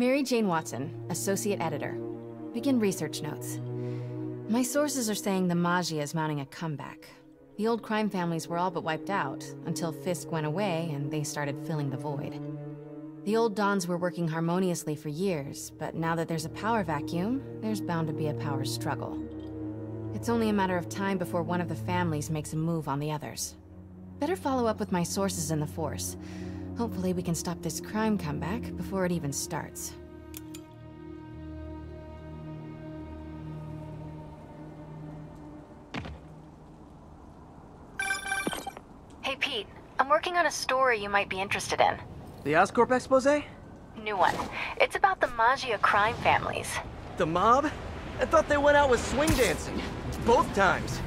Mary Jane Watson, Associate Editor. Begin research notes. My sources are saying the Magia is mounting a comeback. The old crime families were all but wiped out, until Fisk went away and they started filling the void. The old Dons were working harmoniously for years, but now that there's a power vacuum, there's bound to be a power struggle. It's only a matter of time before one of the families makes a move on the others. Better follow up with my sources in the Force. Hopefully we can stop this crime comeback before it even starts. Hey Pete, I'm working on a story you might be interested in. The Oscorp exposé? New one. It's about the Magia crime families. The mob? I thought they went out with swing dancing. Both times.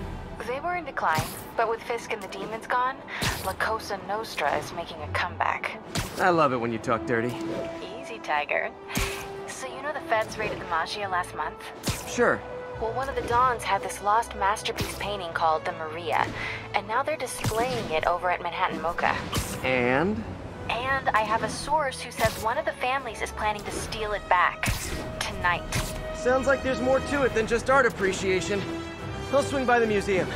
They were in decline, but with Fisk and the demons gone, La Cosa Nostra is making a comeback. I love it when you talk dirty. Easy, Tiger. So you know the feds raided the Magia last month? Sure. Well, one of the Dons had this lost masterpiece painting called the Maria, and now they're displaying it over at Manhattan Mocha. And? And I have a source who says one of the families is planning to steal it back. Tonight. Sounds like there's more to it than just art appreciation. I'll swing by the museum.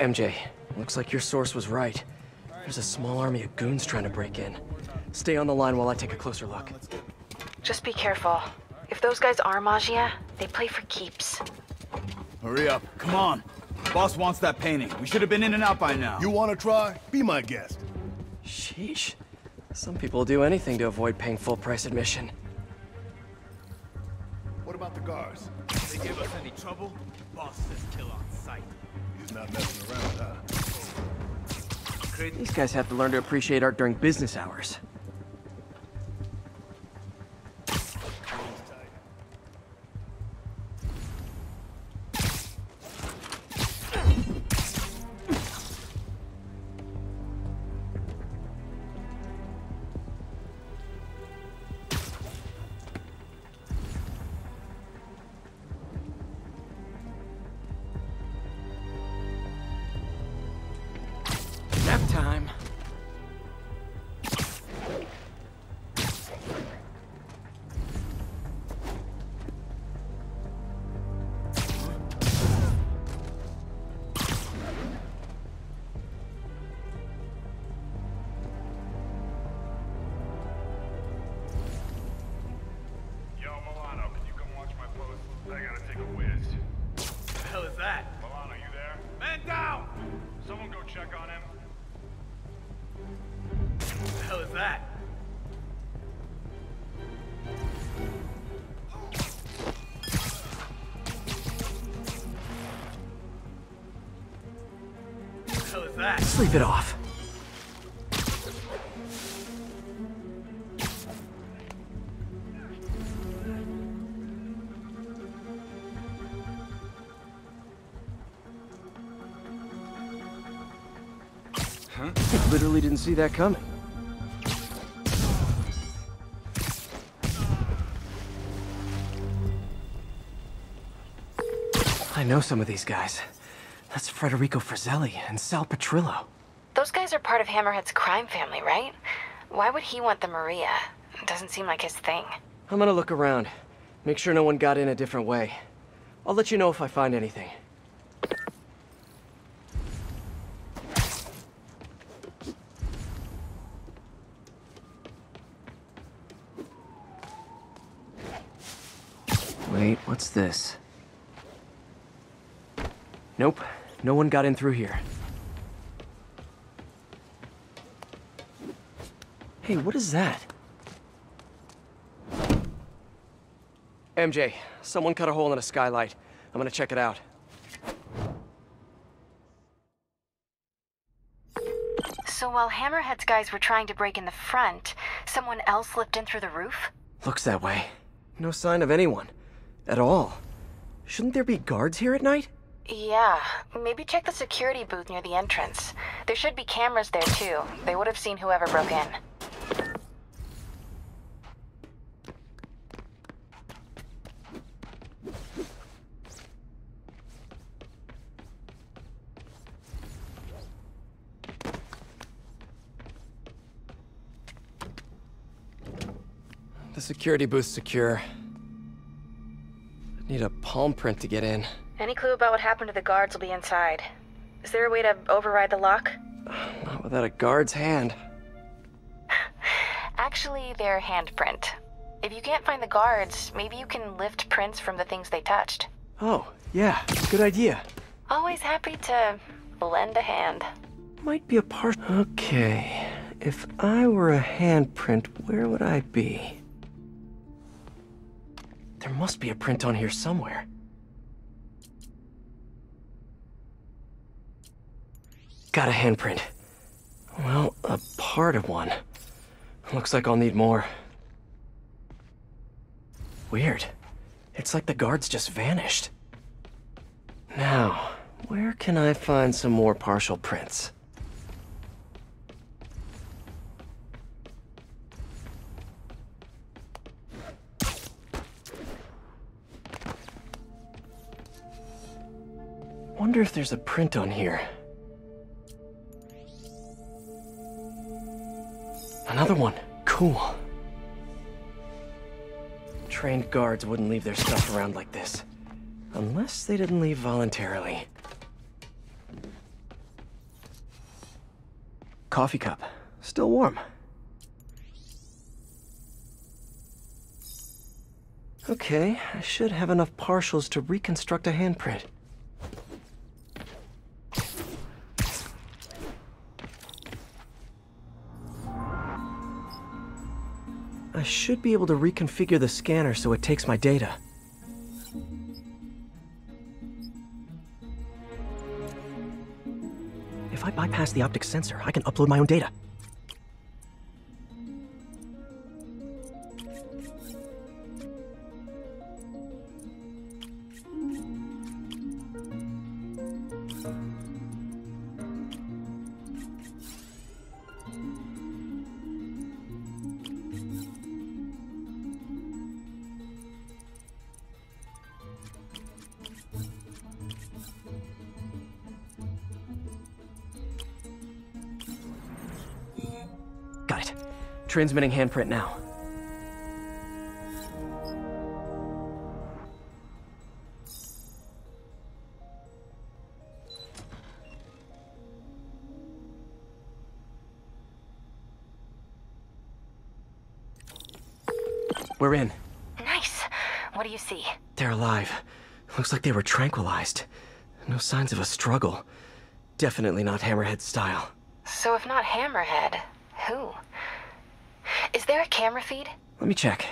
MJ, looks like your source was right. There's a small army of goons trying to break in. Stay on the line while I take a closer look. Just be careful. If those guys are Magia, they play for keeps. Hurry up. Come on. Boss wants that painting. We should have been in and out by now. You want to try? Be my guest. Sheesh. Some people do anything to avoid paying full price admission. What about the guards? If they give us any trouble, boss says kill on sight. Not messing around, huh? These guys have to learn to appreciate art during business hours. Sleep it off. Huh? I literally didn't see that coming. I know some of these guys. That's Federico Frizzelli and Sal Petrillo. Those guys are part of Hammerhead's crime family, right? Why would he want the Maria? It doesn't seem like his thing. I'm gonna look around. Make sure no one got in a different way. I'll let you know if I find anything. Wait, what's this? Nope. No one got in through here. Hey, what is that? MJ, someone cut a hole in a skylight. I'm gonna check it out. So while Hammerhead's guys were trying to break in the front, someone else slipped in through the roof? Looks that way. No sign of anyone. at all. Shouldn't there be guards here at night? Yeah, maybe check the security booth near the entrance. There should be cameras there too. They would have seen whoever broke in. The security booth's secure. I'd need a palm print to get in. Any clue about what happened to the guards will be inside. Is there a way to override the lock? Not without a guard's hand. Actually, they're handprint. If you can't find the guards, maybe you can lift prints from the things they touched. Oh, yeah, good idea. Always happy to lend a hand. Might be a partial. Okay, if I were a handprint, where would I be? There must be a print on here somewhere. Got a handprint. Well, a part of one. Looks like I'll need more. Weird. It's like the guards just vanished. Now, where can I find some more partial prints? Wonder if there's a print on here. Another one. Cool. Trained guards wouldn't leave their stuff around like this. Unless they didn't leave voluntarily. Coffee cup. Still warm. Okay, I should have enough partials to reconstruct a handprint. I should be able to reconfigure the scanner so it takes my data. If I bypass the optic sensor, I can upload my own data. Transmitting handprint now. We're in. Nice. What do you see? They're alive. Looks like they were tranquilized. No signs of a struggle. Definitely not Hammerhead style. So if not Hammerhead, who? Is there a camera feed? Let me check.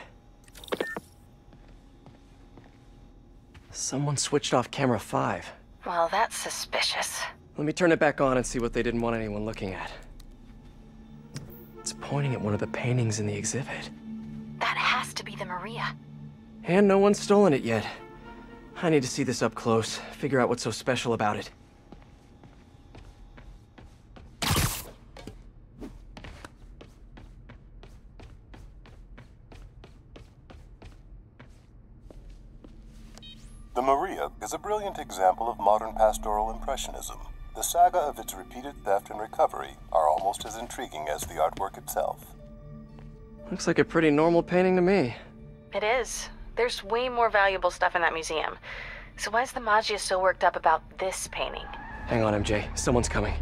Someone switched off camera 5. Well, that's suspicious. Let me turn it back on and see what they didn't want anyone looking at. It's pointing at one of the paintings in the exhibit. That has to be the Maria. And no one's stolen it yet. I need to see this up close, figure out what's so special about it. The Maria is a brilliant example of modern pastoral impressionism. The saga of its repeated theft and recovery are almost as intriguing as the artwork itself. Looks like a pretty normal painting to me. It is. There's way more valuable stuff in that museum. So why is the Magia so worked up about this painting? Hang on, MJ. Someone's coming.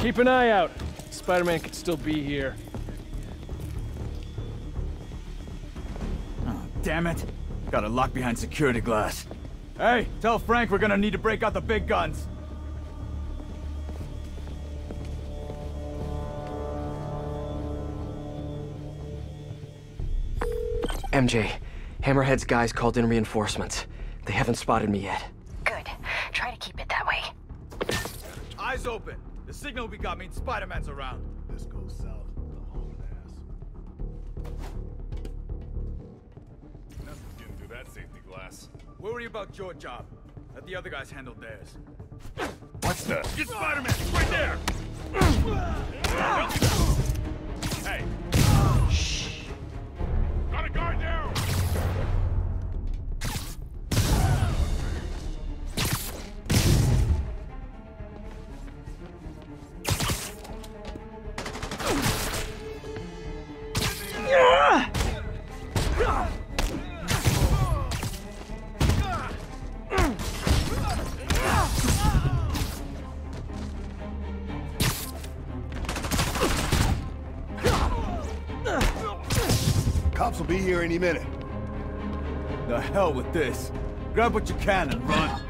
Keep an eye out. Spider-Man could still be here. Oh, damn it. Got a lock behind security glass. Hey, tell Frank we're gonna need to break out the big guns. MJ, Hammerhead's guys called in reinforcements. They haven't spotted me yet. Good. Try to keep it that way. Eyes open. The signal we got means Spider-Man's around. This goes south. I'm hauling ass. Nothing's getting through that safety glass. Worry about your job. Let the other guys handle theirs. What's the? Get Spider-Man! Right there! Hey! Shh! Got a guard down! Cops will be here any minute. The hell with this. Grab what you can and run.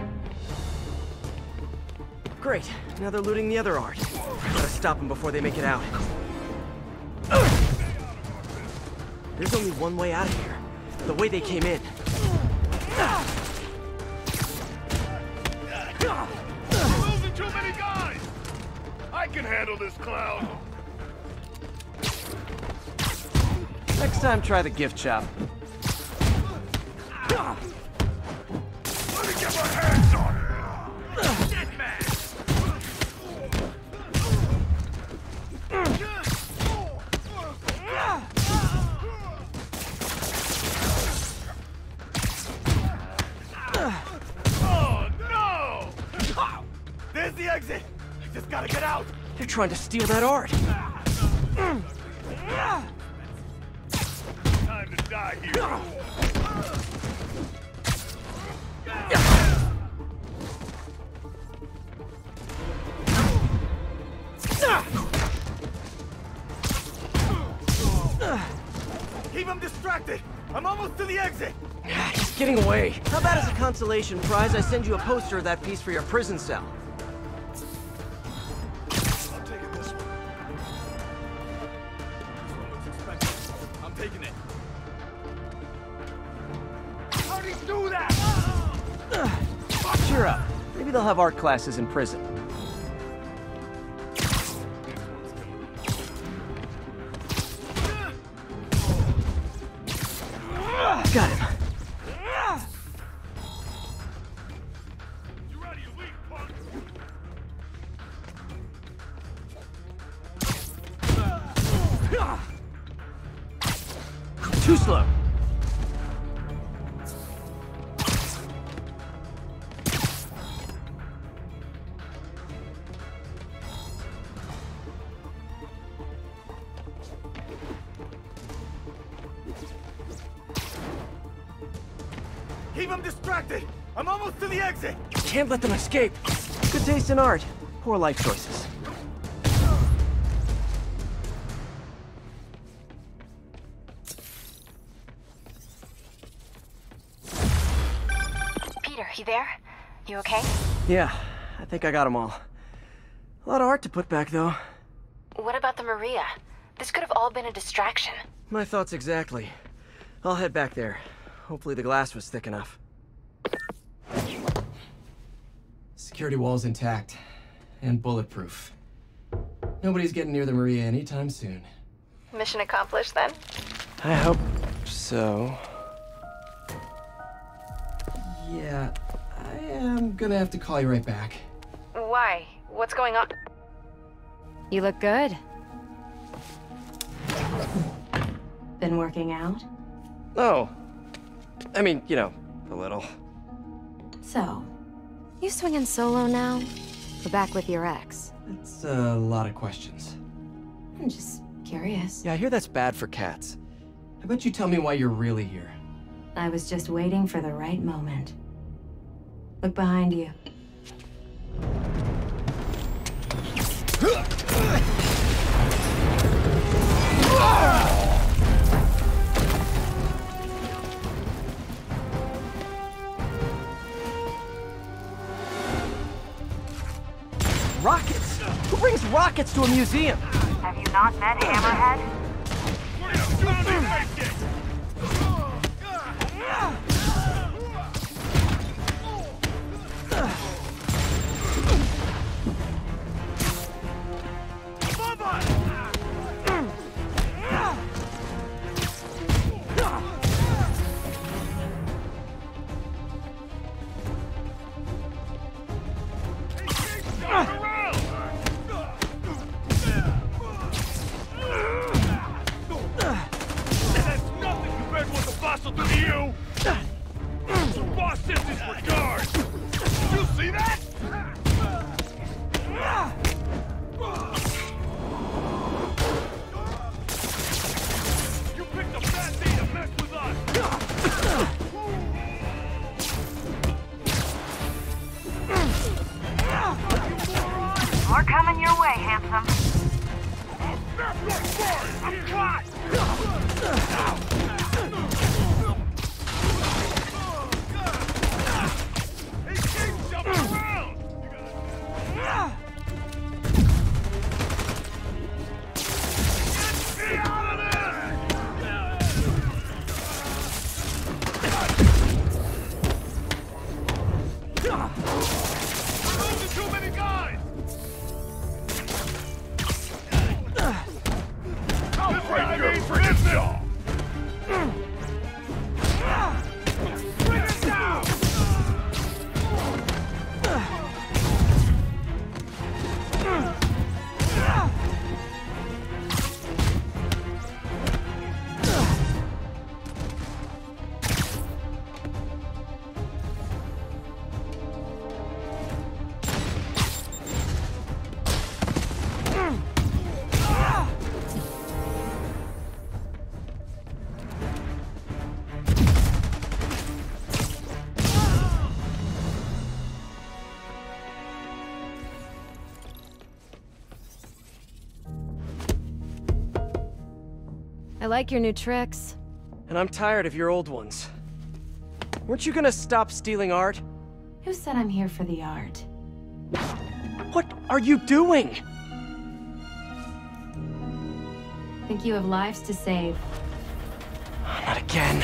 Great. Now they're looting the other art. Gotta stop them before they make it out. There's only one way out of here. The way they came in. We're losing too many guys! I can handle this clown. Next time, try the gift shop. Let me get my hands on it! Dead man! Oh, no! There's the exit! I just gotta get out! They're trying to steal that art! Die here. Keep him distracted. I'm almost to the exit. He's getting away. How about as a consolation prize, I send you a poster of that piece for your prison cell. I'm taking this one. I'm taking it. Do that! Cheer up. Maybe they'll have art classes in prison. Got him. You're out of your league, punk. Too slow. Keep them distracted! I'm almost to the exit! You can't let them escape! Good taste in art, poor life choices. Peter, you there? You okay? Yeah, I think I got them all. A lot of art to put back, though. What about the Maria? This could have all been a distraction. My thoughts exactly. I'll head back there. Hopefully the glass was thick enough. Security wall's intact and bulletproof. Nobody's getting near the Maria anytime soon. Mission accomplished then? I hope so. Yeah, I am gonna have to call you right back. Why? What's going on? You look good. Been working out? Oh. I mean, you know, a little. So, you swinging solo now? Or back with your ex? That's a lot of questions. I'm just curious. Yeah, I hear that's bad for cats. I bet you tell me why you're really here. I was just waiting for the right moment. Look behind you. Rockets? Who brings rockets to a museum? Have you not met Hammerhead? I like your new tricks. And I'm tired of your old ones. Weren't you gonna stop stealing art? Who said I'm here for the art? What are you doing? Think you have lives to save. Oh, not again.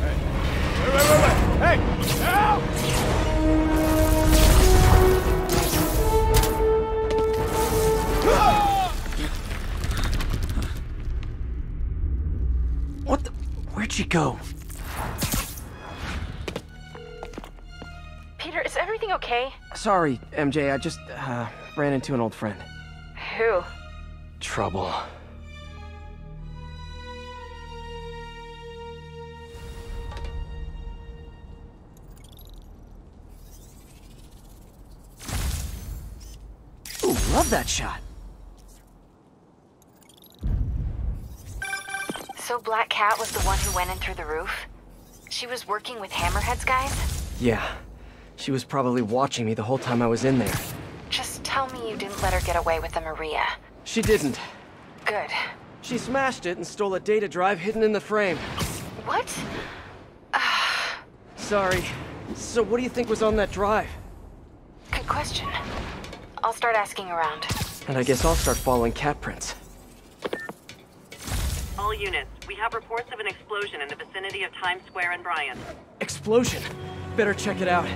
Hey. Wait. Hey! Ow! What the? Where'd she go? Peter, is everything okay? Sorry, MJ. I just ran into an old friend. Who? Trouble. Love that shot. So Black Cat was the one who went in through the roof? She was working with Hammerhead's guys? Yeah. She was probably watching me the whole time I was in there. Just tell me you didn't let her get away with the Maria. She didn't. Good. She smashed it and stole a data drive hidden in the frame. What? Sorry. So what do you think was on that drive? Good question. I'll start asking around. And I guess I'll start following cat prints. All units, we have reports of an explosion in the vicinity of Times Square and Bryant. Explosion? Better check it out.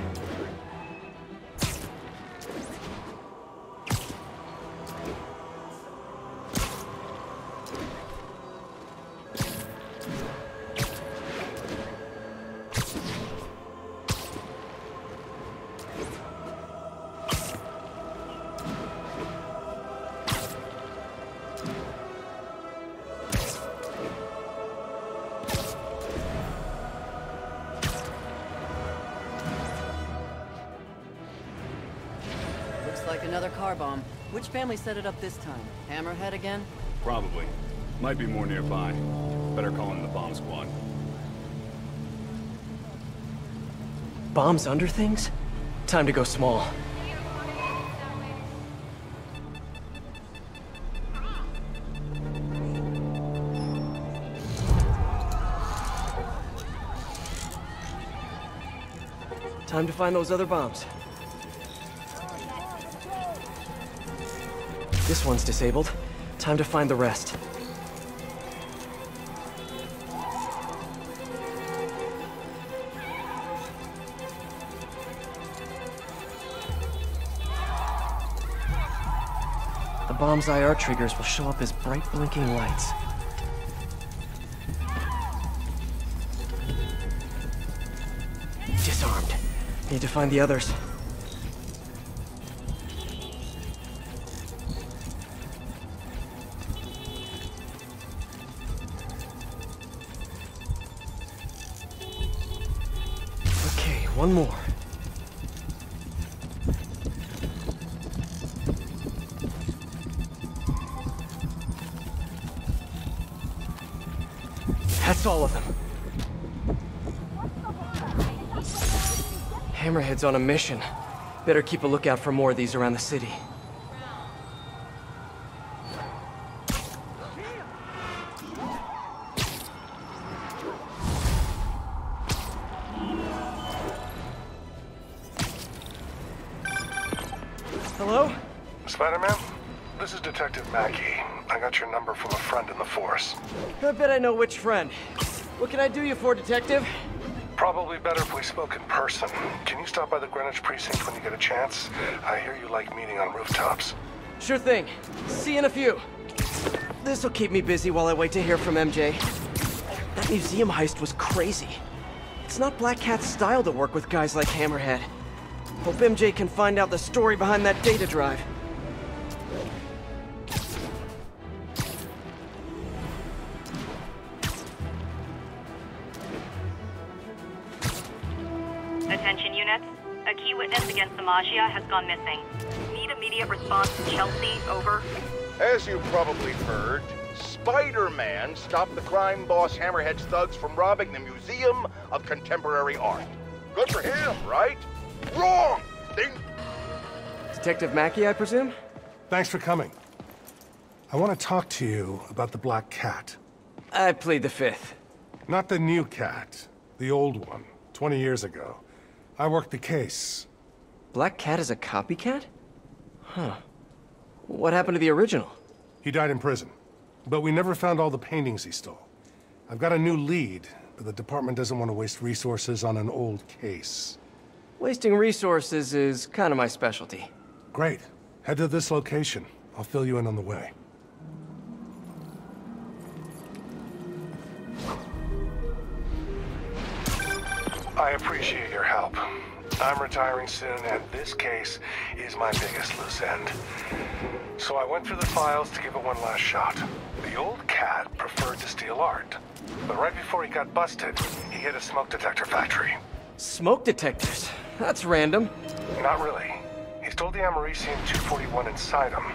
Another car bomb. Which family set it up this time? Hammerhead again? Probably. Might be more nearby. Better call in the bomb squad. Bombs under things? Time to go small. Time to find those other bombs. This one's disabled. Time to find the rest. The bomb's IR triggers will show up as bright blinking lights. Disarmed. Need to find the others. One more. That's all of them. Hammerhead's on a mission. Better keep a lookout for more of these around the city. Hello? Spider-Man, this is Detective Maggie. I got your number from a friend in the force. I bet I know which friend. What can I do you for, Detective? Probably better if we spoke in person. Can you stop by the Greenwich precinct when you get a chance? I hear you like meeting on rooftops. Sure thing. See you in a few. This'll keep me busy while I wait to hear from MJ. That museum heist was crazy. It's not Black Cat's style to work with guys like Hammerhead. Hope MJ can find out the story behind that data drive. Attention units. A key witness against the Magia has gone missing. Need immediate response from Chelsea, over. As you probably heard, Spider-Man stopped the crime boss Hammerhead's thugs from robbing the Museum of Contemporary Art. Good for him, right? Wrong! Detective Maggie, I presume? Thanks for coming. I want to talk to you about the Black Cat. I plead the fifth. Not the new cat. The old one. 20 years ago. I worked the case. Black Cat is a copycat? Huh. What happened to the original? He died in prison. But we never found all the paintings he stole. I've got a new lead, but the department doesn't want to waste resources on an old case. Wasting resources is kind of my specialty. Great. Head to this location. I'll fill you in on the way. I appreciate your help. I'm retiring soon, and this case is my biggest loose end. So I went through the files to give it one last shot. The old cat preferred to steal art, but right before he got busted, he hit a smoke detector factory. Smoke detectors? That's random. Not really. He stole the americium-241 inside him.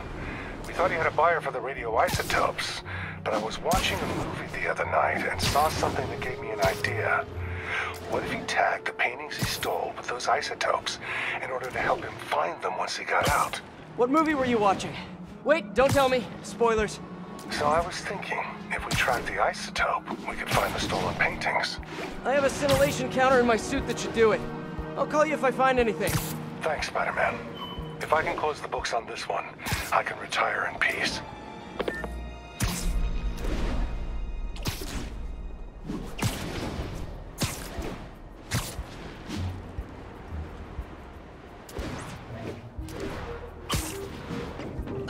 We thought he had a buyer for the radioisotopes, but I was watching a movie the other night and saw something that gave me an idea. What if he tagged the paintings he stole with those isotopes in order to help him find them once he got out? What movie were you watching? Wait, don't tell me. Spoilers. So I was thinking, if we tracked the isotope, we could find the stolen paintings. I have a scintillation counter in my suit that should do it. I'll call you if I find anything. Thanks, Spider-Man. If I can close the books on this one, I can retire in peace.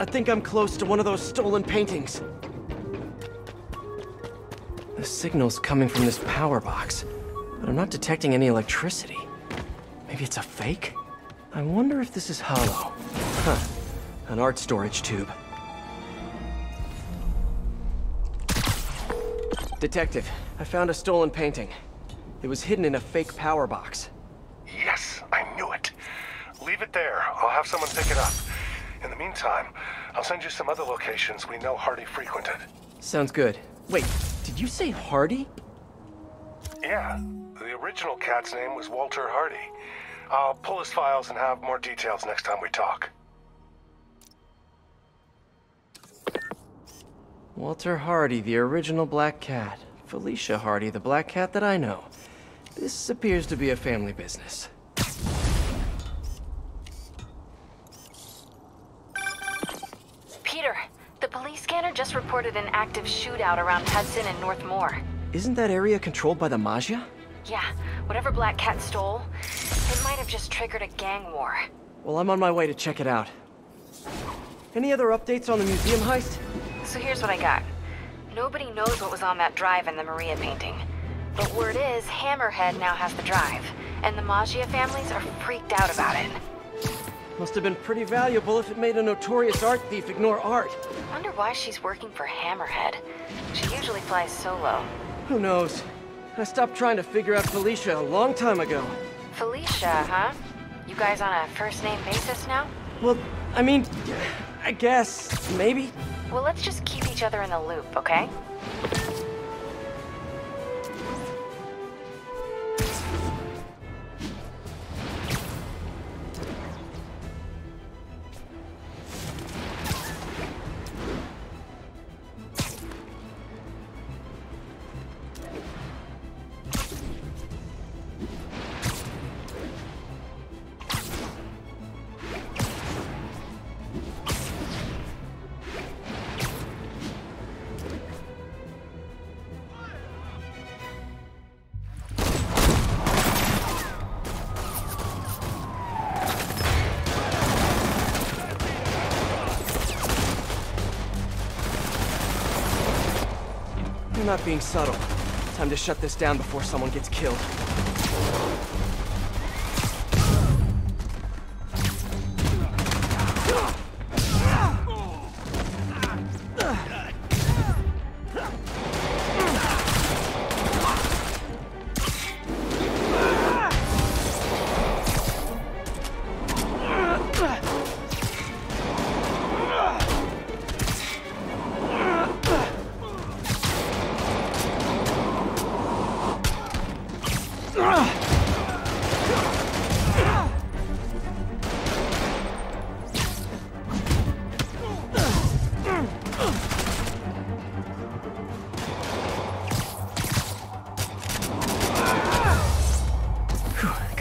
I think I'm close to one of those stolen paintings. The signal's coming from this power box, but I'm not detecting any electricity. Maybe it's a fake? I wonder if this is hollow. Huh. An art storage tube. Detective, I found a stolen painting. It was hidden in a fake power box. Yes, I knew it. Leave it there. I'll have someone pick it up. In the meantime, I'll send you some other locations we know Hardy frequented. Sounds good. Wait, did you say Hardy? Yeah. The original cat's name was Walter Hardy. I'll pull his files and have more details next time we talk. Walter Hardy, the original Black Cat. Felicia Hardy, the Black Cat that I know. This appears to be a family business. Just reported an active shootout around Hudson and North Moore. Isn't that area controlled by the Magia? Yeah, whatever Black Cat stole, it might have just triggered a gang war. Well, I'm on my way to check it out. Any other updates on the museum heist? So here's what I got. Nobody knows what was on that drive in the Maria painting. But word is, Hammerhead now has the drive, and the Magia families are freaked out about it. Must have been pretty valuable if it made a notorious art thief ignore art. Wonder why she's working for Hammerhead. She usually flies solo. Who knows? I stopped trying to figure out Felicia a long time ago. Felicia, huh? You guys on a first-name basis now? Well, I mean, I guess, maybe. Well, let's just keep each other in the loop, okay? Not being subtle. Time to shut this down before someone gets killed.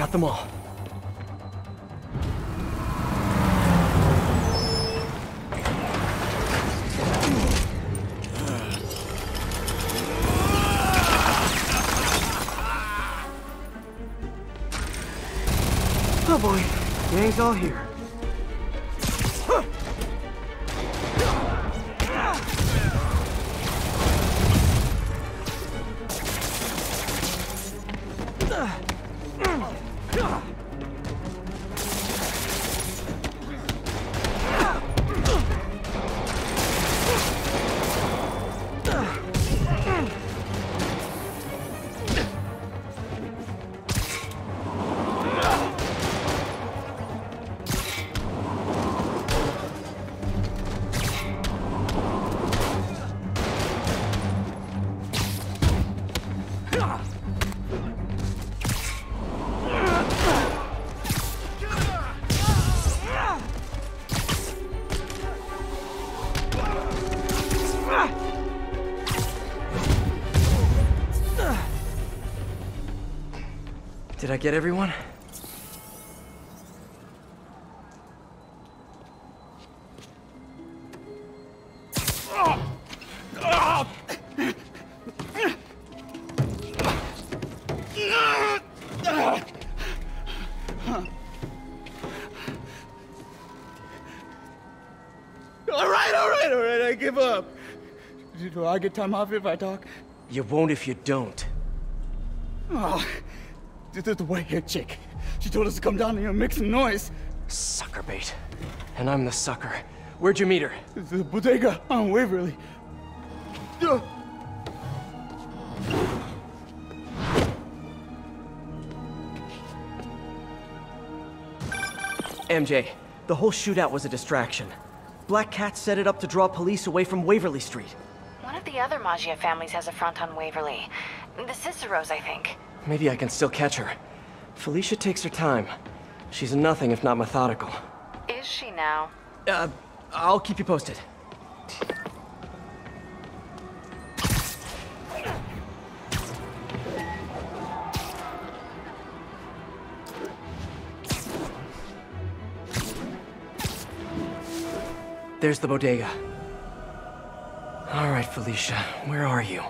got them all. Oh boy, gang's all here. Did I get everyone? All right, I give up. Do I get time off if I talk? You won't if you don't. Oh. This is the white haired chick. She told us to come down here and make some noise. Sucker bait. And I'm the sucker. Where'd you meet her? The bodega on Waverly. MJ, the whole shootout was a distraction. Black Cat set it up to draw police away from Waverly Street. One of the other Maggia families has a front on Waverly. The Ciceros, I think. Maybe I can still catch her. Felicia takes her time. She's nothing if not methodical. Is she now? I'll keep you posted. There's the bodega. All right, Felicia, where are you?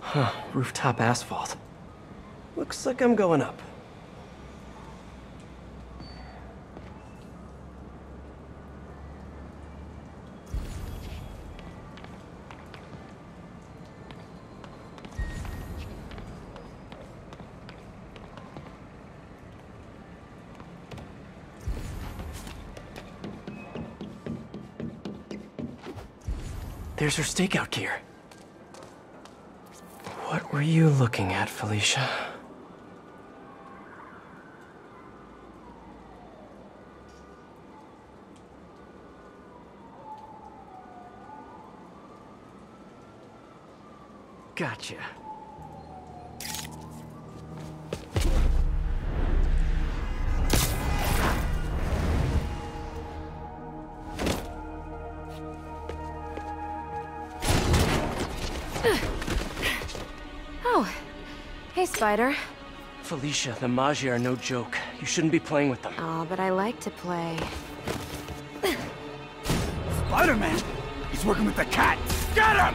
Huh, rooftop asphalt. Looks like I'm going up. There's her stakeout gear. What were you looking at, Felicia? Gotcha. Spider. Felicia, the Maggia are no joke. You shouldn't be playing with them. Oh, but I like to play. Spider-Man! He's working with the cat! Get him!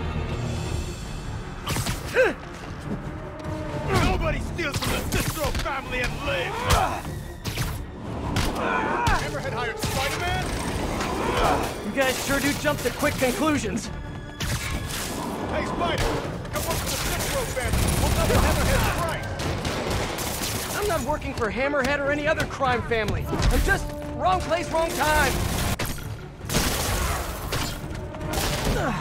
Nobody steals from the Cicero family and lives! Ever had hired Spider-Man? You guys sure do jump to quick conclusions. Hey, Spider! Come work with the Cicero family! We'll never have a head. I'm not working for Hammerhead or any other crime family. I'm just wrong place, wrong time. Ugh!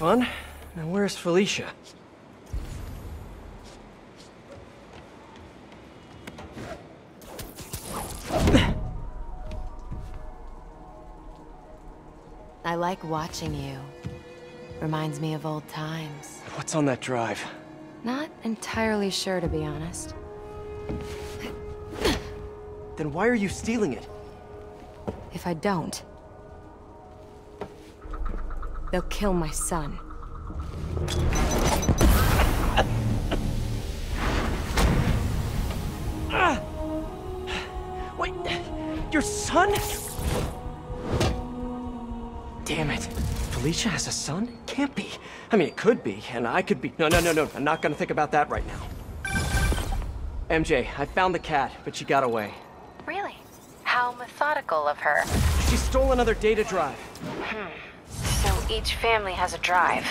fun. And where's Felicia? I like watching you. Reminds me of old times. What's on that drive? Not entirely sure, to be honest. Then why are you stealing it? If I don't, they'll kill my son. Wait, your son? Damn it. Felicia has a son? Can't be. I mean, it could be, and I could be. No. I'm not gonna think about that right now. MJ, I found the cat, but she got away. Really? How methodical of her. She stole another data drive. So each family has a drive.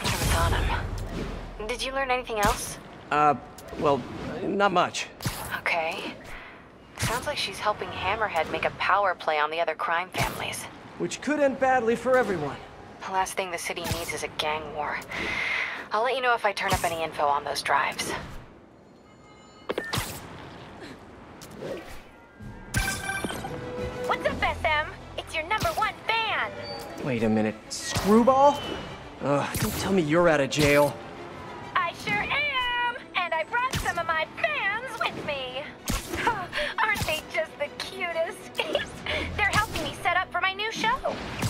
I never thought of. Did you learn anything else? Well, not much. Okay. Sounds like she's helping Hammerhead make a power play on the other crime families. Which could end badly for everyone. The last thing the city needs is a gang war. I'll let you know if I turn up any info on those drives. What's up, SM? It's your #1 fan! Wait a minute, Screwball? Ugh, don't tell me you're out of jail. I sure am! And I brought some of my fans with me! Oh, aren't they just the cutest? They're helping me set up for my new show.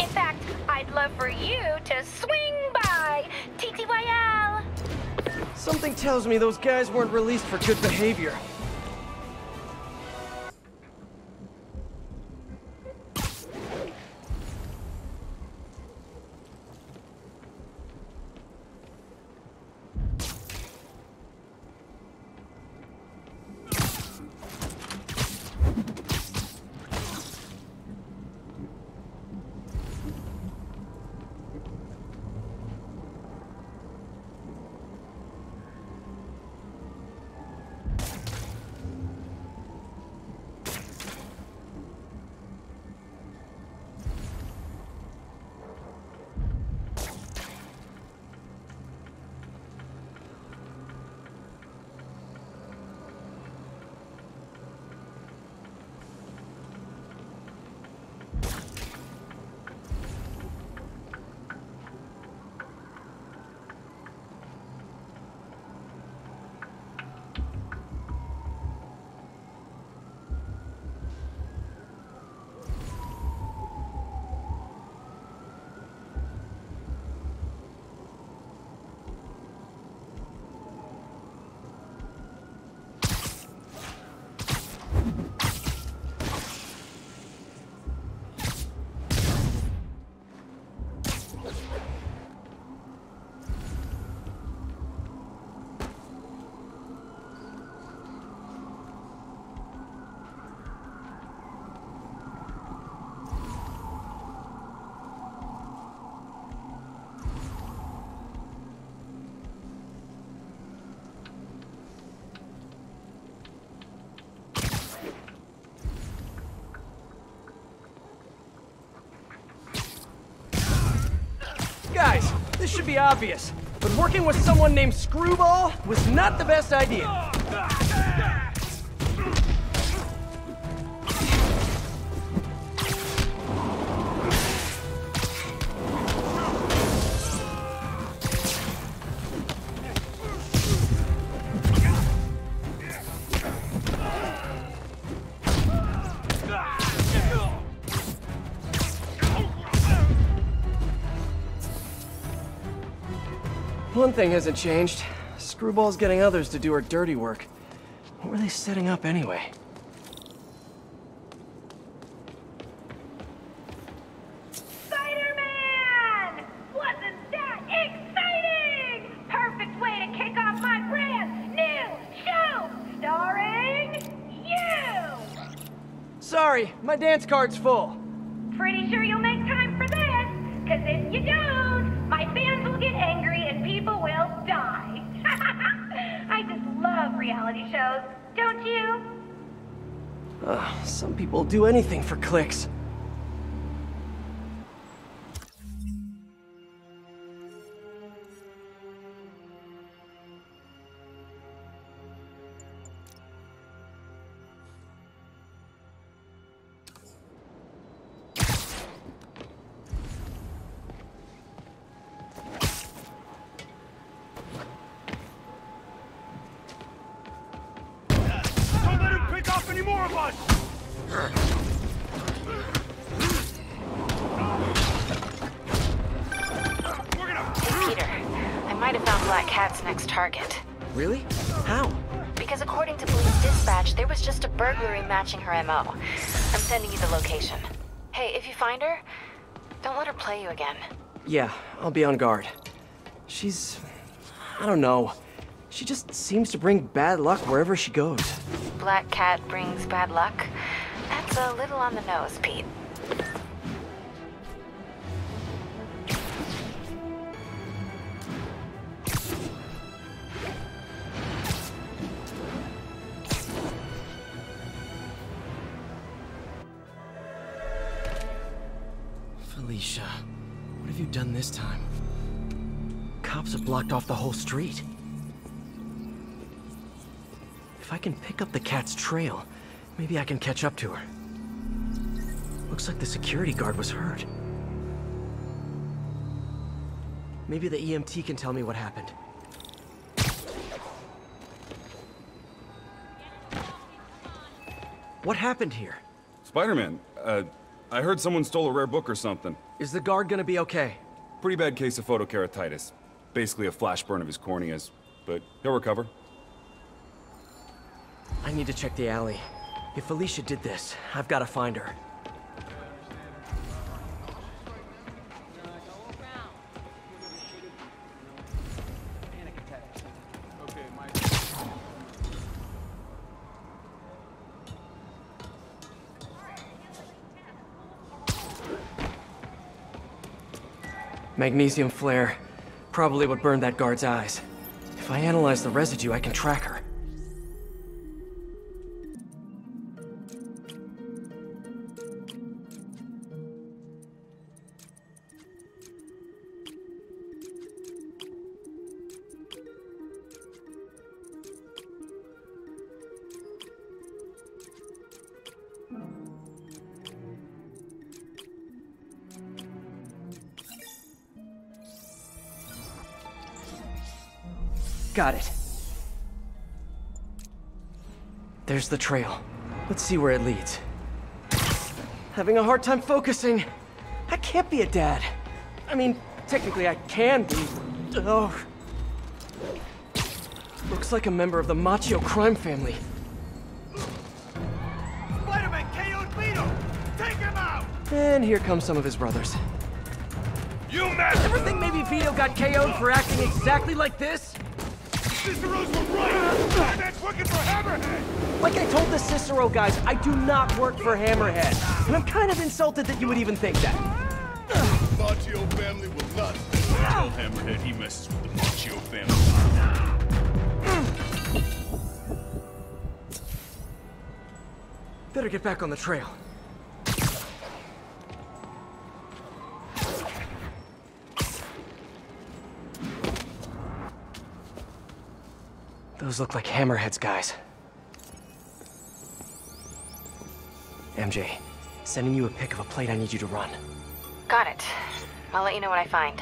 In fact, I'd love for you to swing by TTYL! Something tells me those guys weren't released for good behavior. Guys, this should be obvious, but working with someone named Screwball was not the best idea. One thing hasn't changed. Screwball's getting others to do her dirty work. What were they setting up anyway? Spider-Man! Wasn't that exciting? Perfect way to kick off my brand new show starring you! Sorry, my dance card's full. Pretty sure you'll make time for this, 'cause if you don't, my fans will get angry. People will die. I just love reality shows, don't you? Some people do anything for clicks. Peter, I might have found Black Cat's next target. Really? How? Because according to police dispatch, there was just a burglary matching her MO. I'm sending you the location. Hey, if you find her, don't let her play you again. Yeah, I'll be on guard. She's... I don't know. She just seems to bring bad luck wherever she goes. Black Cat brings bad luck? That's a little on the nose, Pete. Felicia, what have you done this time? Cops have blocked off the whole street. If I can pick up the cat's trail, maybe I can catch up to her. Looks like the security guard was hurt. Maybe the EMT can tell me what happened. What happened here? Spider-Man, I heard someone stole a rare book or something. Is the guard gonna be okay? Pretty bad case of photokeratitis. Basically a flash burn of his corneas, but he'll recover. I need to check the alley. If Felicia did this, I've got to find her. Magnesium flare. Probably what burned that guard's eyes. If I analyze the residue, I can track her. Got it. There's the trail. Let's see where it leads. Having a hard time focusing. I can't be a dad. I mean, technically I can be. Oh. Looks like a member of the Macchio crime family. Spider-Man KO'd Vito! Take him out! And here comes some of his brothers. You messed! Ever think maybe Vito got KO'd for acting exactly like this? Cicero's were right! Batman's working for Hammerhead! Like I told the Cicero guys, I do not work for Hammerhead. And I'm kind of insulted that you would even think that. The Macchio family will not tell Hammerhead he messes with the Macchio family. Better get back on the trail. Those look like Hammerhead's guys. MJ, sending you a pic of a plate I need you to run. Got it. I'll let you know what I find.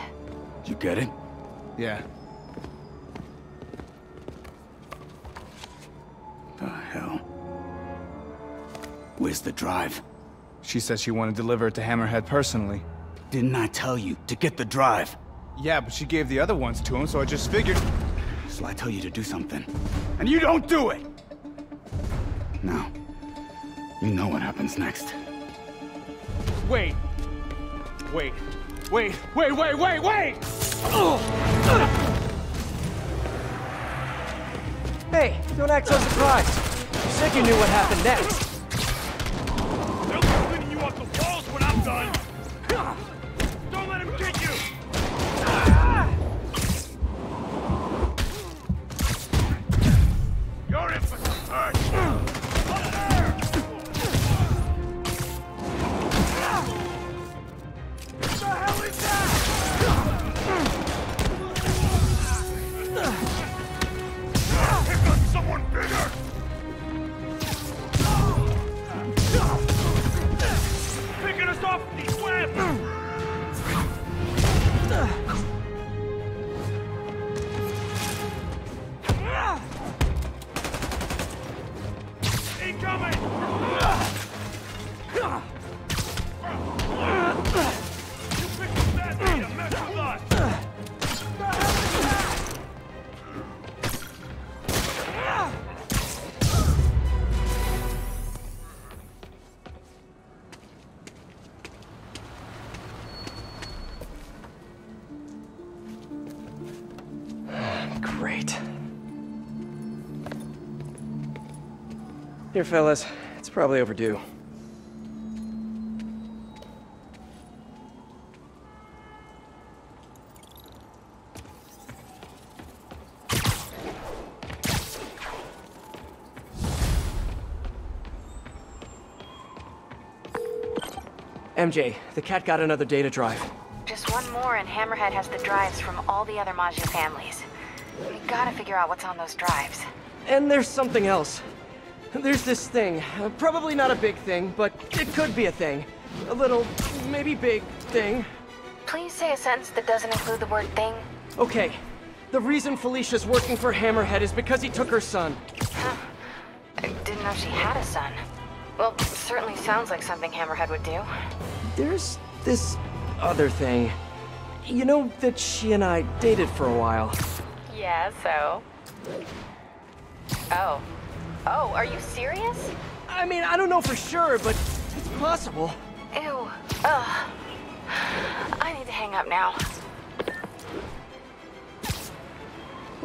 You get it? Yeah. The hell? Where's the drive? She said she wanted to deliver it to Hammerhead personally. Didn't I tell you to get the drive? Yeah, but she gave the other ones to him, so I just figured... So I tell you to do something, and you don't do it! No. You know what happens next. Wait! Wait. Wait, wait, wait, wait, wait! Hey, don't act so surprised. You said you knew what happened next. They'll be cleaning you off the walls when I'm done! Don't let him get you! Someone bigger! Great. Here, fellas, it's probably overdue. MJ, the cat got another data drive. Just one more and Hammerhead has the drives from all the other Majin families. We gotta figure out what's on those drives. And there's something else. There's this thing. Probably not a big thing, but it could be a thing. A little, maybe big thing. Please say a sentence that doesn't include the word thing. Okay. The reason Felicia's working for Hammerhead is because he took her son. Huh. I didn't know she had a son. Well, it certainly sounds like something Hammerhead would do. There's this other thing. You know that she and I dated for a while. Yeah, so? Oh. Oh, are you serious? I mean, I don't know for sure, but it's possible. Ew. Ugh. I need to hang up now.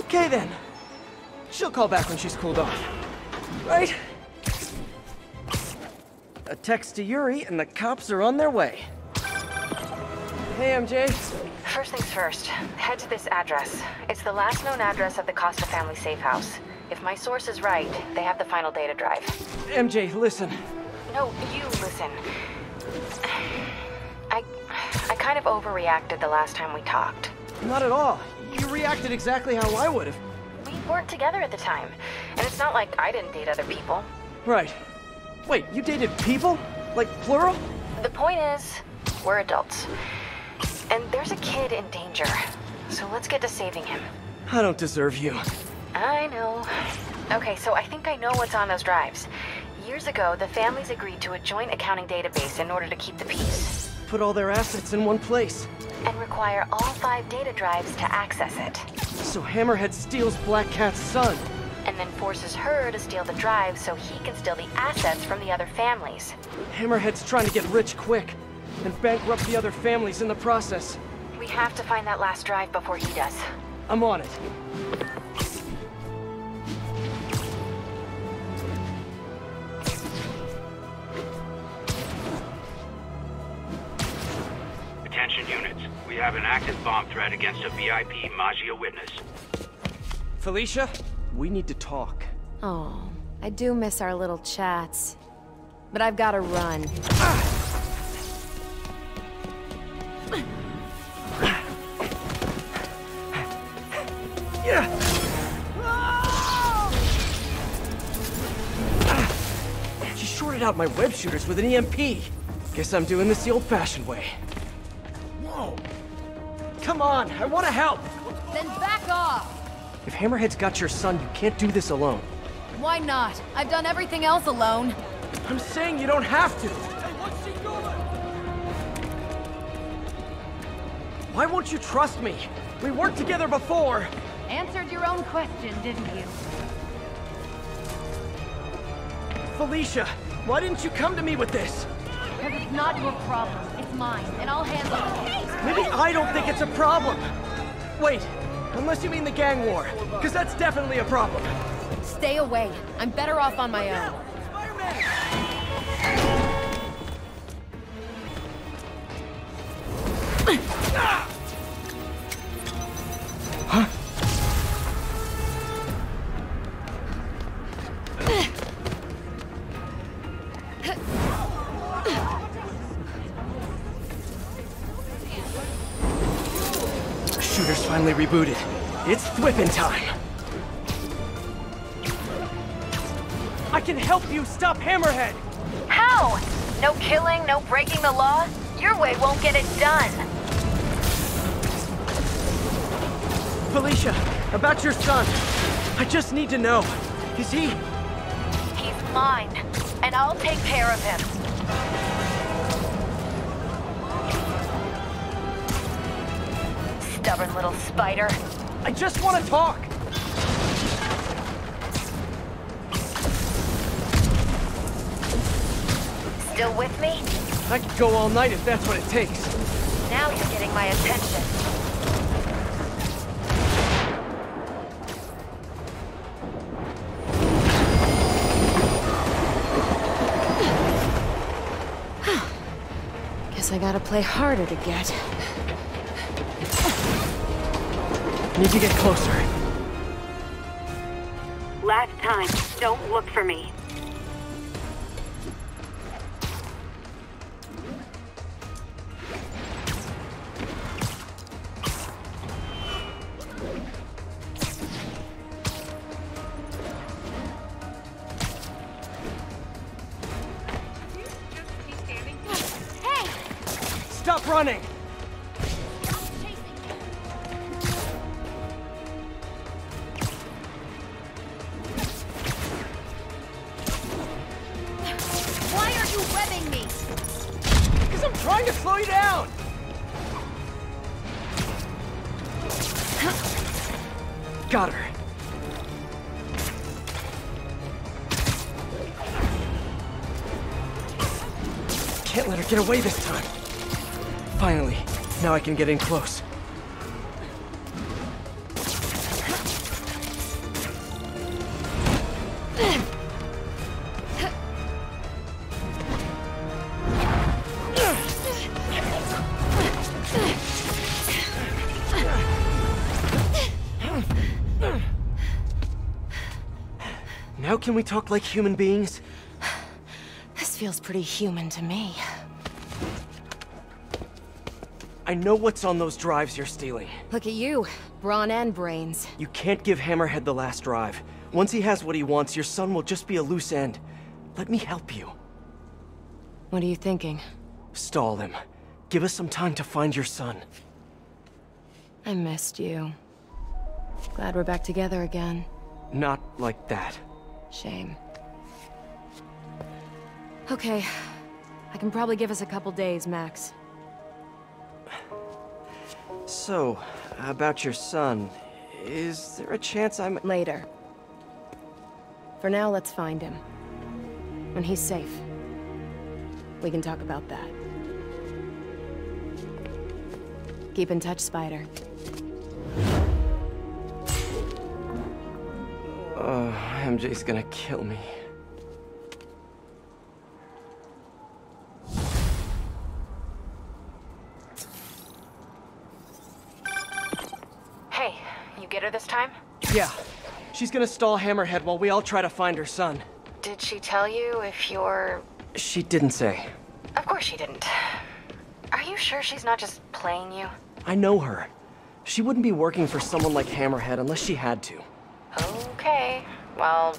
Okay, then. She'll call back when she's cooled off. Right? A text to Yuri, and the cops are on their way. Hey, MJ. First things first, head to this address. It's the last known address of the Costa family safe house. If my source is right, they have the final data drive. MJ, listen. No, you listen. I kind of overreacted the last time we talked. Not at all. You reacted exactly how I would have. We weren't together at the time, and it's not like I didn't date other people. Right. Wait, you dated people? Like, plural? The point is, we're adults. And there's a kid in danger. So let's get to saving him. I don't deserve you. I know. Okay, so I think I know what's on those drives. Years ago, the families agreed to a joint accounting database in order to keep the peace. Put all their assets in one place. And require all 5 data drives to access it. So Hammerhead steals Black Cat's son. And then forces her to steal the drive so he can steal the assets from the other families. Hammerhead's trying to get rich quick, and bankrupt the other families in the process. We have to find that last drive before he does. I'm on it. Attention units, we have an active bomb threat against a VIP Magia witness. Felicia? We need to talk. Oh, I do miss our little chats. But I've got to run. Yeah. Oh! She shorted out my web shooters with an EMP. Guess I'm doing this the old-fashioned way. Whoa! Come on, I want to help! Then back off! If Hammerhead's got your son, you can't do this alone. Why not? I've done everything else alone. I'm saying you don't have to. Hey, what's she doing? Why won't you trust me? We worked together before. Answered your own question, didn't you? Felicia, why didn't you come to me with this? Because it's not your problem. It's mine, and I'll handle it. Maybe I don't think it's a problem. Wait. Unless you mean the gang war, because that's definitely a problem. Stay away. I'm better off on my own. Huh? Shooter's finally rebooted. It's thwipping time! I can help you stop Hammerhead! How? No killing, no breaking the law? Your way won't get it done! Felicia, about your son. I just need to know. Is he... He's mine, and I'll take care of him. Stubborn little spider. I just want to talk! Still with me? I could go all night if that's what it takes. Now you're getting my attention. Gotta play harder to get. Need to get closer. Last time, don't look for me. Running! Why are you webbing me? Because I'm trying to slow you down! Got her. Can't let her get away this time. Finally, now I can get in close. Now can we talk like human beings? This feels pretty human to me. I know what's on those drives you're stealing. Look at you, brawn and brains. You can't give Hammerhead the last drive. Once he has what he wants, your son will just be a loose end. Let me help you. What are you thinking? Stall him. Give us some time to find your son. I missed you. Glad we're back together again. Not like that. Shame. Okay. I can probably give us a couple days, max. So, about your son, is there a chance I'm... Later. For now, let's find him. When he's safe, we can talk about that. Keep in touch, Spider. Oh, MJ's gonna kill me. Yeah. She's gonna stall Hammerhead while we all try to find her son. Did she tell you if you're... She didn't say. Of course she didn't. Are you sure she's not just playing you? I know her. She wouldn't be working for someone like Hammerhead unless she had to. Okay. Well,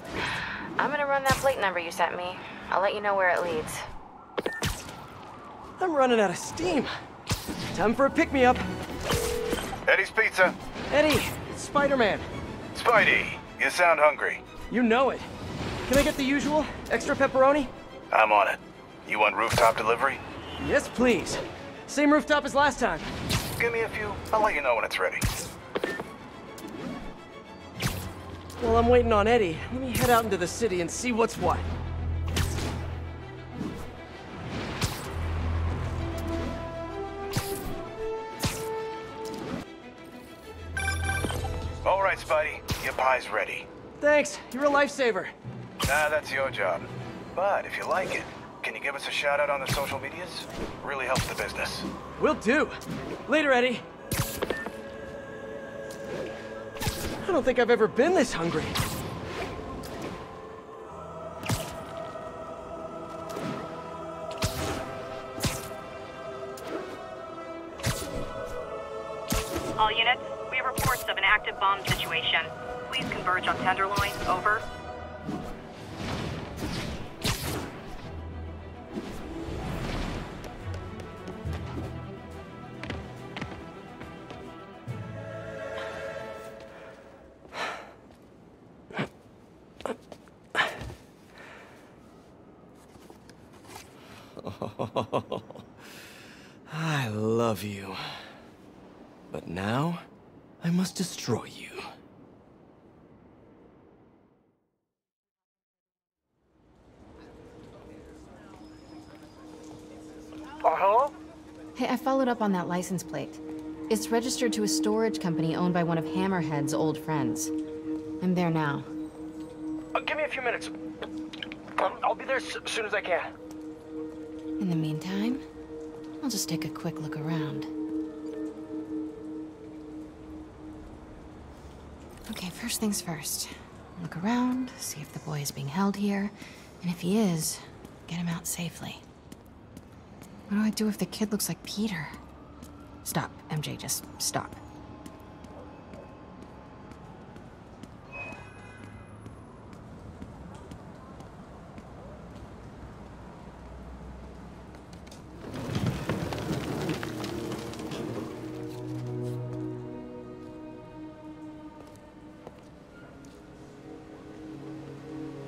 I'm gonna run that plate number you sent me. I'll let you know where it leads. I'm running out of steam. Time for a pick-me-up. Eddie's Pizza. Eddie, it's Spider-Man. Spidey, you sound hungry. You know it. Can I get the usual? Extra pepperoni? I'm on it. You want rooftop delivery? Yes, please. Same rooftop as last time. Give me a few. I'll let you know when it's ready. While I'm waiting on Eddie, let me head out into the city and see what's what. All right, Spidey. Your pie's ready. Thanks. You're a lifesaver. Nah, that's your job. But if you like it, can you give us a shout-out on the social medias? Really helps the business. Will do. Later, Eddie. I don't think I've ever been this hungry. All units? Reports of an active bomb situation. Please converge on Tenderloin. Over. Oh, I love you. But now... I must destroy you. Hello? Hey, I followed up on that license plate. It's registered to a storage company owned by one of Hammerhead's old friends. I'm there now. Give me a few minutes. I'll be there as soon as I can. In the meantime, I'll just take a quick look around. Okay, first things first. Look around, see if the boy is being held here, and if he is, get him out safely. What do I do if the kid looks like Peter? Stop, MJ, just stop.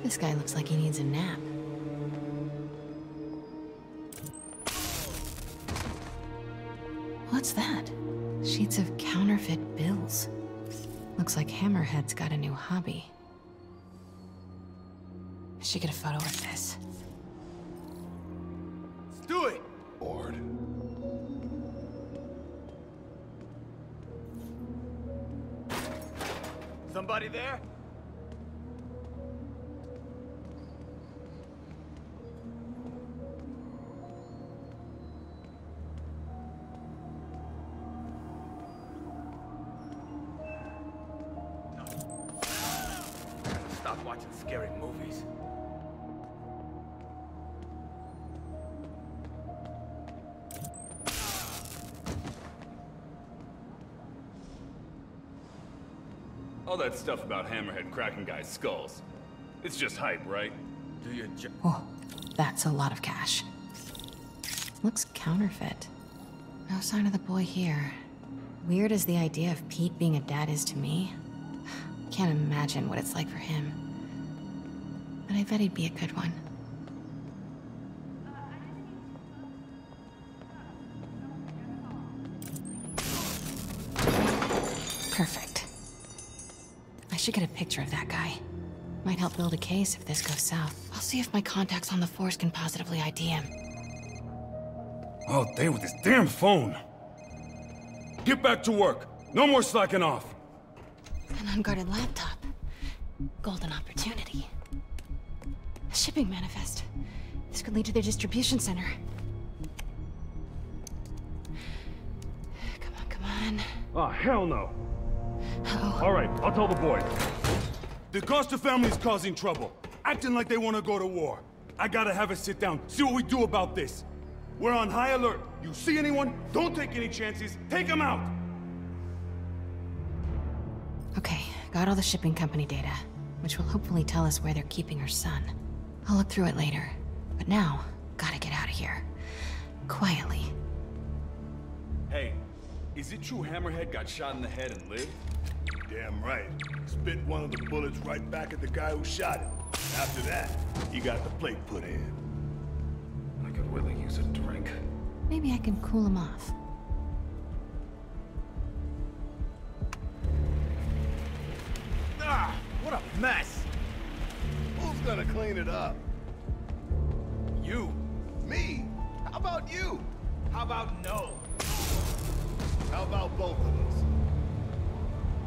This guy looks like he needs a nap. What's that? Sheets of counterfeit bills. Looks like Hammerhead's got a new hobby. I should get a photo of this. Let's do it! Bored. Somebody there? Watching scary movies. All that stuff about Hammerhead cracking guys' skulls. It's just hype, right? Do you oh, that's a lot of cash. Looks counterfeit. No sign of the boy here. Weird as the idea of Pete being a dad is to me, can't imagine what it's like for him. But I bet he'd be a good one. Perfect. I should get a picture of that guy. Might help build a case if this goes south. I'll see if my contacts on the force can positively ID him. All day with this damn phone! Get back to work! No more slacking off! An unguarded laptop. Golden opportunity. A shipping manifest. This could lead to their distribution center. Come on, come on. Oh, hell no. Oh. All right, I'll tell the boy. The Costa family's causing trouble. Acting like they want to go to war. I gotta have a sit down, see what we do about this. We're on high alert. You see anyone, don't take any chances. Take them out. Okay, got all the shipping company data, which will hopefully tell us where they're keeping her son. I'll look through it later, but now, gotta get out of here. Quietly. Hey, is it true Hammerhead got shot in the head and lived? Damn right. Spit one of the bullets right back at the guy who shot him. After that, he got the plate put in. I could really use a drink. Maybe I can cool him off. What a mess! Who's gonna clean it up? You. Me? How about you? How about no? How about both of us?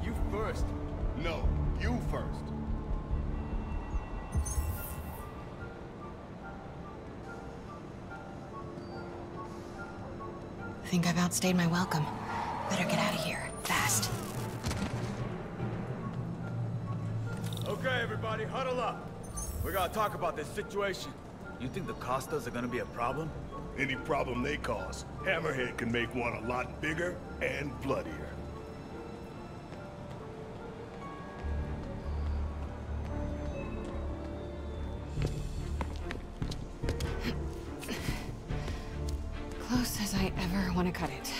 You first. No, you first. I think I've outstayed my welcome. Better get out of here, fast. Okay, everybody, huddle up. We gotta talk about this situation. You think the Costas are gonna be a problem? Any problem they cause, Hammerhead can make one a lot bigger and bloodier. Close as I ever want to cut it.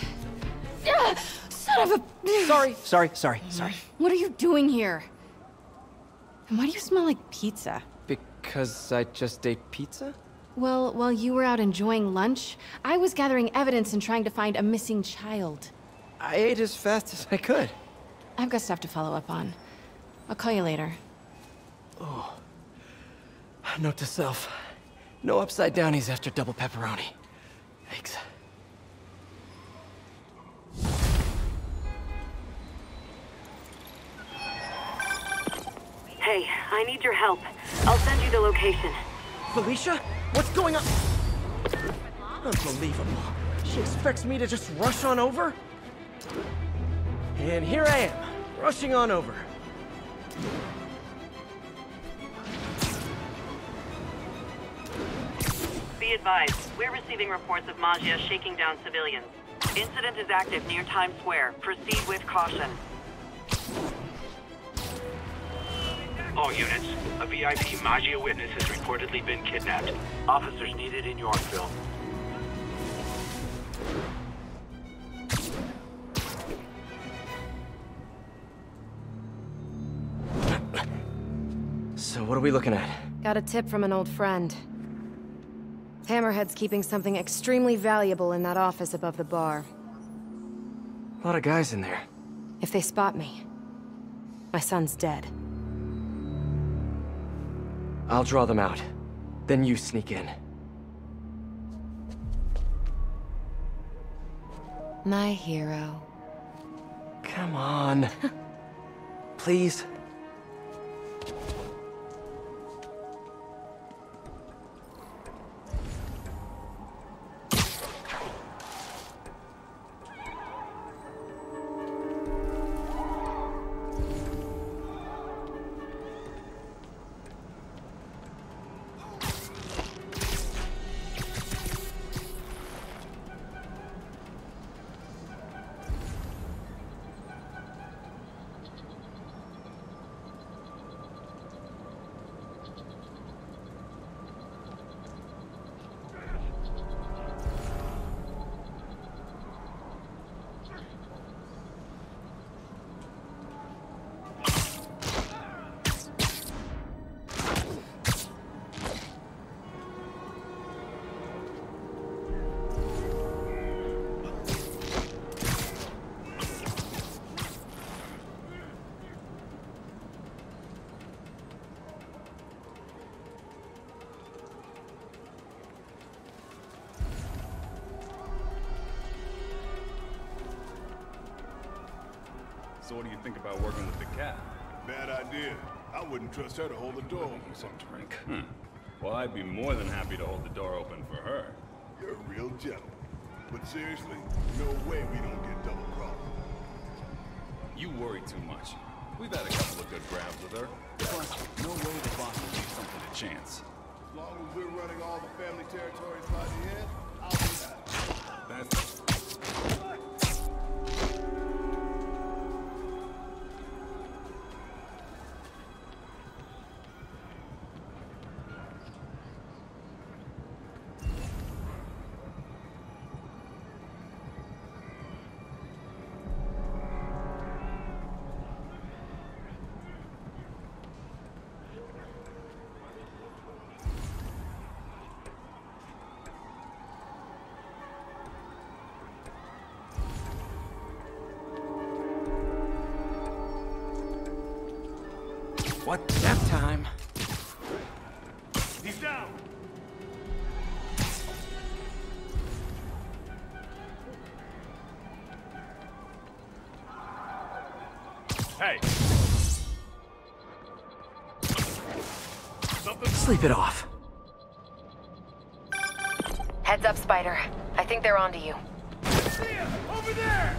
Son of a... Sorry. What are you doing here? And why do you smell like pizza? Because I just ate pizza? Well, while you were out enjoying lunch, I was gathering evidence and trying to find a missing child. I ate as fast as I could. I've got stuff to follow up on. I'll call you later. Oh. Note to self. No upside downies after double pepperoni. Thanks. Hey, I need your help. I'll send you the location. Felicia? What's going on? Unbelievable. She expects me to just rush on over? And here I am, rushing on over. Be advised, we're receiving reports of Magia shaking down civilians. Incident is active near Times Square. Proceed with caution. All units, a VIP Magia witness has reportedly been kidnapped. Officers needed in Yorkville. So what are we looking at? Got a tip from an old friend. Hammerhead's keeping something extremely valuable in that office above the bar. A lot of guys in there. If they spot me, my son's dead. I'll draw them out. Then you sneak in. My hero. Come on. Please. So what do you think about working with the cat? Bad idea. I wouldn't trust her to hold the door open. Some drink. Well, I'd be more than happy to hold the door open for her. You're a real gentleman. But seriously, no way we don't get double-crossed. You worry too much. We've had a couple of good grabs with her. Plus, no way the boss will leave something to chance. As long as we're running all the family territories by the end, I'll be back. What? That time? He's down! Hey! Something? Sleep it off. Heads up, Spider. I think they're onto you. Yeah, over there!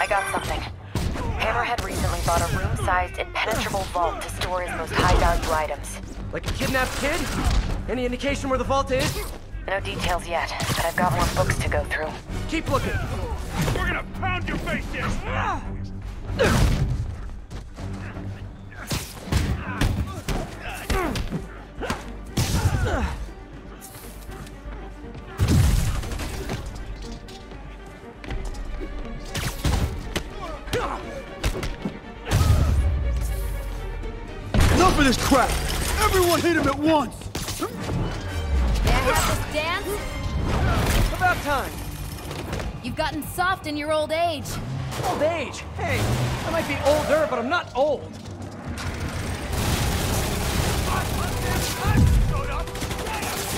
I got something. Hammerhead recently bought a room-sized, impenetrable vault to store his most high-value items. Like a kidnapped kid? Any indication where the vault is? No details yet, but I've got more books to go through. Keep looking! We're gonna pound your face in! For this crap! Everyone hit him at once! Can't have this dance? About time! You've gotten soft in your old age. Old age? Hey, I might be older, but I'm not old.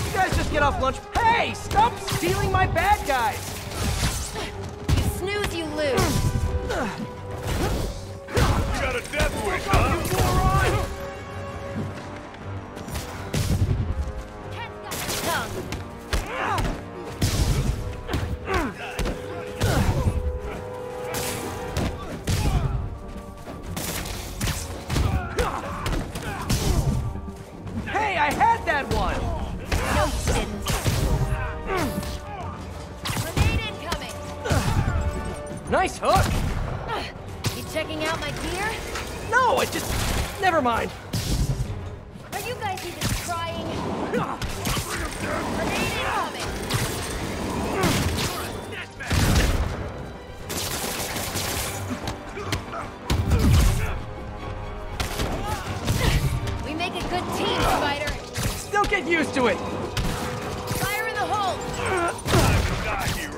You guys just get off lunch. Hey, stop stealing my bad guys! You snooze, you lose. You got a death wish, huh? You moron! Checking out my gear? No, I just... never mind. Are you guys even trying? Grenade incoming! We make a good team, Spider. Still get used to it. Fire in the hole. God, hero.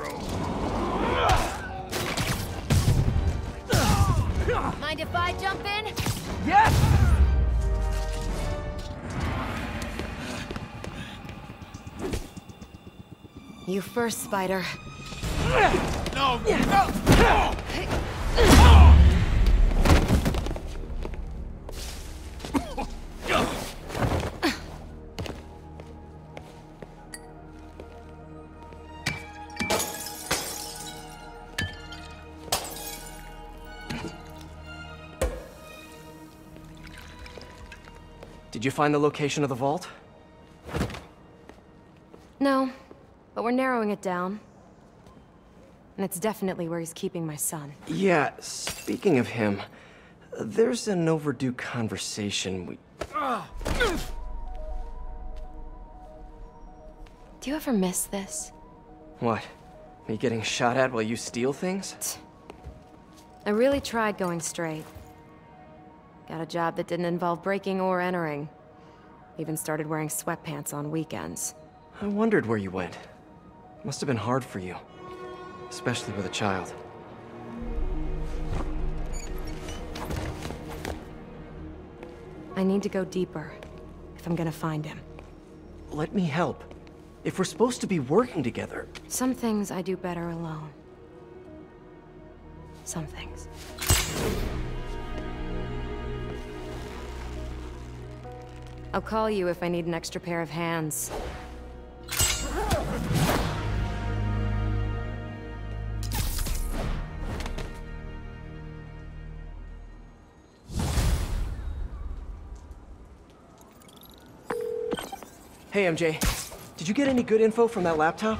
Mind if I jump in? Yes! You first, Spider. No! No! Did you find the location of the vault? No, but we're narrowing it down. And it's definitely where he's keeping my son. Yeah, speaking of him, there's an overdue conversation we... Do you ever miss this? What? Me getting shot at while you steal things? I really tried going straight. Got a job that didn't involve breaking or entering. Even started wearing sweatpants on weekends. I wondered where you went. Must have been hard for you. Especially with a child. I need to go deeper, if I'm gonna find him. Let me help. If we're supposed to be working together... Some things I do better alone. Some things. I'll call you if I need an extra pair of hands. Hey, MJ. Did you get any good info from that laptop?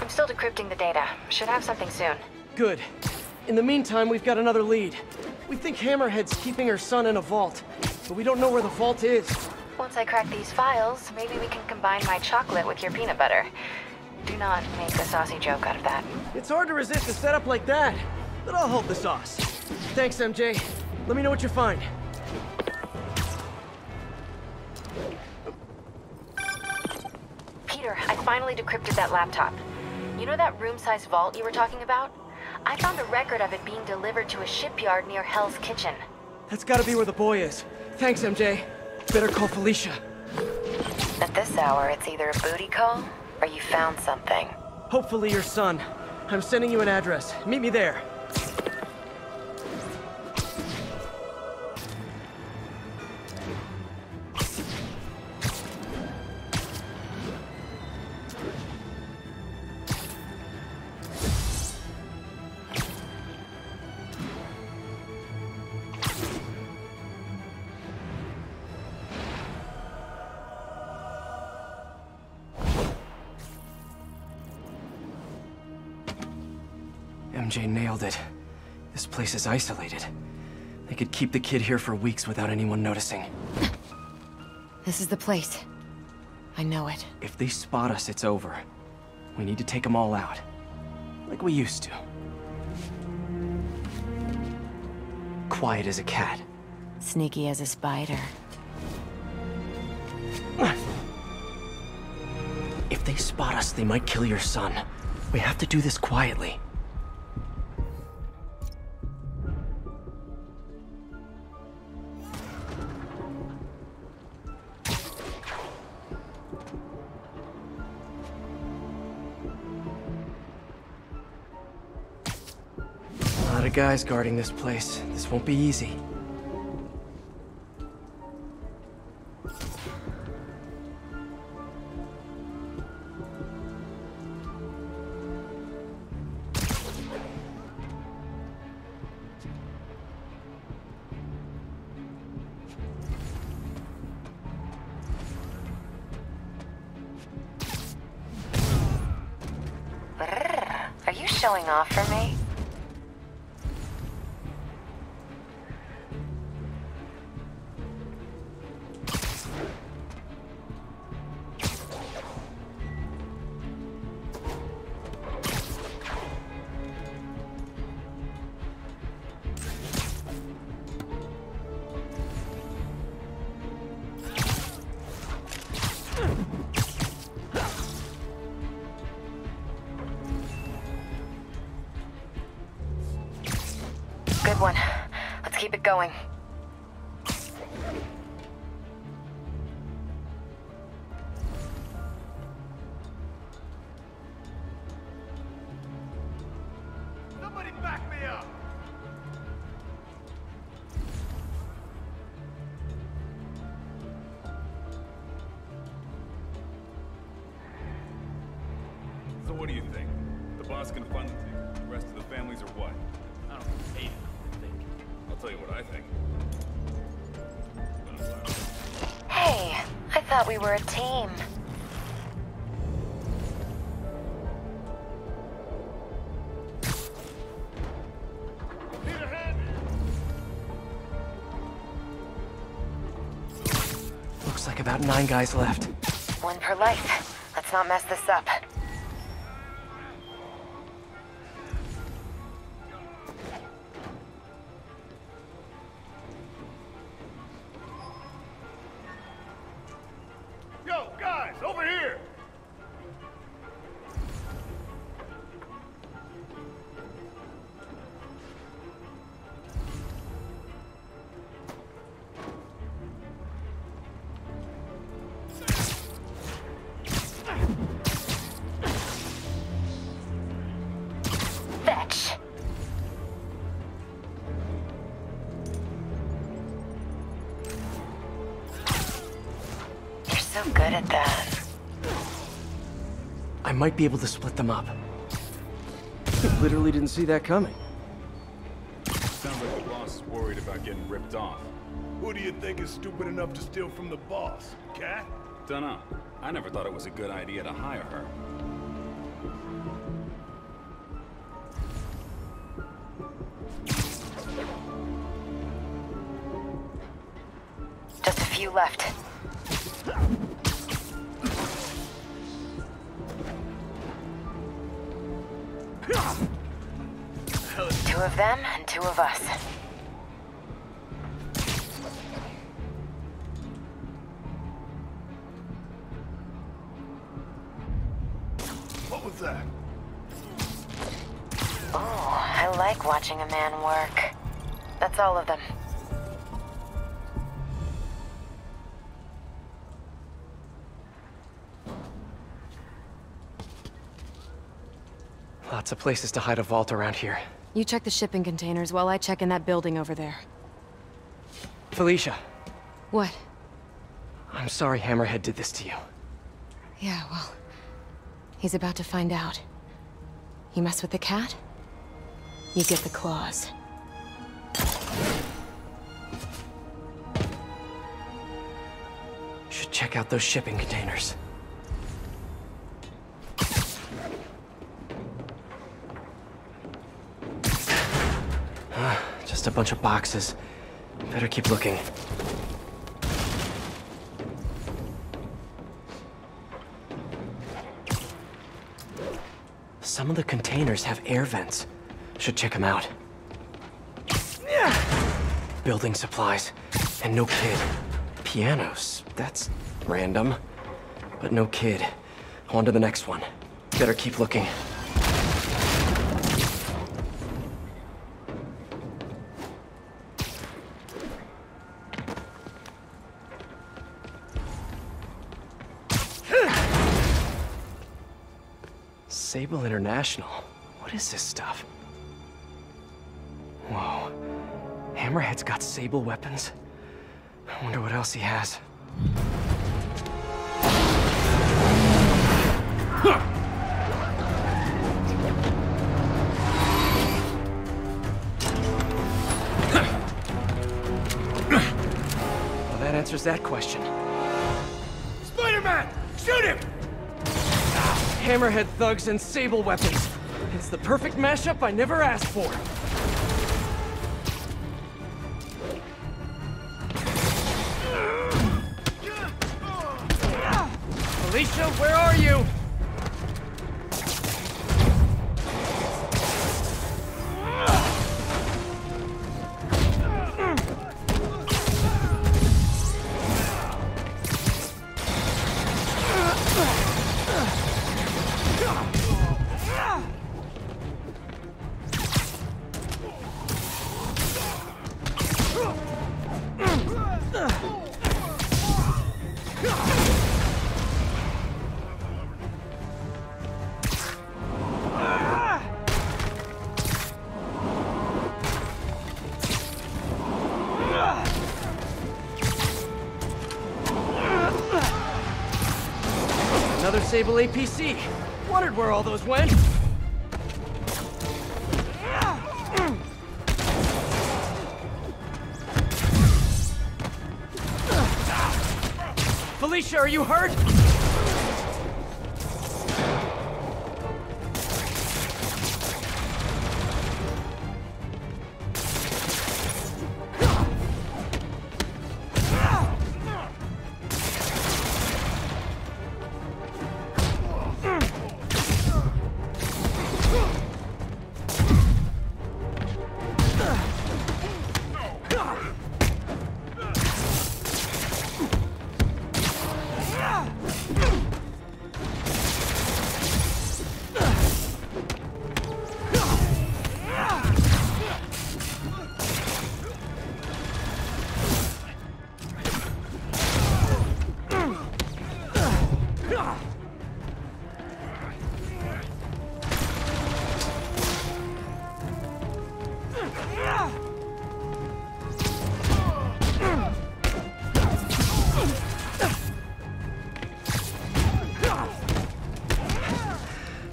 I'm still decrypting the data. Should have something soon. Good. In the meantime, we've got another lead. We think Hammerhead's keeping her son in a vault, but we don't know where the vault is. Once I crack these files, maybe we can combine my chocolate with your peanut butter. Do not make a saucy joke out of that. It's hard to resist a setup like that, but I'll hold the sauce. Thanks, MJ. Let me know what you find. Peter, I finally decrypted that laptop. You know that room-sized vault you were talking about? I found a record of it being delivered to a shipyard near Hell's Kitchen. That's gotta be where the boy is. Thanks, MJ. Better call Felicia. At this hour, it's either a booty call, or you found something. Hopefully your son. I'm sending you an address. Meet me there. MJ nailed it. This place is isolated. They could keep the kid here for weeks without anyone noticing. This is the place. I know it. If they spot us, it's over. We need to take them all out. Like we used to. Quiet as a cat. Sneaky as a spider. If they spot us, they might kill your son. We have to do this quietly. Guys guarding this place. This won't be easy. Are you showing off for me? keep it going. What do you think? The boss can fund the team. The rest of the families are what? I don't know. I'll tell you what I think. Hey, I thought we were a team. Looks like about 9 guys left. 1 per life. Let's not mess this up. So good at that. I might be able to split them up. Literally didn't see that coming. Sounds like the boss is worried about getting ripped off. Who do you think is stupid enough to steal from the boss? Cat? Dunno. I never thought it was a good idea to hire her. Just a few left. Two of them and 2 of us. What was that? Oh, I like watching a man work. That's all of them. Lots of places to hide a vault around here. You check the shipping containers while I check in that building over there. Felicia. What? I'm sorry Hammerhead did this to you. Yeah, well, he's about to find out. You mess with the cat, you get the claws. Should check out those shipping containers. Just a bunch of boxes. Better keep looking. Some of the containers have air vents. Should check them out. Building supplies. And no kid. Pianos. That's random. But no kid. On to the next one. Better keep looking. Sable International? What is this stuff? Whoa. Hammerhead's got Sable weapons? I wonder what else he has. Well, that answers that question. Spider-Man! Shoot him! Hammerhead thugs and Sable weapons. It's the perfect mashup I never asked for. Felicia, where are you? Another Sable APC. Wondered where all those went. Felicia, are you hurt?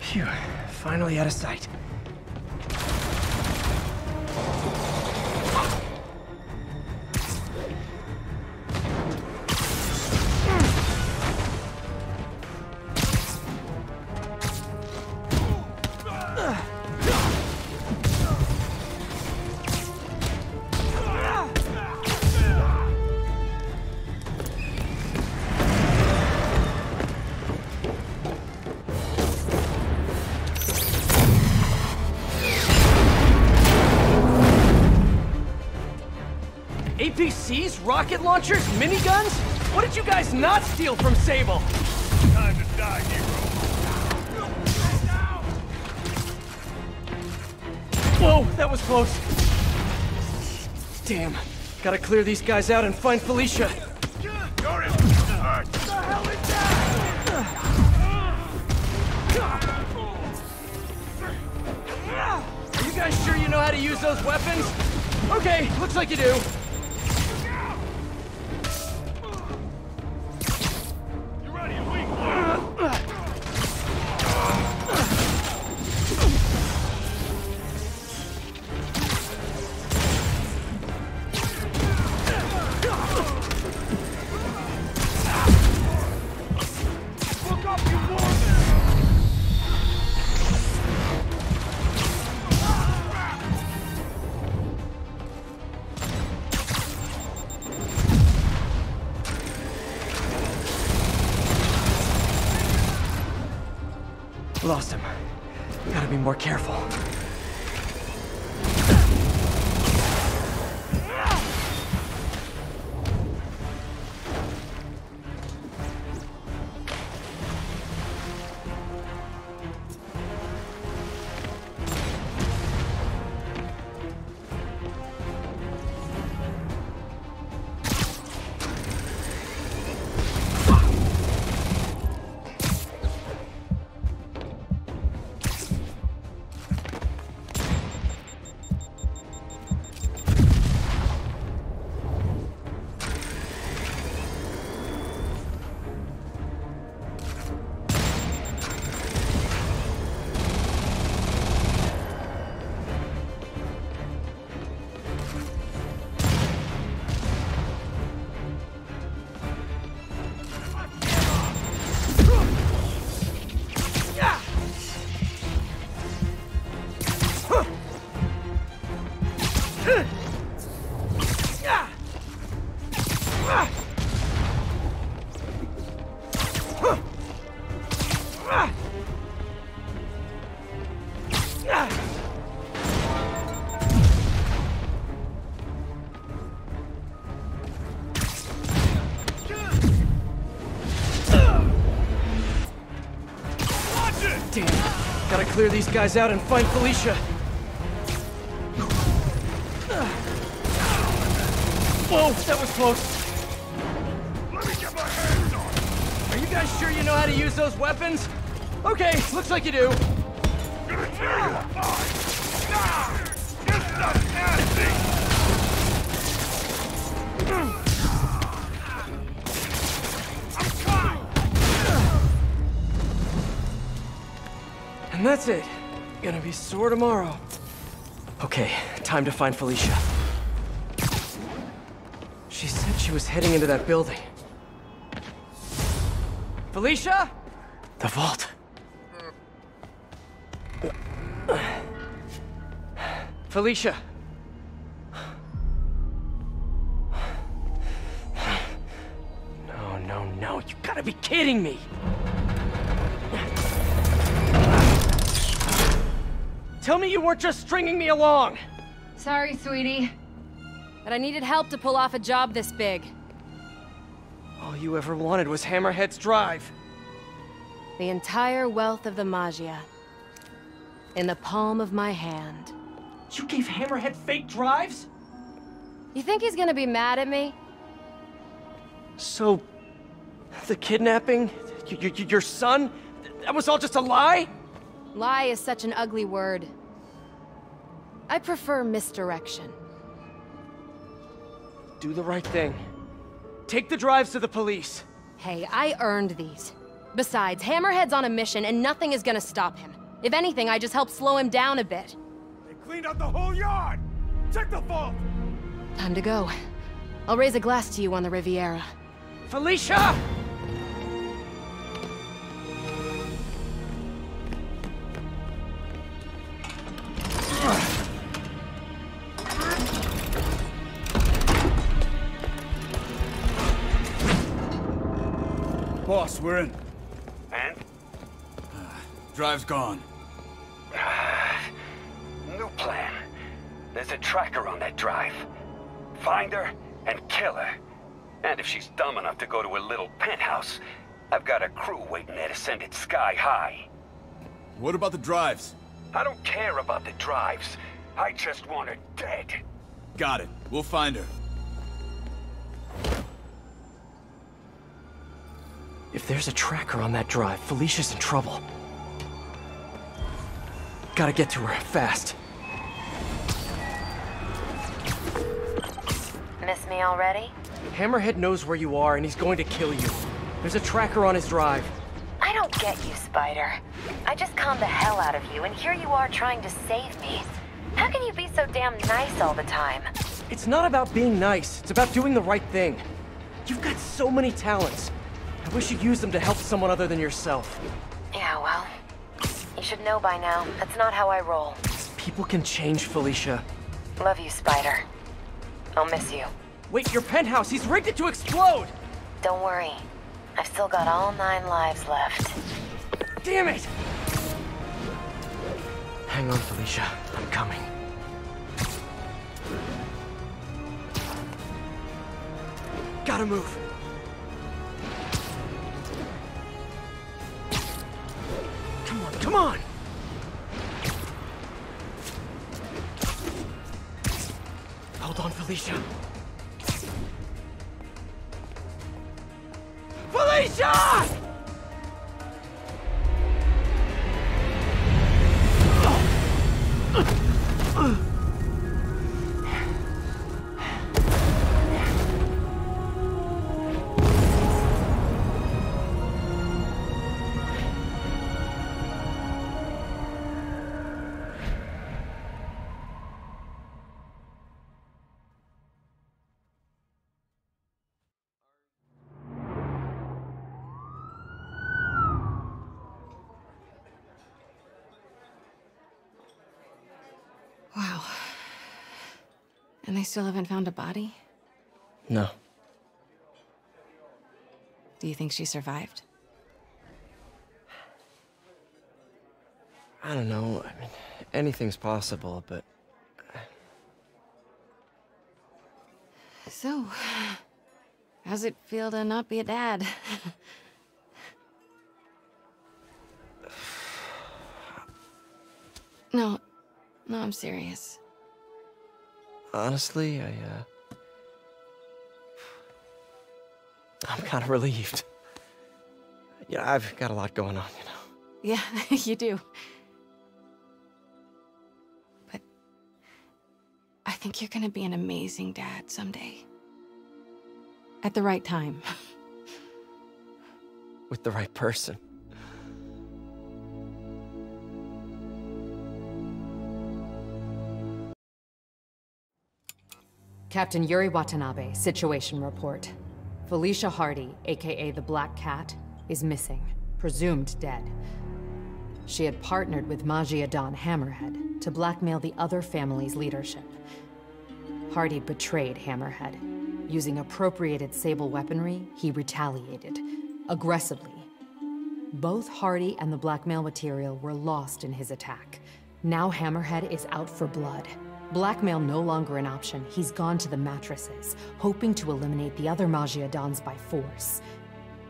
Phew, finally out of sight. APCs, rocket launchers, miniguns? What did you guys not steal from Sable? Time to die, hero. Whoa, that was close. Damn. Gotta clear these guys out and find Felicia. You're in. What the hell is that? Are you guys sure you know how to use those weapons? Okay, looks like you do. Lost him. Gotta be more careful. Gotta clear these guys out and find Felicia. Whoa, that was close. Let me get my hands on. Are you guys sure you know how to use those weapons? Okay, looks like you do. I'm gonna tear you apart. Nah, this stuff's nasty. I'm caught. And that's it. Gonna be sore tomorrow. Okay, time to find Felicia. She said she was heading into that building. Felicia? The vault. Felicia. No, no, no. You gotta be kidding me. Tell me you weren't just stringing me along! Sorry, sweetie. But I needed help to pull off a job this big. All you ever wanted was Hammerhead's drive. The entire wealth of the Magia. In the palm of my hand. You gave Hammerhead fake drives? You think he's gonna be mad at me? So... the kidnapping? Your son? That was all just a lie? Lie is such an ugly word. I prefer misdirection. Do the right thing. Take the drives to the police. Hey, I earned these. Besides, Hammerhead's on a mission and nothing is gonna stop him. If anything, I just help slow him down a bit. They cleaned out the whole yard! Check the vault! Time to go. I'll raise a glass to you on the Riviera. Felicia! Boss, we're in. And? Drive's gone. New plan. There's a tracker on that drive. Find her and kill her. And if she's dumb enough to go to a little penthouse, I've got a crew waiting there to send it sky high. What about the drives? I don't care about the drives. I just want her dead. Got it. We'll find her. If there's a tracker on that drive, Felicia's in trouble. Gotta get to her, fast. Miss me already? Hammerhead knows where you are and he's going to kill you. There's a tracker on his drive. I don't get you, Spider. I just calmed the hell out of you and here you are trying to save me. How can you be so damn nice all the time? It's not about being nice, it's about doing the right thing. You've got so many talents. I wish you'd use them to help someone other than yourself. Yeah, well, you should know by now. That's not how I roll. People can change, Felicia. Love you, Spider. I'll miss you. Wait, your penthouse! He's rigged it to explode! Don't worry. I've still got all 9 lives left. Damn it! Hang on, Felicia. I'm coming. Gotta move. Come on! Hold on, Felicia. Felicia! And they still haven't found a body? No. Do you think she survived? I don't know. I mean, anything's possible, but... So, how's it feel to not be a dad? No, I'm serious. Honestly, I'm kind of relieved. Yeah, I've got a lot going on, you know. Yeah, you do. But I think you're gonna be an amazing dad someday. At the right time. With the right person. Captain Yuri Watanabe, situation report. Felicia Hardy, aka the Black Cat, is missing, presumed dead. She had partnered with Magia Don Hammerhead to blackmail the other family's leadership. Hardy betrayed Hammerhead. Using appropriated Sable weaponry, he retaliated, aggressively. Both Hardy and the blackmail material were lost in his attack. Now Hammerhead is out for blood. Blackmail no longer an option, he's gone to the mattresses, hoping to eliminate the other Magia Dons by force.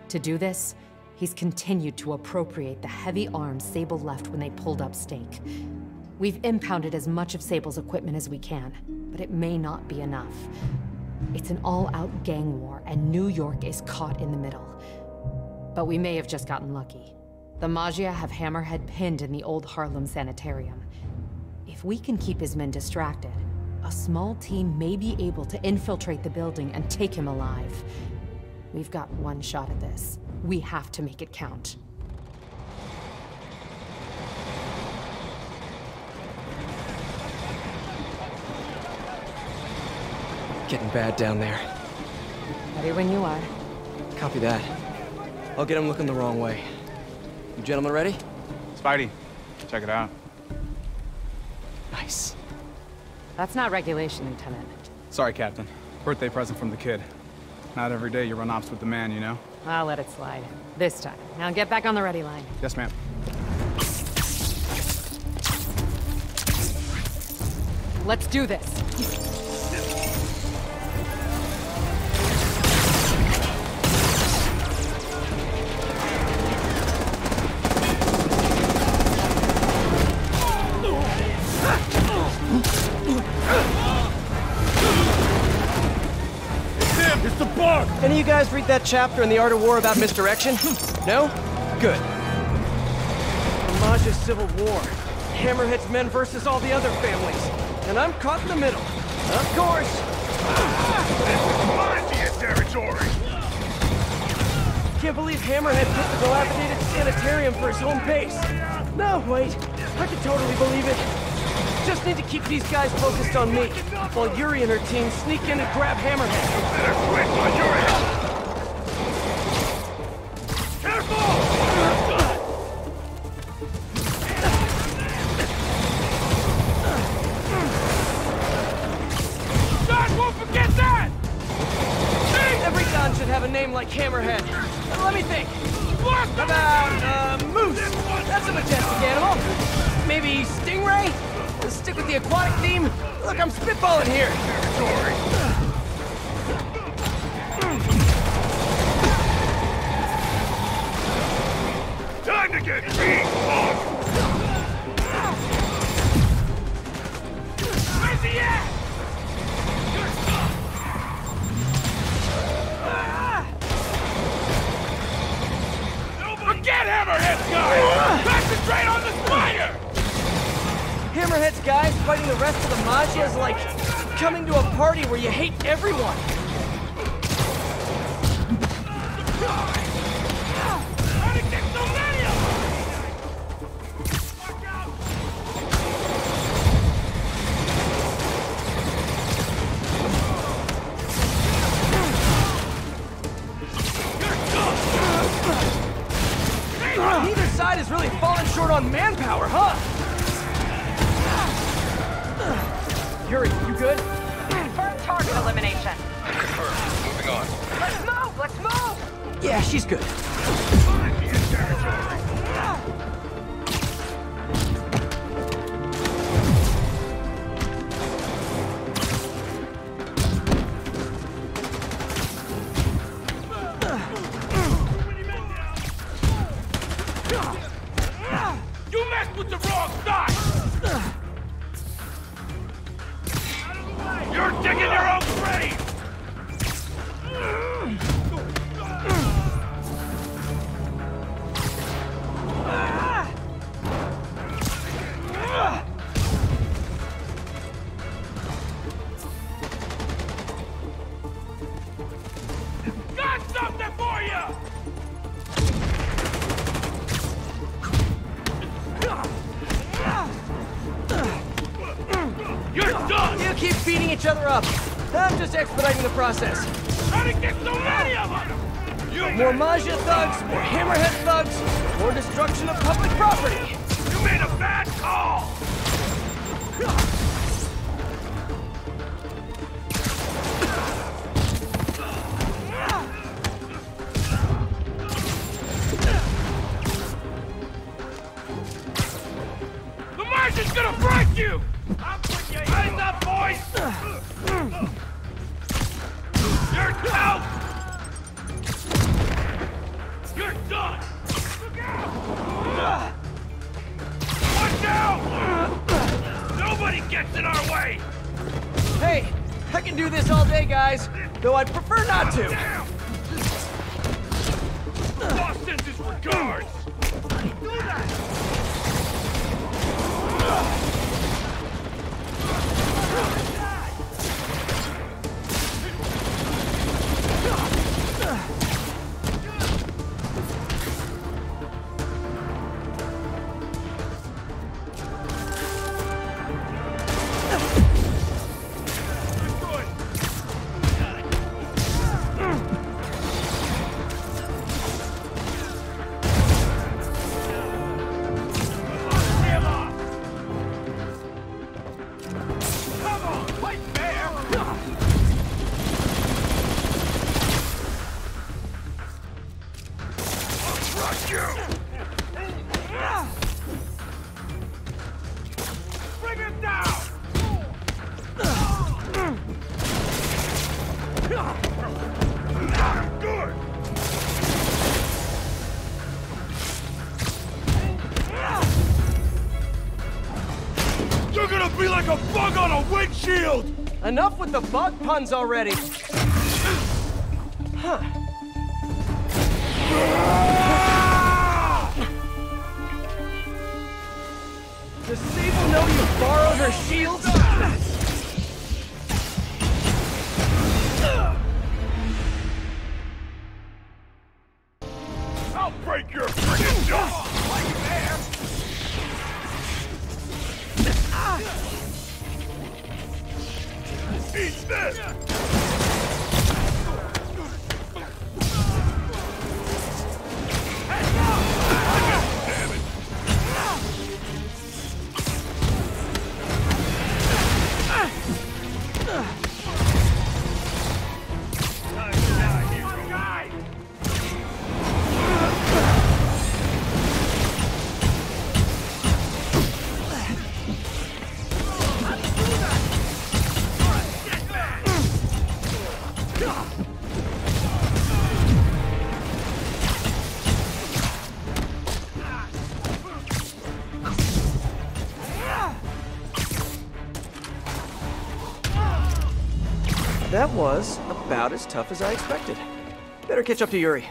To do this, he's continued to appropriate the heavy arms Sable left when they pulled up stake. We've impounded as much of Sable's equipment as we can, but it may not be enough. It's an all-out gang war, and New York is caught in the middle. But we may have just gotten lucky. The Magia have Hammerhead pinned in the old Harlem Sanitarium. If we can keep his men distracted, a small team may be able to infiltrate the building and take him alive. We've got one shot at this. We have to make it count. Getting bad down there. Ready when you are. Copy that. I'll get him looking the wrong way. You gentlemen ready? Spidey, check it out. Nice. That's not regulation, Lieutenant. Sorry, Captain. Birthday present from the kid. Not every day you run ops with the man, you know? I'll let it slide. This time. Now get back on the ready line. Yes, ma'am. Let's do this. Any of you guys read that chapter in The Art of War about misdirection? No? Good. The Magia's Civil War. Hammerhead's men versus all the other families. And I'm caught in the middle. Of course! This is Magia territory! Can't believe Hammerhead put the dilapidated sanitarium for his home base. No, wait. I can totally believe it. Just need to keep these guys focused on me, while Yuri and her team sneak in and grab Hammerhead. You better quit while you're in. Careful! God won't forget that! Every gun should have a name like Hammerhead. Let me think. What about, Moose? That's a majestic animal. Maybe Stingray? Let's stick with the aquatic theme. Look, I'm spitballing here. Territory. Time to get beat off. Where's he at? Forget Hammerhead, guys! Concentrate on the spider! Hammerhead's guys fighting the rest of the Magia is like coming to a party where you hate everyone. How did you get so many of them? Neither side has really fallen short on manpower, huh? Yuri, you good? Confirmed target elimination. Confirmed. Moving on. Let's move! Let's move! Yeah, she's good. You messed with the wrong side! You're digging your own grave! other up. I'm just expediting the process. How did you get so many of them? You more Maja thugs, more hammerhead thugs, more destruction of public property. You made a bad call! It's gonna break you! I'll put you in. Rise up, boys! You're out! You're done! Look out! Watch out! Nobody gets in our way! Hey, I can do this all day, guys. Though I'd prefer not to. Lost in disregard! Do that! Enough with the bug puns already! Huh. Does Sable know you borrowed her shield? I'll break your friggin' jaw! Eat this! That was about as tough as I expected. Better catch up to Yuri.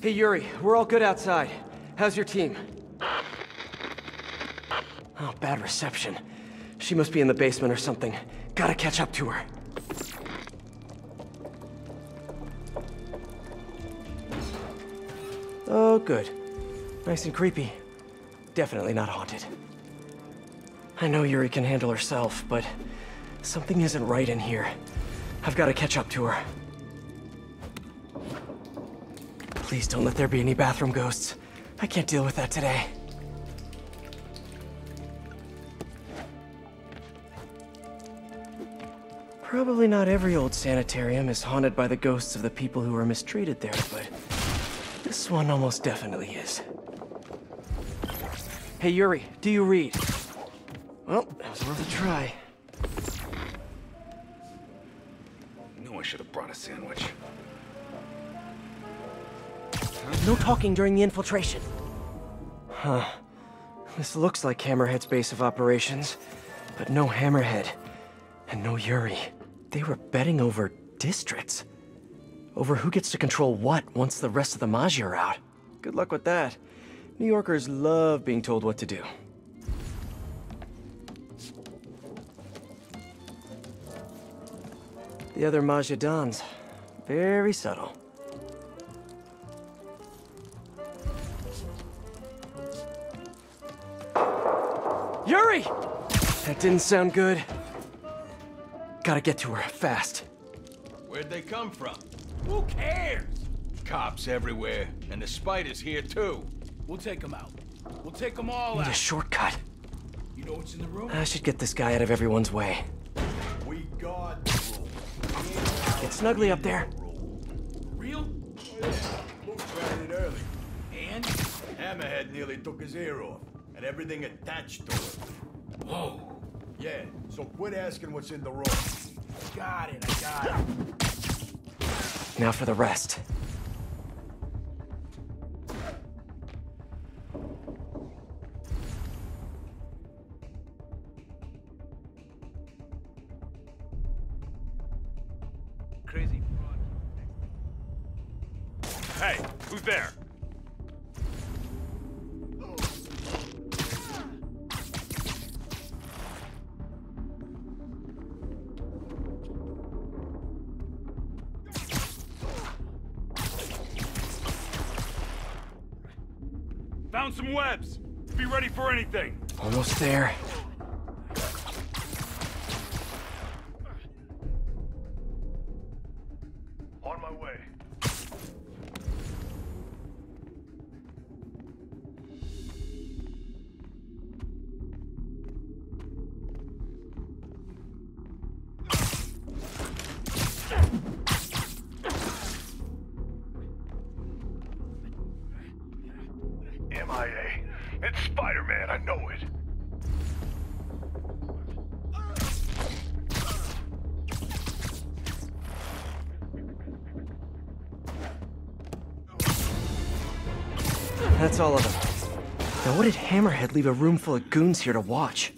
Hey Yuri, we're all good outside. How's your team? Oh, bad reception. She must be in the basement or something. Gotta catch up to her. Oh, good. Nice and creepy. Definitely not haunted. I know Yuri can handle herself, but something isn't right in here. I've gotta catch up to her. Please don't let there be any bathroom ghosts. I can't deal with that today. Probably not every old sanitarium is haunted by the ghosts of the people who were mistreated there, but this one almost definitely is. Hey Yuri, do you read? Well, that was worth a try. Knew I should have brought a sandwich. No talking during the infiltration. Huh. This looks like Hammerhead's base of operations, but no Hammerhead. And no Yuri. They were betting over districts. Over who gets to control what once the rest of the Maji are out. Good luck with that. New Yorkers love being told what to do. The other Majedans, very subtle. Yuri! That didn't sound good. Gotta get to her, fast. Where'd they come from? Who cares? Cops everywhere, and the spider's here too. We'll take them out. We'll take them all out. Need a shortcut. You know what's in the room? I should get this guy out of everyone's way. We got the rule. Get snugly up there. Real? Oh, yeah. Luke found it early. And? Hammerhead nearly took his ear off, and everything attached to it. Whoa. Yeah, so quit asking what's in the room. Got it, I got it. Now for the rest. Crazy. Hey, who's there? Found some webs. Be ready for anything. Almost there. It's Spider-Man, I know it. That's all of them. Now, what did Hammerhead leave a room full of goons here to watch?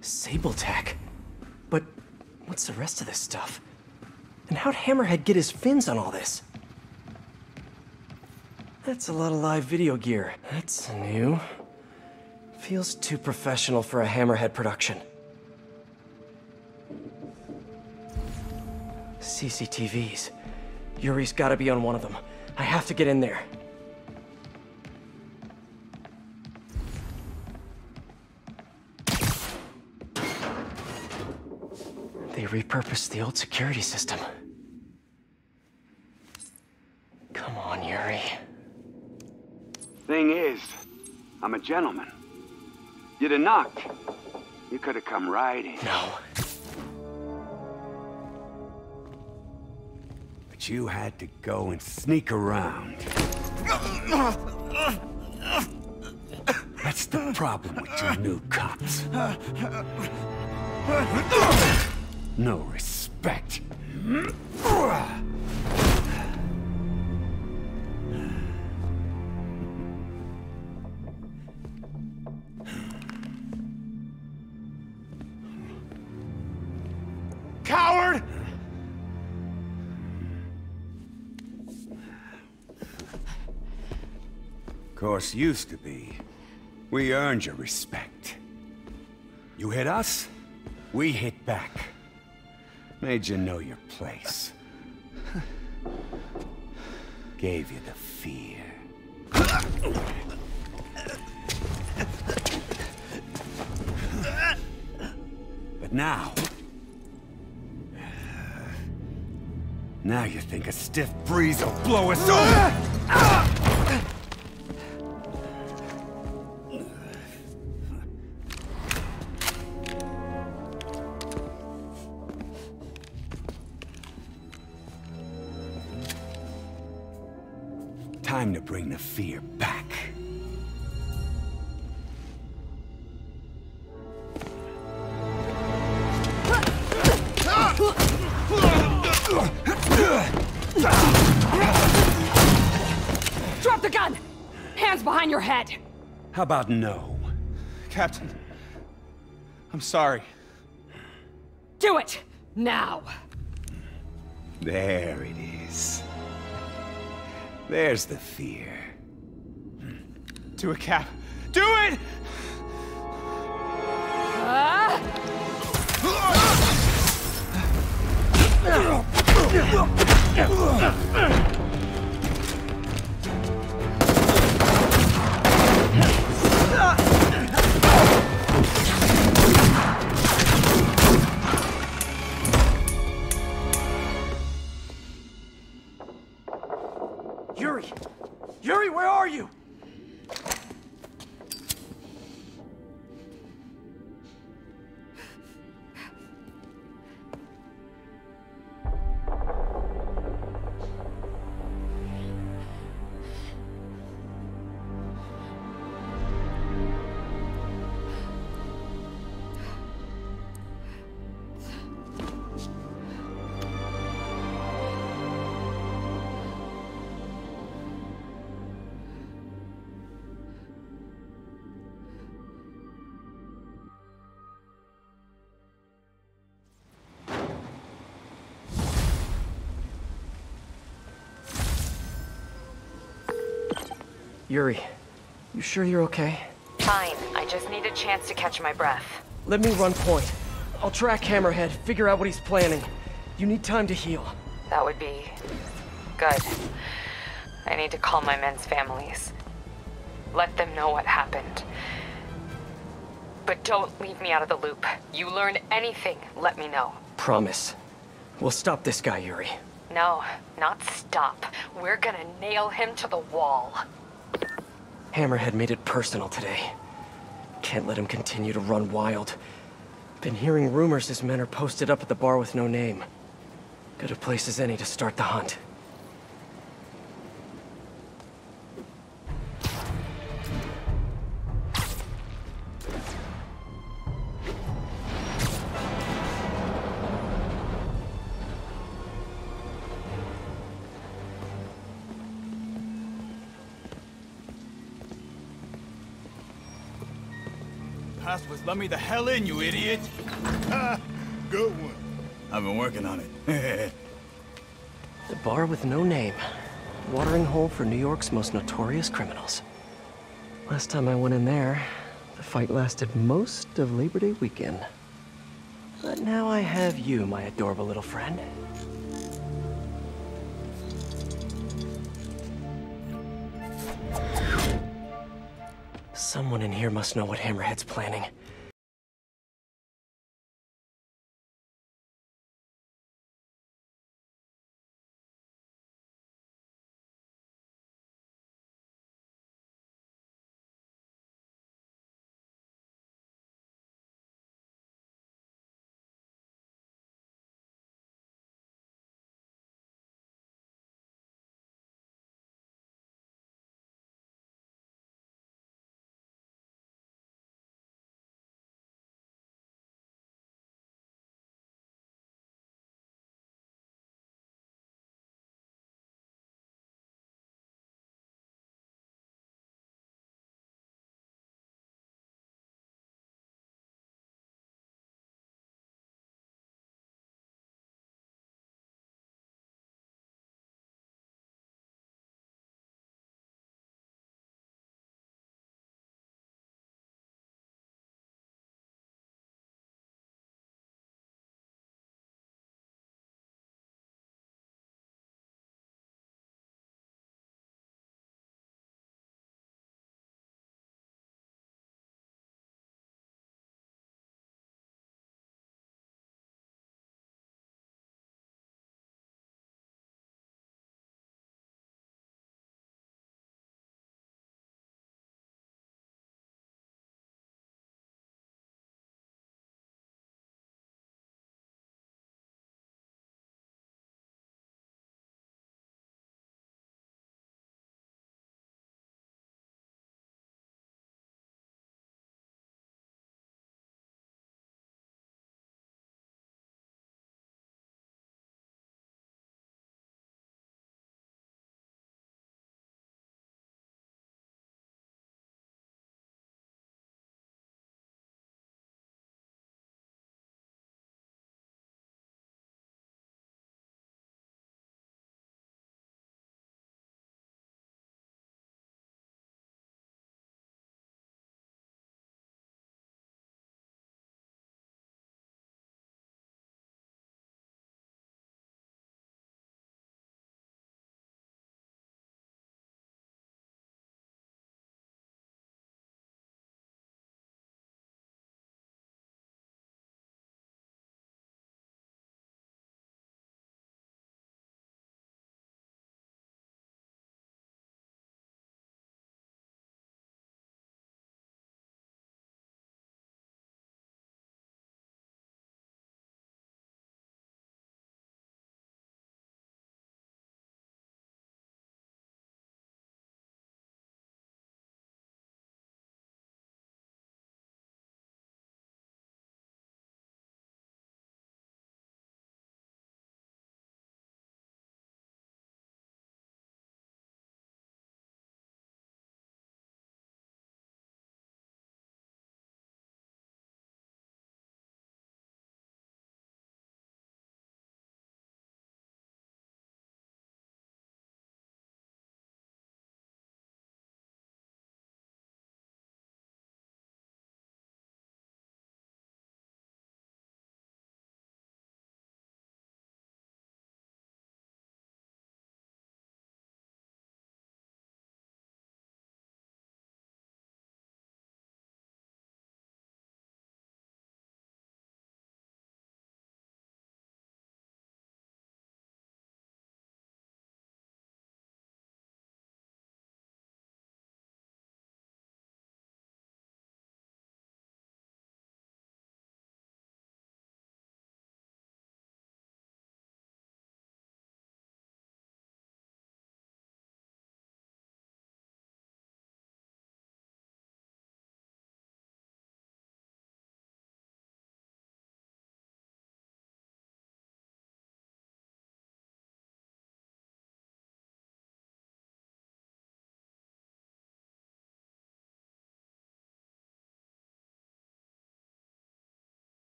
Sabletech? But what's the rest of this stuff? And how'd Hammerhead get his fins on all this? That's a lot of live video gear. That's new. Feels too professional for a Hammerhead production. CCTVs. Yuri's gotta be on one of them. I have to get in there. They repurposed the old security system. Come on, Yuri. Thing is, I'm a gentleman. You'd have knocked. You could have come right in. No. But you had to go and sneak around. That's the problem with your new cops. No respect. Coward! Of course, used to be. We earned your respect. You hit us, we hit back. Made you know your place. Gave you the fear. But But now you think a stiff breeze will blow us over? Time to bring the fear back. Drop the gun! Hands behind your head! How about no? Captain, I'm sorry. Do it! Now! There it is. There's the fear. Do it, Cap. Do it! Yuri, where are you? Yuri, you sure you're okay? Fine. I just need a chance to catch my breath. Let me run point. I'll track Hammerhead, figure out what he's planning. You need time to heal. That would be good. I need to call my men's families. Let them know what happened. But don't leave me out of the loop. You learn anything, let me know. Promise. We'll stop this guy, Yuri. No, not stop. We're gonna nail him to the wall. Hammerhead made it personal today. Can't let him continue to run wild. Been hearing rumors his men are posted up at the bar with no name. Good a place as any to start the hunt. Let me the hell in, you idiot! Ha! Good one. I've been working on it. The bar with no name. Watering hole for New York's most notorious criminals. Last time I went in there, the fight lasted most of Labor Day weekend. But now I have you, my adorable little friend. Someone in here must know what Hammerhead's planning.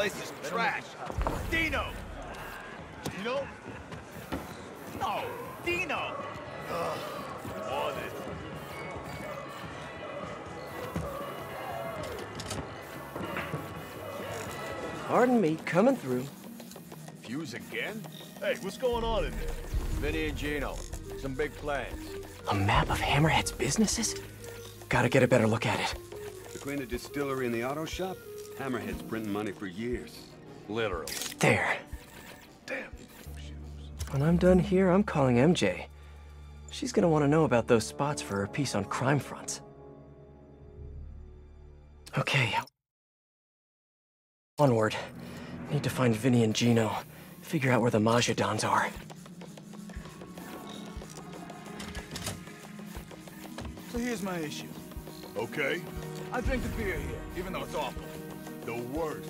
Place is trash. Dino! Dino? No, Dino! Ugh, want it. Pardon me, coming through. Fuse again? Hey, what's going on in there? Vinny and Gino, some big plans. A map of Hammerhead's businesses? Gotta get a better look at it. Between the distillery and the auto shop, Hammerhead's printing money for years. Literally. There. Damn. When I'm done here, I'm calling MJ. She's gonna want to know about those spots for her piece on crime fronts. Okay. Onward. Need to find Vinny and Gino. Figure out where the Majidans are. So here's my issue. Okay. I drink the beer here, even though it's awful. The worst.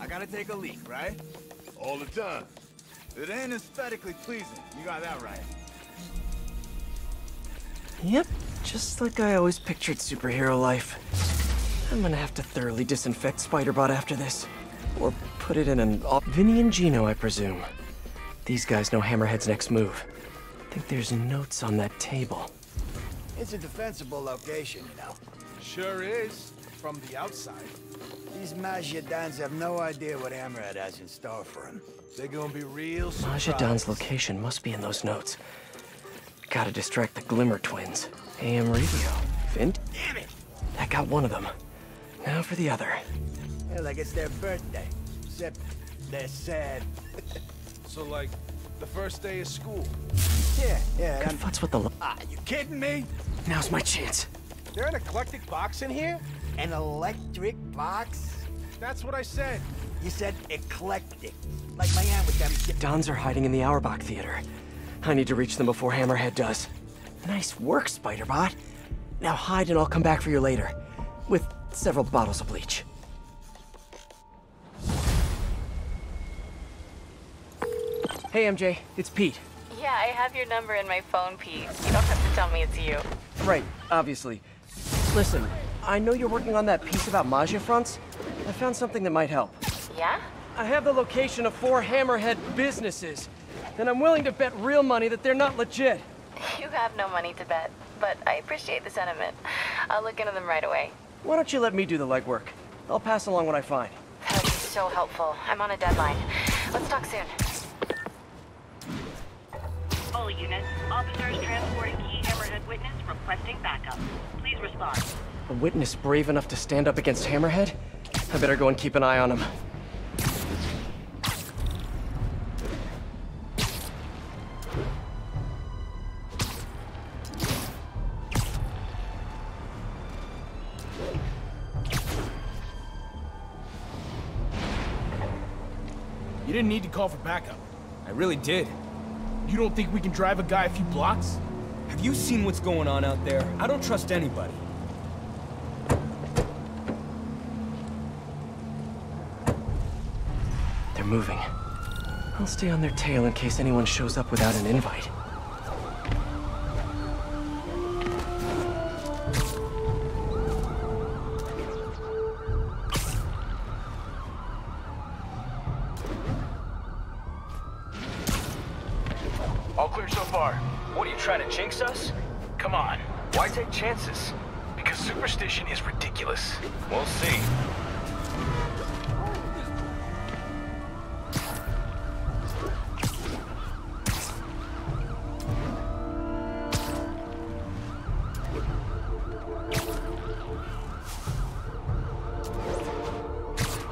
I gotta take a leak, right? All the time. It ain't aesthetically pleasing. You got that right. Yep. Just like I always pictured superhero life. I'm gonna have to thoroughly disinfect Spider-Bot after this. Or put it in an Vinny and Gino, I presume. These guys know Hammerhead's next move. I think there's notes on that table. It's a defensible location, you know. Sure is, from the outside. These Majidans have no idea what Hammerhead has in store for him. They're gonna be real surprised. Majidan's location must be in those notes. Gotta distract the Glimmer twins. AM radio. Vint? Damn it! That got one of them. Now for the other. Well, like it's their birthday. Except they're sad. So, like, the first day of school? Yeah. Good futz with the... Ah, you kidding me? Now's my chance. There an eclectic box in here? An electric box? That's what I said. You said eclectic. Like my aunt with them... Dons are hiding in the Auerbach Theater. I need to reach them before Hammerhead does. Nice work, Spider-Bot. Now hide and I'll come back for you later. With several bottles of bleach. Hey, MJ. It's Pete. Yeah, I have your number in my phone, Pete. You don't have to tell me it's you. Right, obviously. Listen, I know you're working on that piece about Majid fronts. I found something that might help. Yeah? I have the location of 4 Hammerhead businesses, and I'm willing to bet real money that they're not legit. You have no money to bet, but I appreciate the sentiment. I'll look into them right away. Why don't you let me do the legwork? I'll pass along what I find. That would be so helpful. I'm on a deadline. Let's talk soon. All units, officers transporting key Hammerhead witness requesting backup. Please respond. A witness brave enough to stand up against Hammerhead? I better go and keep an eye on him. You didn't need to call for backup. I really did. You don't think we can drive a guy a few blocks? Have you seen what's going on out there? I don't trust anybody. They're moving. I'll stay on their tail in case anyone shows up without an invite. All clear so far. What, are you trying to jinx us? Come on. Why take chances? Because superstition is ridiculous. We'll see.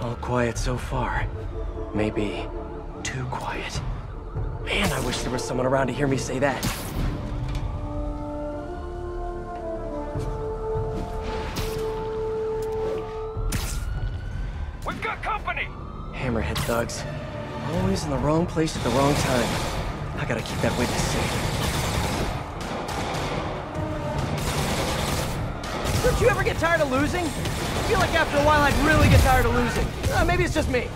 All quiet so far. Maybe too quiet. Man, I wish there was someone around to hear me say that. We've got company! Hammerhead thugs. Always in the wrong place at the wrong time. I gotta keep that witness safe. Don't you ever get tired of losing? I feel like after a while I'd really get tired of losing. Maybe it's just me.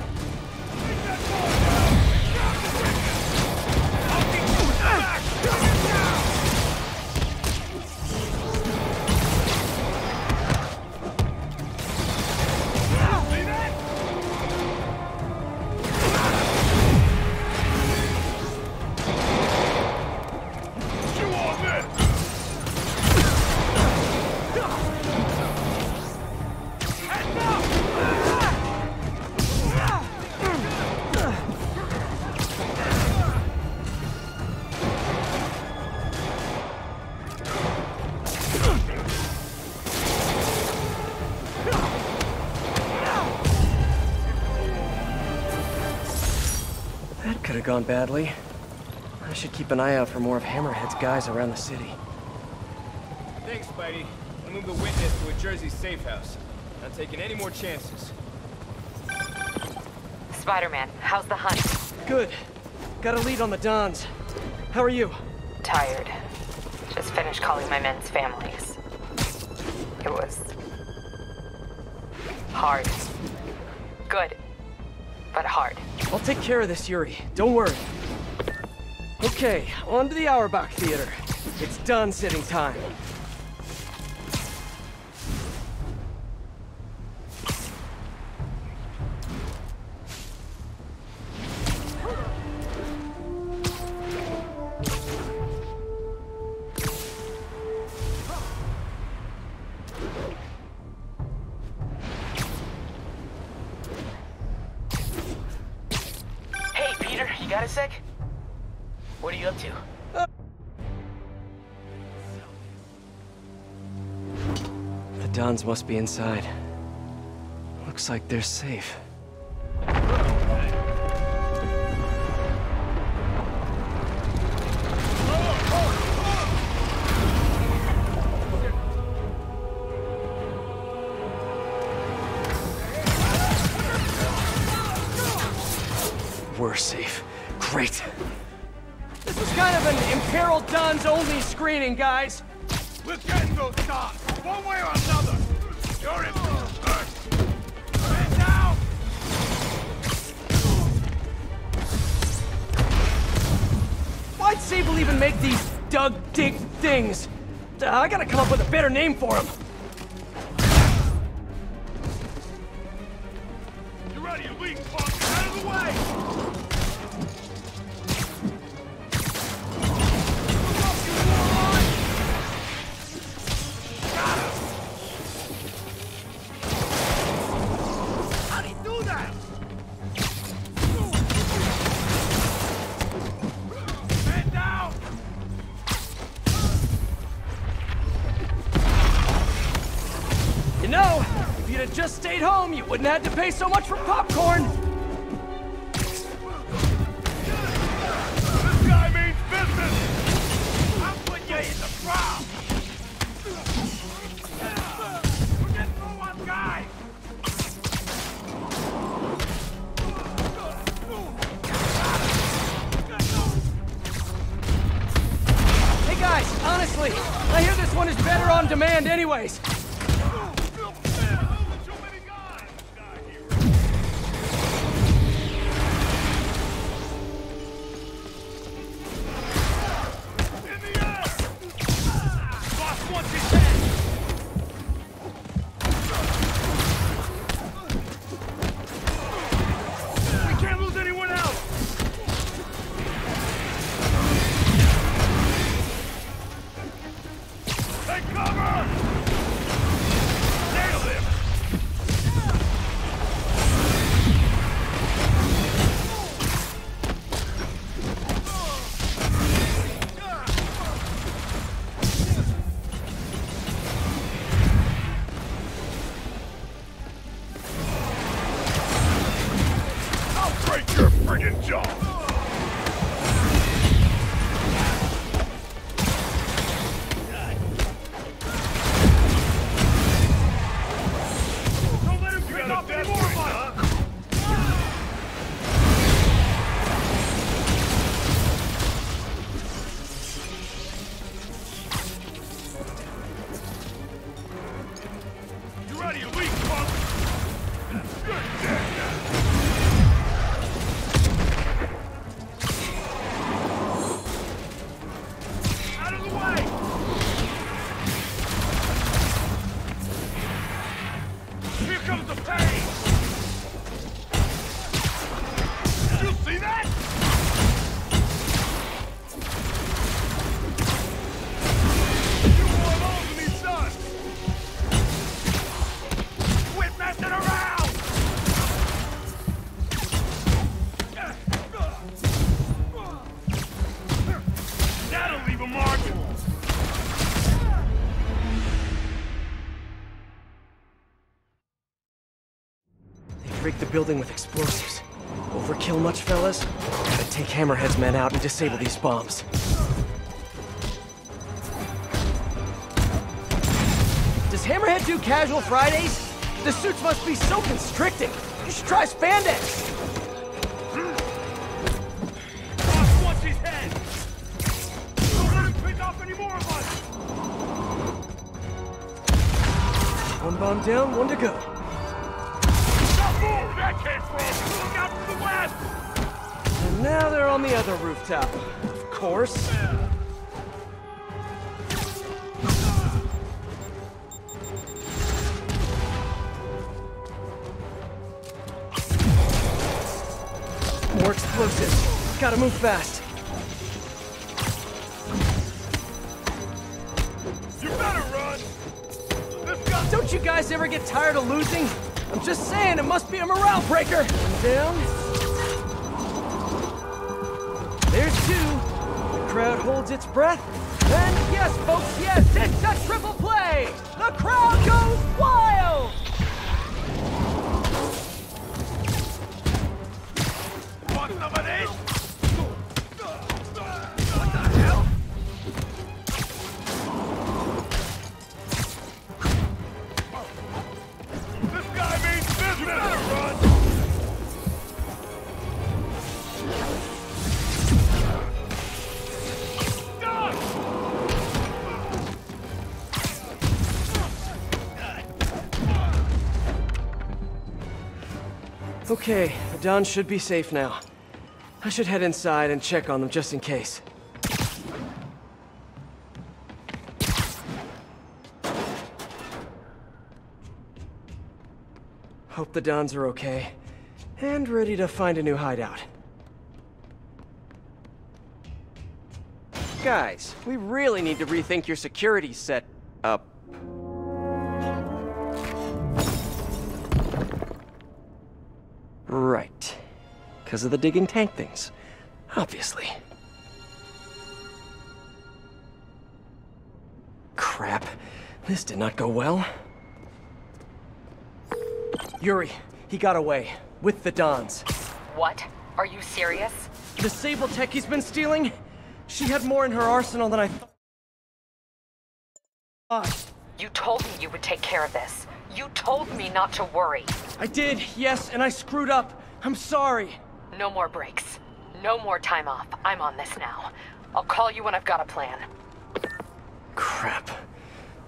Could have gone badly. I should keep an eye out for more of Hammerhead's guys around the city. Thanks, Spidey. I'll move the witness to a Jersey safe house. Not taking any more chances. Spider-Man, how's the hunt? Good. Got a lead on the Dons. How are you? Tired. Just finished calling my men's families. It was... hard. Good. But hard. I'll take care of this, Yuri. Don't worry. Okay, on to the Auerbach Theater. It's done sitting time. Must be inside. Looks like they're safe. We're safe. Great. This was kind of an imperiled Dons only screening, guys. We're getting those Dons, one way or another. You're in first! Get down! Why'd Sable even make these dug-dig things? I gotta come up with a better name for them. You ready, you weak fuck? Out of the way! Got him! Just stayed home, you wouldn't have had to pay so much for popcorn! This guy means business! I'm putting you in the ground! We're getting through one guy! Hey guys, honestly, I hear this one is better on demand anyways! Building with explosives. overkill much, fellas? Gotta take Hammerhead's men out and disable these bombs. Does Hammerhead do casual Fridays? The suits must be so constricting. You should try spandex. Watch his head! Don't let him pick off any more of us! One bomb down, one to go. Don't move! That came from! Look out from the west! And now they're on the other rooftop. Of course. Yeah. More explosives. Gotta move fast. You better run! Don't you guys ever get tired of losing? I'm just saying, it must be a morale breaker! One down. There's two. The crowd holds its breath. And yes, folks, yes, it's a triple play! The crowd goes wild! Okay, the Dons should be safe now. I should head inside and check on them just in case. Hope the Dons are okay, and ready to find a new hideout. Guys, we really need to rethink your security set up. Right. Because of the digging tank things, obviously. Crap. This did not go well. Yuri, he got away. With the Dons. What? Are you serious? The Sable tech he's been stealing? She had more in her arsenal than I thought. You told me you would take care of this. You told me not to worry. I did, yes, and I screwed up. I'm sorry. No more breaks. No more time off. I'm on this now. I'll call you when I've got a plan. Crap.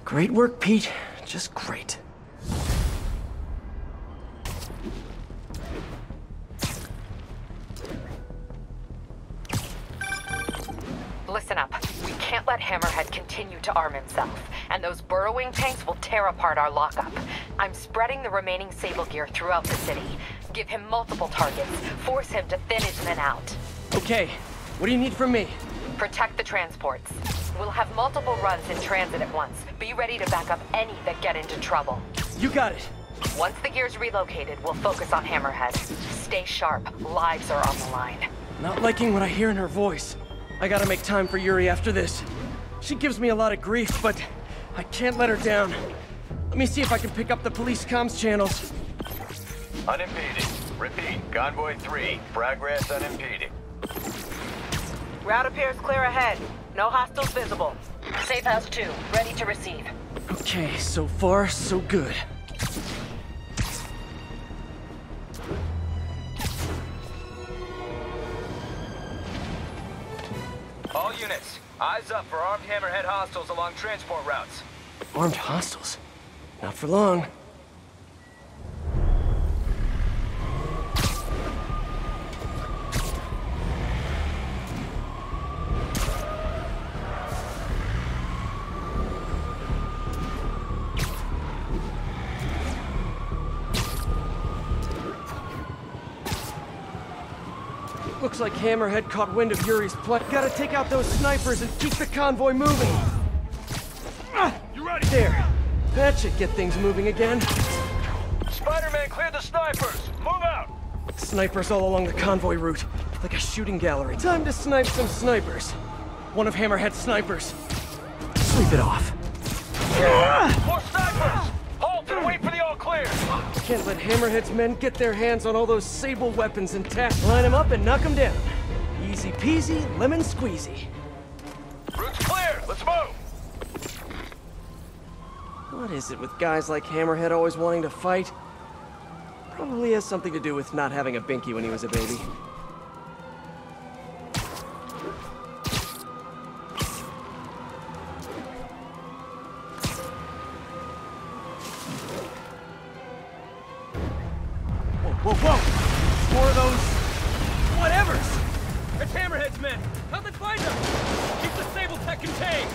Great work, Pete. Just great. Listen up. We can't let Hammerhead continue to arm himself, and those burrowing tanks will tear apart our lockup. I'm spreading the remaining Sable gear throughout the city. Give him multiple targets. Force him to thin his men out. Okay. What do you need from me? Protect the transports. We'll have multiple runs in transit at once. Be ready to back up any that get into trouble. You got it. Once the gear's relocated, we'll focus on Hammerhead. Stay sharp. Lives are on the line. Not liking what I hear in her voice. I gotta make time for Yuri after this. She gives me a lot of grief, but I can't let her down. Let me see if I can pick up the police comms channels. Unimpeded. Repeat, Convoy 3, progress unimpeded. Route appears clear ahead. No hostiles visible. Safe House 2, ready to receive. Okay, so far, so good. All units, eyes up for armed Hammerhead hostiles along transport routes. Armed hostiles? Not for long. Looks like Hammerhead caught wind of Yuri's plot. Gotta take out those snipers and keep the convoy moving. You ready? There. That should get things moving again. Spider-Man, clear the snipers! Move out! Snipers all along the convoy route, like a shooting gallery. Time to snipe some snipers. One of Hammerhead's snipers. Sleep it off. More snipers! Halt and wait for the all clear! Can't let Hammerhead's men get their hands on all those sable weapons and tack. Line them up and knock them down. Easy peasy, lemon squeezy. Route's clear! Let's move! What is it with guys like Hammerhead always wanting to fight? Probably has something to do with not having a binky when he was a baby. Whoa, whoa, whoa! More of those... whatevers! It's Hammerhead's men! Help them find them! Keep the sable tech contained!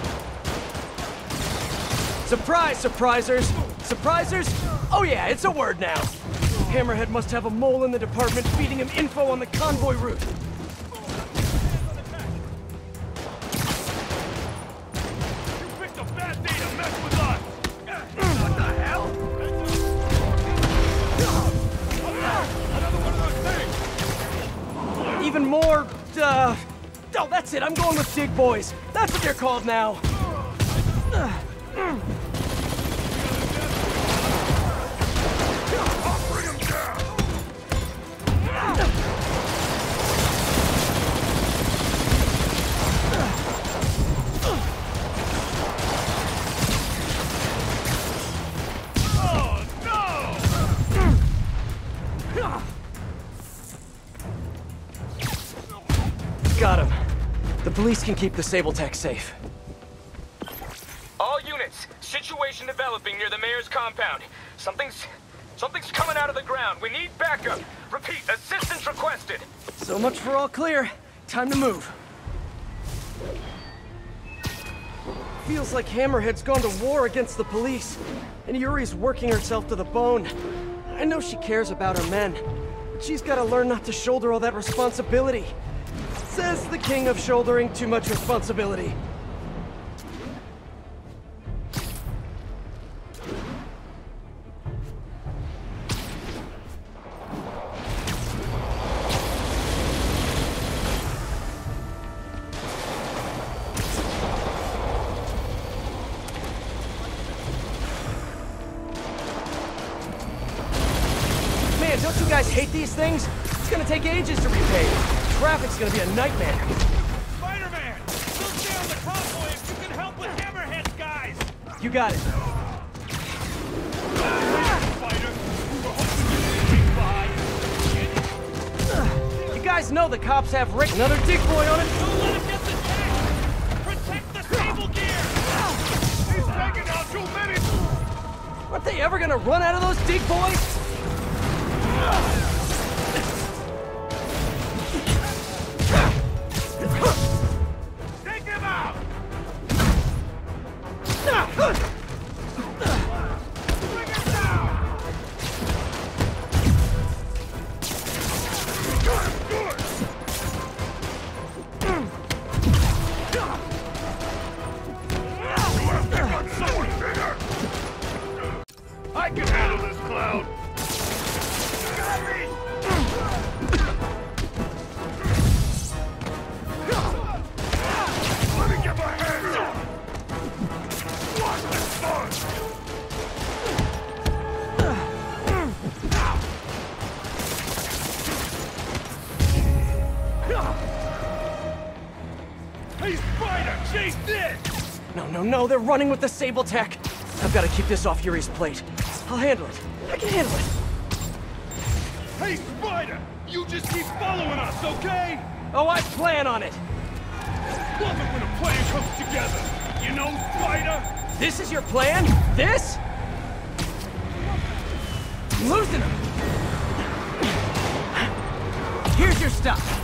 Surprise, surprisers! Surprisers? Oh yeah, it's a word now! Hammerhead must have a mole in the department feeding him info on the convoy route. Even more, oh, that's it. I'm going with Dig Boys. That's what they're called now. Got him. The police can keep the Sable Tech safe. All units, situation developing near the mayor's compound. Something's coming out of the ground. We need backup. Repeat, assistance requested. So much for all clear. Time to move. Feels like Hammerhead's gone to war against the police, and Yuri's working herself to the bone. I know she cares about her men, but she's got to learn not to shoulder all that responsibility. Says the king of shouldering too much responsibility. Man, don't you guys hate these things? It's gonna take ages to repay. Traffic's gonna be a nightmare. Spider-Man! Look down the convoy if you can help with Hammerhead's guys! You got it. Spider, you guys know the cops have Rick. Another Dig Boy on it. Don't let him get the tag! Protect the stable gear! He's taking out too many! Aren't they ever gonna run out of those Dig Boys? I can handle this, Cloud! Let me get my hands on! Watch this fun! Hey, Spider! Chase this! No, no, no, they're running with the Sable Tech! I've got to keep this off Yuri's plate. I'll handle it. I can handle it. Hey, Spider! You just keep following us, okay? Oh, I plan on it. Love it when a plan comes together. You know, Spider? This is your plan? This? I'm losing him. Here's your stuff.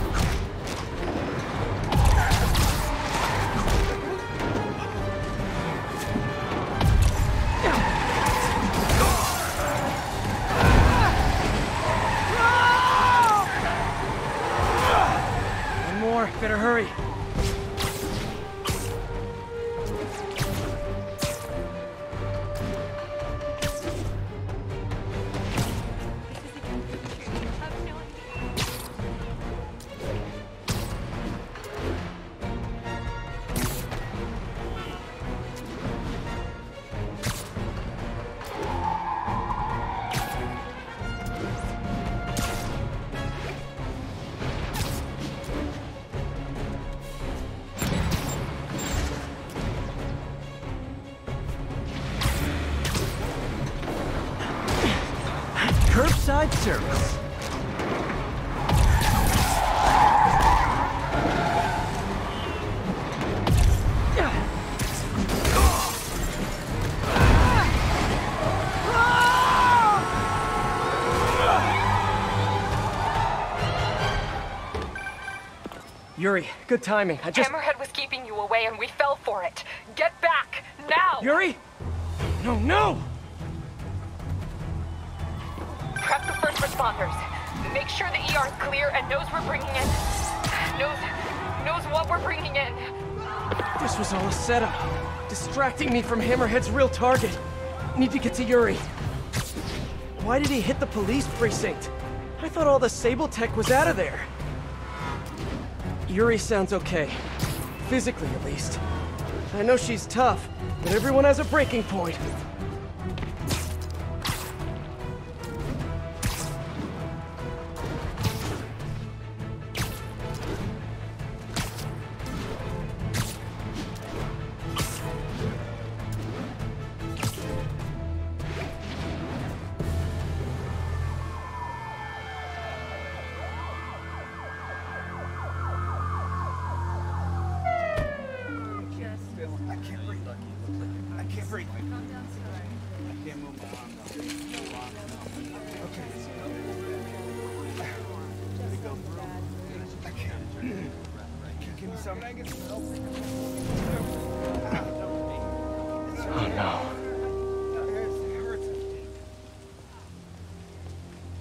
Better hurry. At service. Yuri, good timing. I just... Hammerhead was keeping you away and we fell for it. Get back, now! Yuri? No, no! Prep the first responders. Make sure the ER's clear and knows we're bringing in... Knows what we're bringing in. This was all a setup. Distracting me from Hammerhead's real target. Need to get to Yuri. Why did he hit the police precinct? I thought all the Sable tech was out of there. Yuri sounds okay. Physically, at least. I know she's tough, but everyone has a breaking point.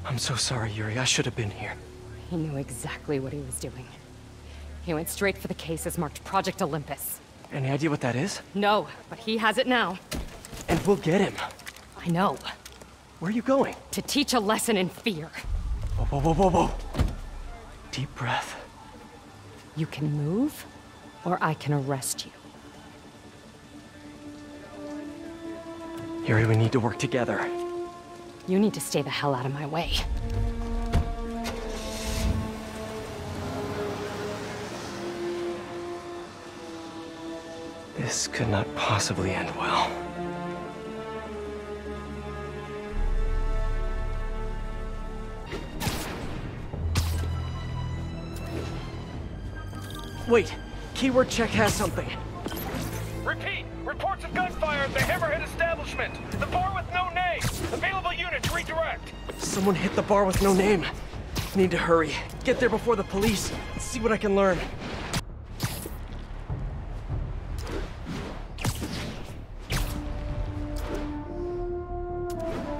I'm so sorry, Yuri. I should have been here. He knew exactly what he was doing. He went straight for the cases marked Project Olympus. Any idea what that is? No, but he has it now. And we'll get him. I know. Where are you going? To teach a lesson in fear. Whoa, whoa, whoa, whoa, whoa. Deep breath. You can move, or I can arrest you. Yuri, we need to work together. You need to stay the hell out of my way. This could not possibly end well. Wait, keyword check has something. Repeat, reports of gunfire at the Hammerhead establishment. The bar with no name. Available units, redirect. Someone hit the bar with no name. Need to hurry. Get there before the police. See what I can learn.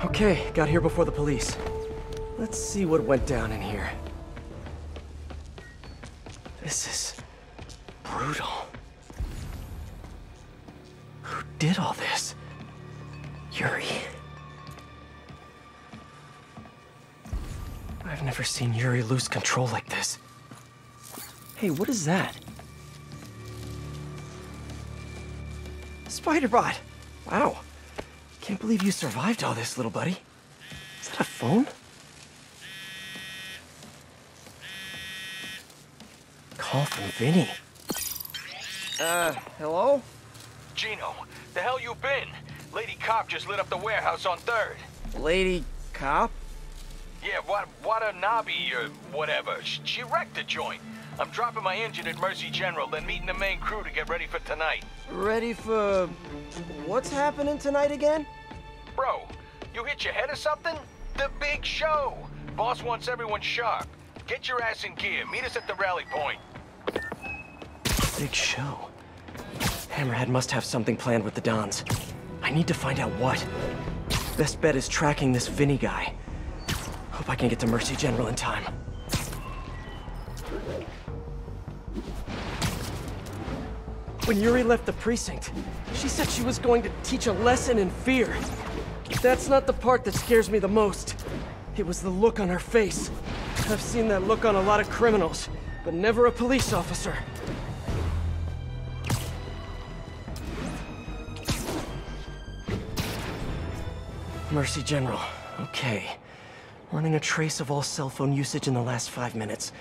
Okay, got here before the police. Let's see what went down in here. This is brutal. Who did all this? Yuri. I've never seen Yuri lose control like this. Hey, what is that? Spiderbot! Wow. Can't believe you survived all this, little buddy. Is that a phone? Call from Vinny. Hello? Gino, the hell you been? Lady Cop just lit up the warehouse on 3rd. Lady Cop? Yeah, Watanabe or whatever. She wrecked the joint. I'm dropping my engine at Mercy General, then meeting the main crew to get ready for tonight. Ready for... what's happening tonight again? Bro, you hit your head or something? The big show! Boss wants everyone sharp. Get your ass in gear. Meet us at the rally point. Big show? Hammerhead must have something planned with the Dons. I need to find out what. Best bet is tracking this Vinny guy. Hope I can get to Mercy General in time. When Yuri left the precinct, she said she was going to teach a lesson in fear. That's not the part that scares me the most. It was the look on her face. I've seen that look on a lot of criminals, but never a police officer. Mercy General, okay. Running a trace of all cell phone usage in the last 5 minutes.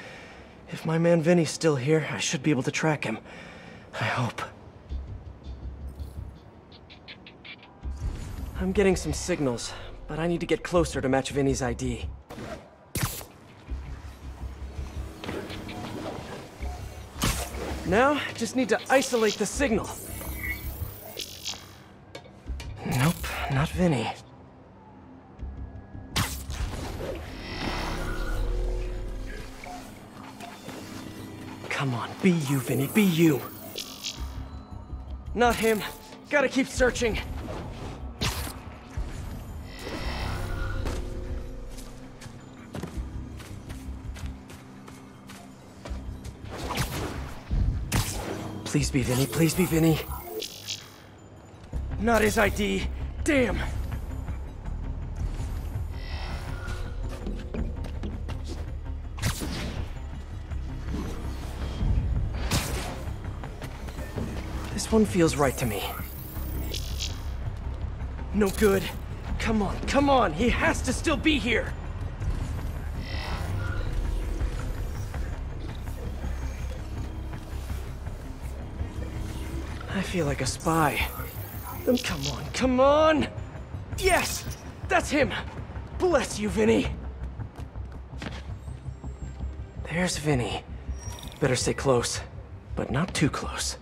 If my man Vinny's still here, I should be able to track him. I hope. I'm getting some signals, but I need to get closer to match Vinny's ID. Now, just need to isolate the signal. Nope, not Vinny. Come on, be you, Vinny, be you. Not him. Gotta keep searching. Please be Vinny, please be Vinny. Not his ID. Damn! This one feels right to me. No good. Come on, come on! He has to still be here! I feel like a spy. Come on, come on! Yes! That's him! Bless you, Vinny! There's Vinny. Better stay close, but not too close.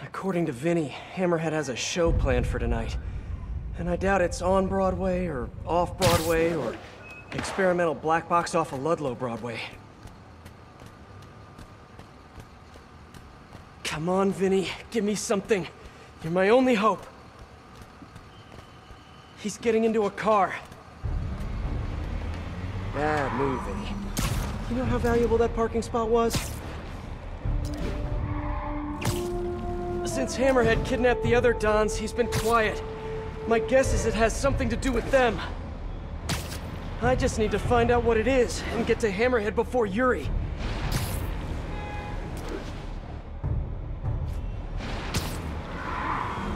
According to Vinny, Hammerhead has a show planned for tonight. And I doubt it's on Broadway, or off Broadway, or experimental black box off of Ludlow Broadway. Come on, Vinny, give me something. You're my only hope. He's getting into a car. Bad move, Vinny. You know how valuable that parking spot was? Since Hammerhead kidnapped the other Dons, he's been quiet. My guess is it has something to do with them. I just need to find out what it is and get to Hammerhead before Yuri.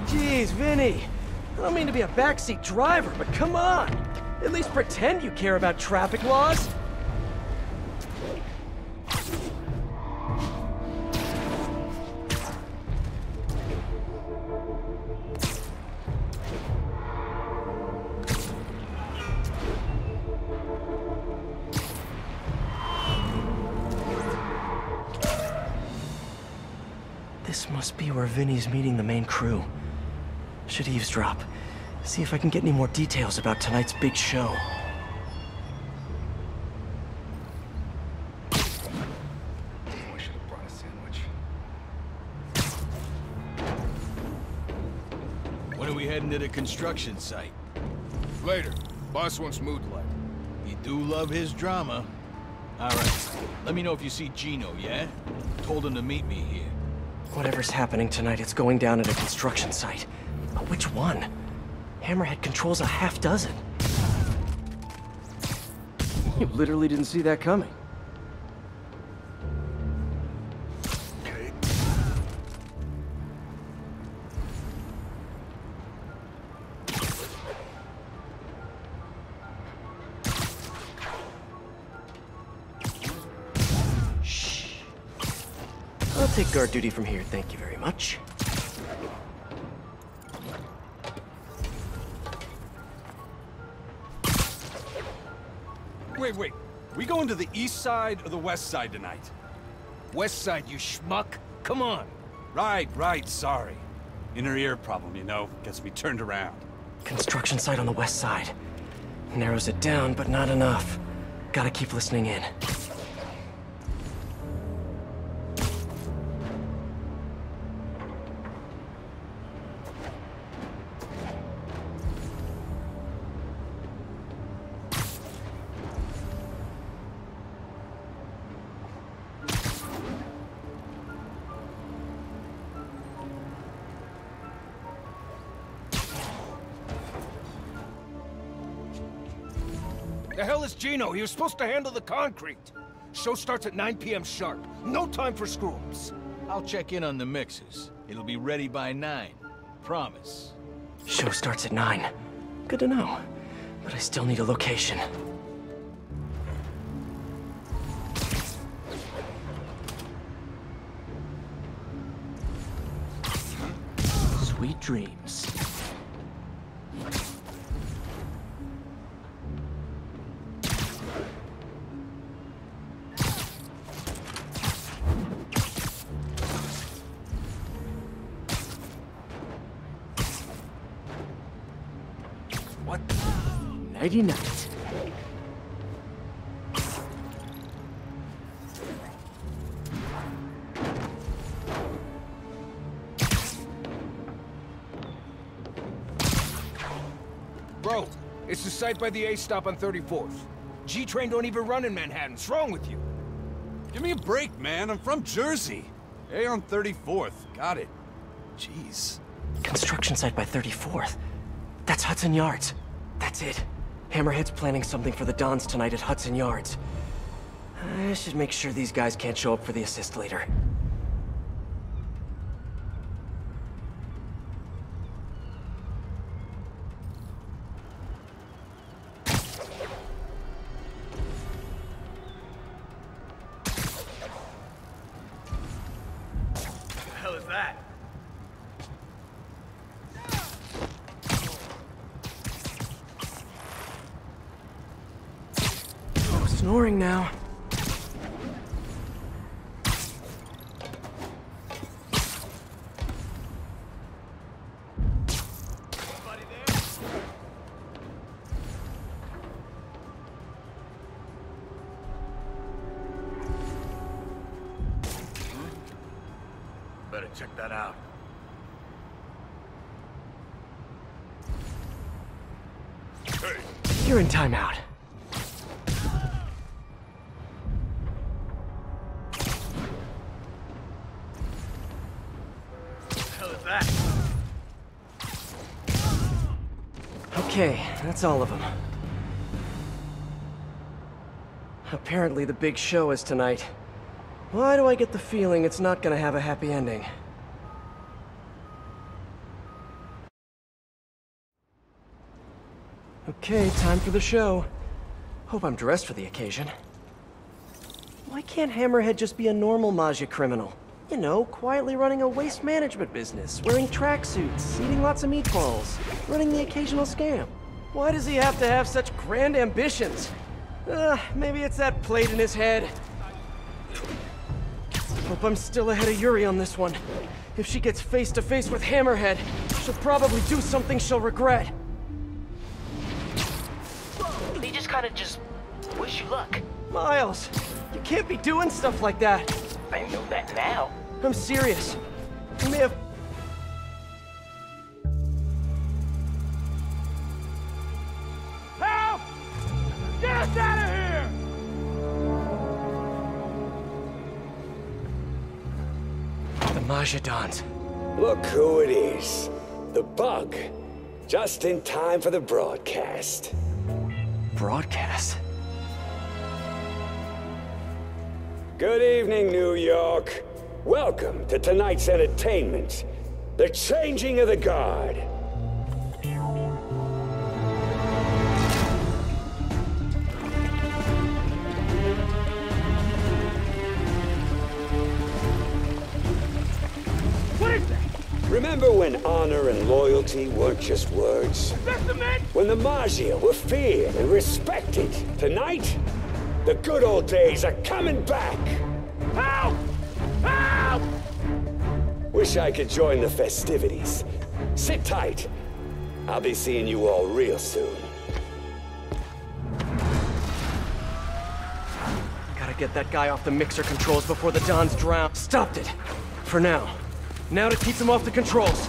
Jeez, Vinny. I don't mean to be a backseat driver, but come on! At least pretend you care about traffic laws! This must be where Vinny's meeting the main crew. Should eavesdrop. See if I can get any more details about tonight's big show. I should have brought a sandwich. When are we heading to the construction site? Later. Boss wants mood light. You do love his drama. Alright. Let me know if you see Gino, yeah? Told him to meet me here. Whatever's happening tonight, it's going down at a construction site. But which one? Hammerhead controls a half dozen. You literally didn't see that coming. Okay. Shh. I'll take guard duty from here, thank you very much. Wait, we going to the east side or the west side tonight? West side, you schmuck. Come on. Right, sorry. Inner ear problem, you know. Gets me turned around. Construction site on the west side. Narrows it down, but not enough. Gotta keep listening in. The hell is Gino? He was supposed to handle the concrete. Show starts at 9 p.m. sharp. No time for screw-ups. I'll check in on the mixes. It'll be ready by 9. Promise. Show starts at 9. Good to know. But I still need a location. Sweet dreams. Nighty night. Bro, it's the site by the A stop on 34th. G-Train don't even run in Manhattan. What's wrong with you? Give me a break, man. I'm from Jersey. A on 34th. Got it. Jeez. Construction site by 34th. That's Hudson Yards. That's it. Hammerhead's planning something for the Dons tonight at Hudson Yards. I should make sure these guys can't show up for the assist later. Snoring now. Anybody there? Better check that out. Hey. You're in timeout. Okay, that's all of them. Apparently the big show is tonight. Why do I get the feeling it's not gonna have a happy ending? Okay, time for the show. Hope I'm dressed for the occasion. Why can't Hammerhead just be a normal Magia criminal? You know, quietly running a waste management business, wearing tracksuits, eating lots of meatballs, running the occasional scam. Why does he have to have such grand ambitions? Maybe it's that plate in his head. Hope I'm still ahead of Yuri on this one. If she gets face to face with Hammerhead, she'll probably do something she'll regret. He just kinda just wish you luck. Miles, you can't be doing stuff like that. I know that now. I'm serious. You may have... Help! Get us out of here! The Magia Dons. Look who it is. The Bug. Just in time for the broadcast. Broadcast? Good evening, New York. Welcome to tonight's entertainment, the changing of the guard. What is that? Remember when honor and loyalty weren't just words? Is that the men? When the Magia were feared and respected. Tonight, the good old days are coming back! Help! Help! Wish I could join the festivities. Sit tight. I'll be seeing you all real soon. Gotta get that guy off the mixer controls before the Dons drown. Stopped it! For now. Now to keep them off the controls.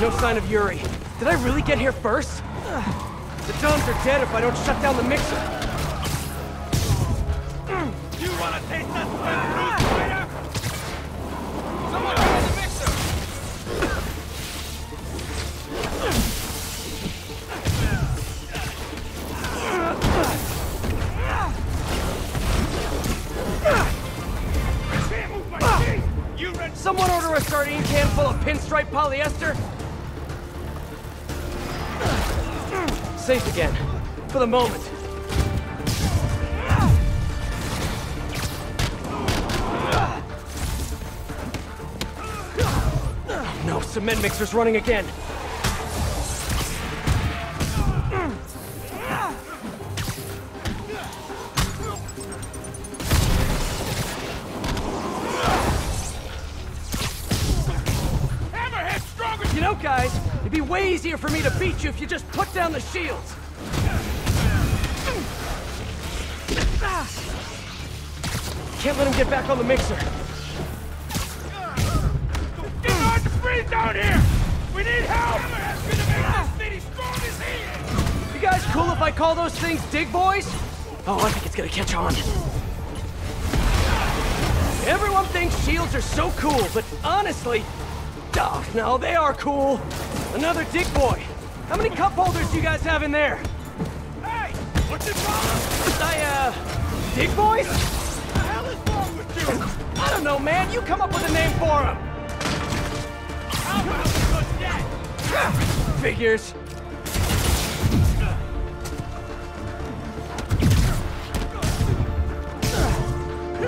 No sign of Yuri. Did I really get here first? The Dons are dead if I don't shut down the mixer. Wanna taste that sweet fruit, waiter? Someone get the mixer! Can't move my feet! You ready? Someone order a sardine can full of pinstripe polyester? Safe again. For the moment. Cement mixer's running again. Hammerhead stronger! You know, guys, it'd be way easier for me to beat you if you just put down the shields. Can't let him get back on the mixer. It's hard to breathe down here! We need help! You guys cool if I call those things dig boys? Oh, I think it's gonna catch on. Everyone thinks shields are so cool, but honestly, oh, no, they are cool. Another dig boy. How many cup holders do you guys have in there? Hey, what's your problem? Dig boys? What the hell is wrong with you? I don't know, man. You come up with a name for him. How about that? Figures.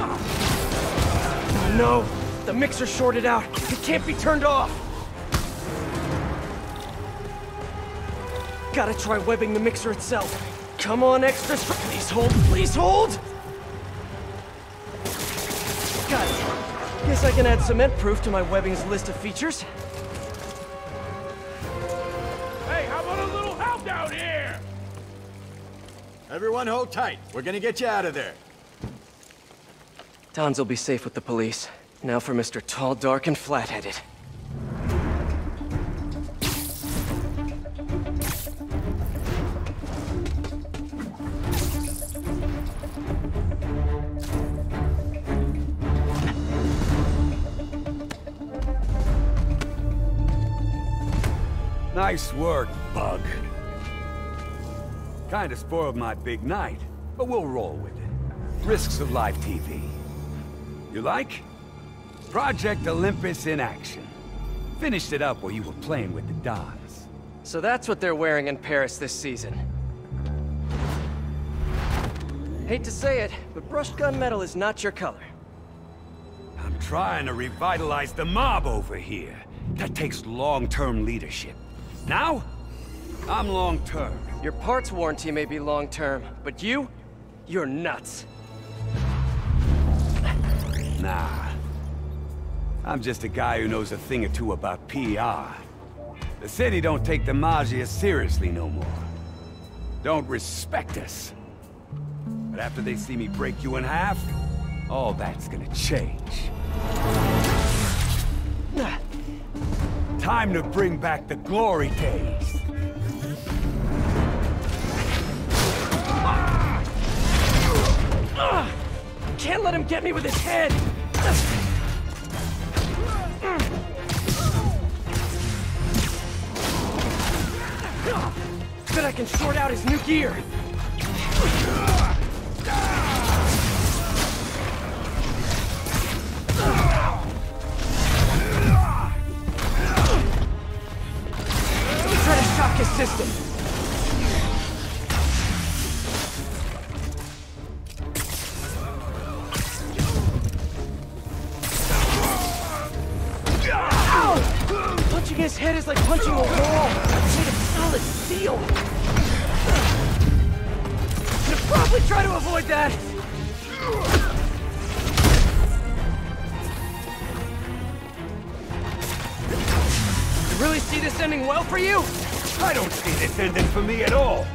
Oh, no. The mixer shorted out. It can't be turned off. Gotta try webbing the mixer itself. Come on, extras. Please hold. Please hold. Got it. Guess I can add cement proof to my webbing's list of features. Hey, how about a little help out here? Everyone hold tight. We're gonna get you out of there. Don's will be safe with the police. Now for Mr. Tall, Dark, and Flat-Headed. Nice work, Bug. Kinda spoiled my big night, but we'll roll with it. Risks of live TV. You like? Project Olympus in action. Finished it up while you were playing with the Dons. So that's what they're wearing in Paris this season. Hate to say it, but brushed gunmetal is not your color. I'm trying to revitalize the mob over here. That takes long-term leadership. Now, I'm long-term. Your parts warranty may be long-term, but you're nuts. Nah. I'm just a guy who knows a thing or two about PR. The city don't take the Magia seriously no more. Don't respect us. But after they see me break you in half, all that's gonna change. Time to bring back the glory days. Can't let him get me with his head! Then I can short out his new gear. Don't try to shock his system. Ow! Punching his head is like punching a wall. Solid steel. Should probably try to avoid that. You really see this ending well for you? I don't see this ending for me at all.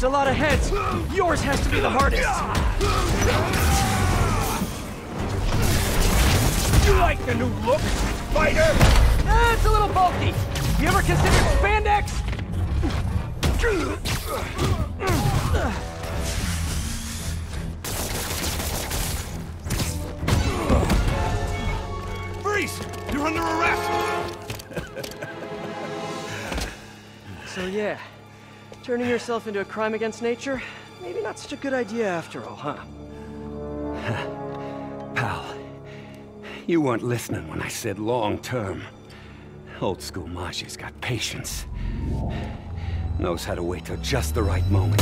A lot of heads. Yours has to be the hardest. like the new look, fighter! It's a little bulky. You ever consider spandex? Freeze! You're under arrest! So yeah, turning yourself into a crime against nature? Maybe not such a good idea after all, huh? Pal, you weren't listening when I said long term. Old school Maji's got patience. Knows how to wait till just the right moment.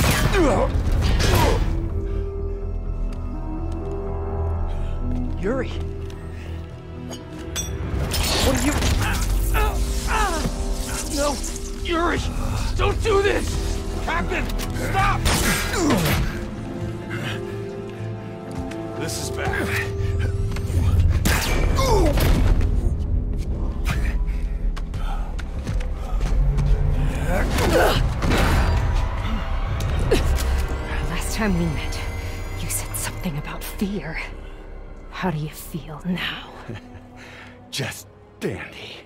Yuri! What are you... No! Yuri! Don't do this! Captain! Stop! This is bad. Last time we met, you said something about fear. How do you feel now? Just dandy.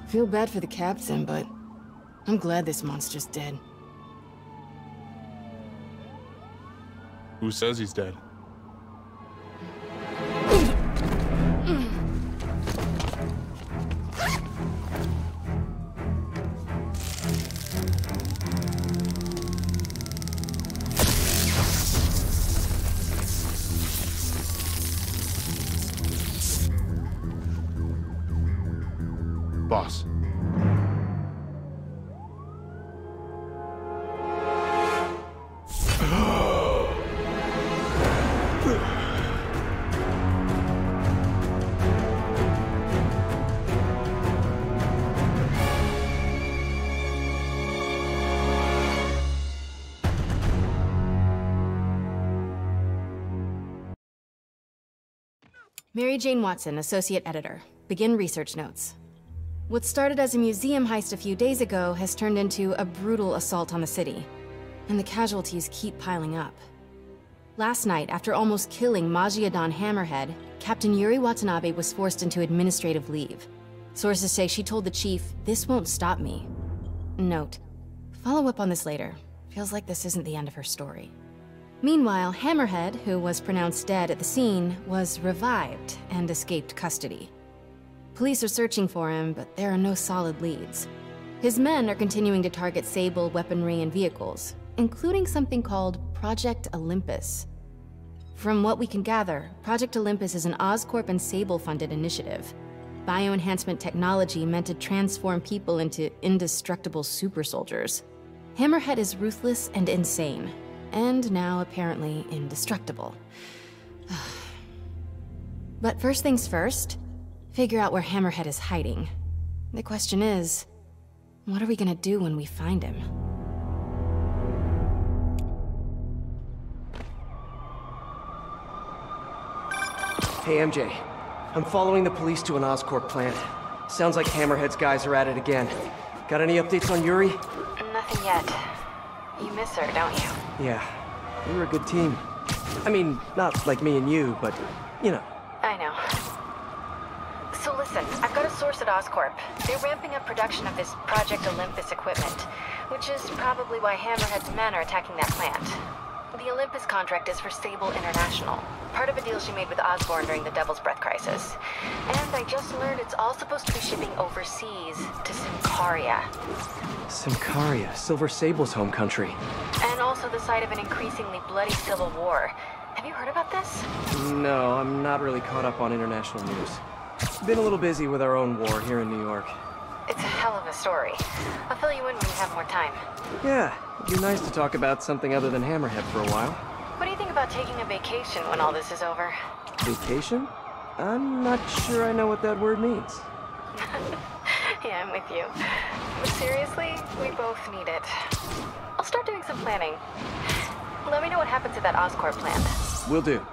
I feel bad for the captain, but I'm glad this monster's dead. Who says he's dead? Boss. Mary Jane Watson, Associate Editor. Begin research notes. What started as a museum heist a few days ago has turned into a brutal assault on the city, and the casualties keep piling up. Last night, after almost killing Majiadon Hammerhead, Captain Yuri Watanabe was forced into administrative leave. Sources say she told the chief, "This won't stop me." Note, follow up on this later. Feels like this isn't the end of her story. Meanwhile, Hammerhead, who was pronounced dead at the scene, was revived and escaped custody. Police are searching for him, but there are no solid leads. His men are continuing to target Sable weaponry and vehicles, including something called Project Olympus. From what we can gather, Project Olympus is an Oscorp and Sable-funded initiative. Bioenhancement technology meant to transform people into indestructible super soldiers. Hammerhead is ruthless and insane, and now apparently indestructible. But first things first, figure out where Hammerhead is hiding. The question is, what are we gonna do when we find him? Hey, MJ. I'm following the police to an Oscorp plant. Sounds like Hammerhead's guys are at it again. Got any updates on Yuri? Nothing yet. You miss her, don't you? Yeah. We were a good team. I mean, not like me and you, but, you know. I know. So listen, I've got a source at Oscorp. They're ramping up production of this Project Olympus equipment, which is probably why Hammerhead's men are attacking that plant. The Olympus contract is for Sable International, part of a deal she made with Osborne during the Devil's Breath crisis. And I just learned it's all supposed to be shipping overseas to Simcaria. Simcaria, Silver Sable's home country. And also the site of an increasingly bloody civil war. Have you heard about this? No, I'm not really caught up on international news. Been a little busy with our own war here in New York. It's a hell of a story. I'll fill you in when we have more time. Yeah, it'd be nice to talk about something other than Hammerhead for a while. What do you think about taking a vacation when all this is over? Vacation? I'm not sure I know what that word means. Yeah, I'm with you. But seriously, we both need it. I'll start doing some planning. Let me know what happens to that Oscorp plan. Will do.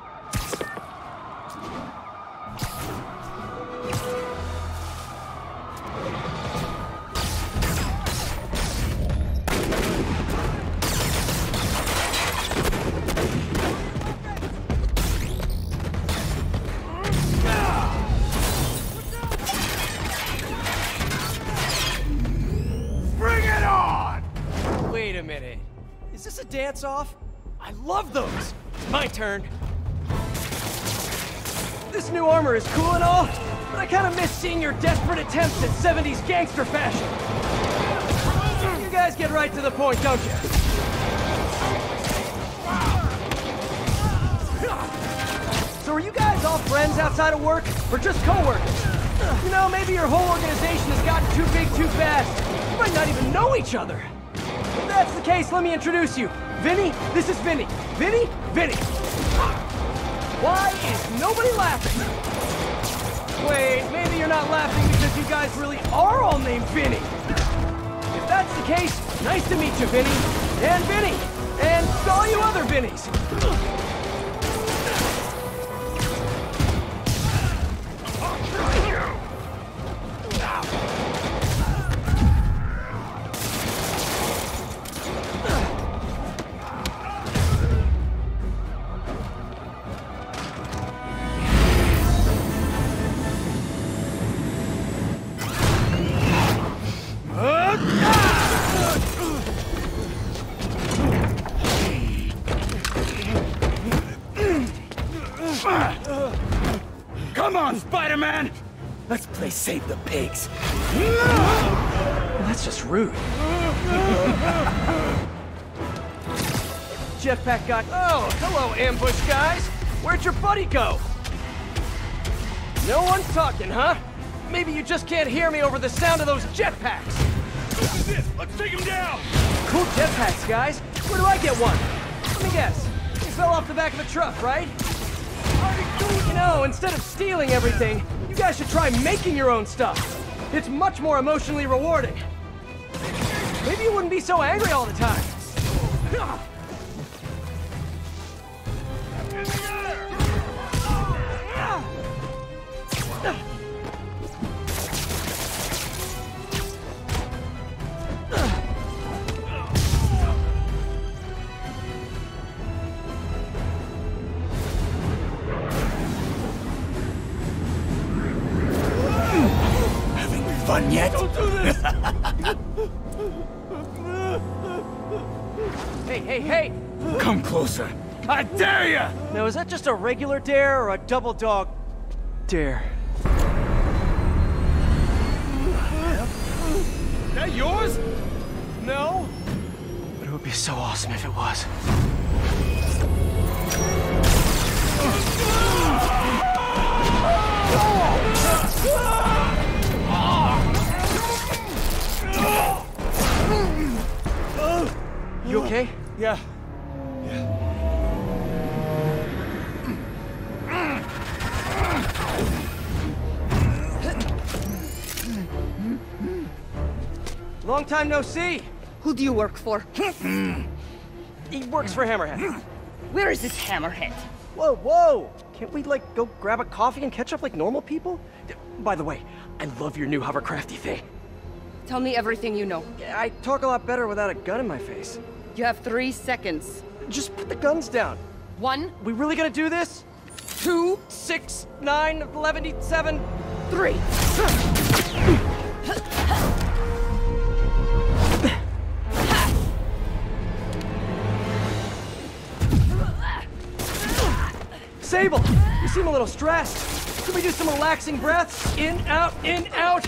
Dance off? I love those! My turn! This new armor is cool and all, but I kinda miss seeing your desperate attempts at 70s gangster fashion! You guys get right to the point, don't you? So are you guys all friends outside of work, or just co-workers? You know, maybe your whole organization has gotten too big too fast. You might not even know each other! If that's the case, let me introduce you. Vinny, this is Vinny. Vinny, Vinny. Why is nobody laughing? Wait, maybe you're not laughing because you guys really are all named Vinny. If that's the case, nice to meet you, Vinny. And Vinny. And all you other Vinnies. Man, let's play Save the Pigs. Well, that's just rude. Jetpack guy. Oh, hello, ambush guys. Where'd your buddy go? No one's talking, huh? Maybe you just can't hear me over the sound of those jetpacks. This is it. Let's take him down. Cool jetpacks, guys. Where do I get one? Let me guess. They fell off the back of a truck, right? You know, instead of stealing everything, you guys should try making your own stuff. It's much more emotionally rewarding. Maybe you wouldn't be so angry all the time. I dare you! Now, is that just a regular dare or a double dog dare? Is that yours? No? But it would be so awesome if it was. You okay? Yeah. Long time no see. Who do you work for? He works for Hammerhead. Where is this Hammerhead? Whoa, whoa! Can't we, like, go grab a coffee and catch up like normal people? By the way, I love your new hovercrafty thing. Tell me everything you know. I talk a lot better without a gun in my face. You have 3 seconds. Just put the guns down. 1. We really gonna do this? 2. 6, 9, 11, 7. 3. Sable, you seem a little stressed. Can we do some relaxing breaths? In, out, in, out.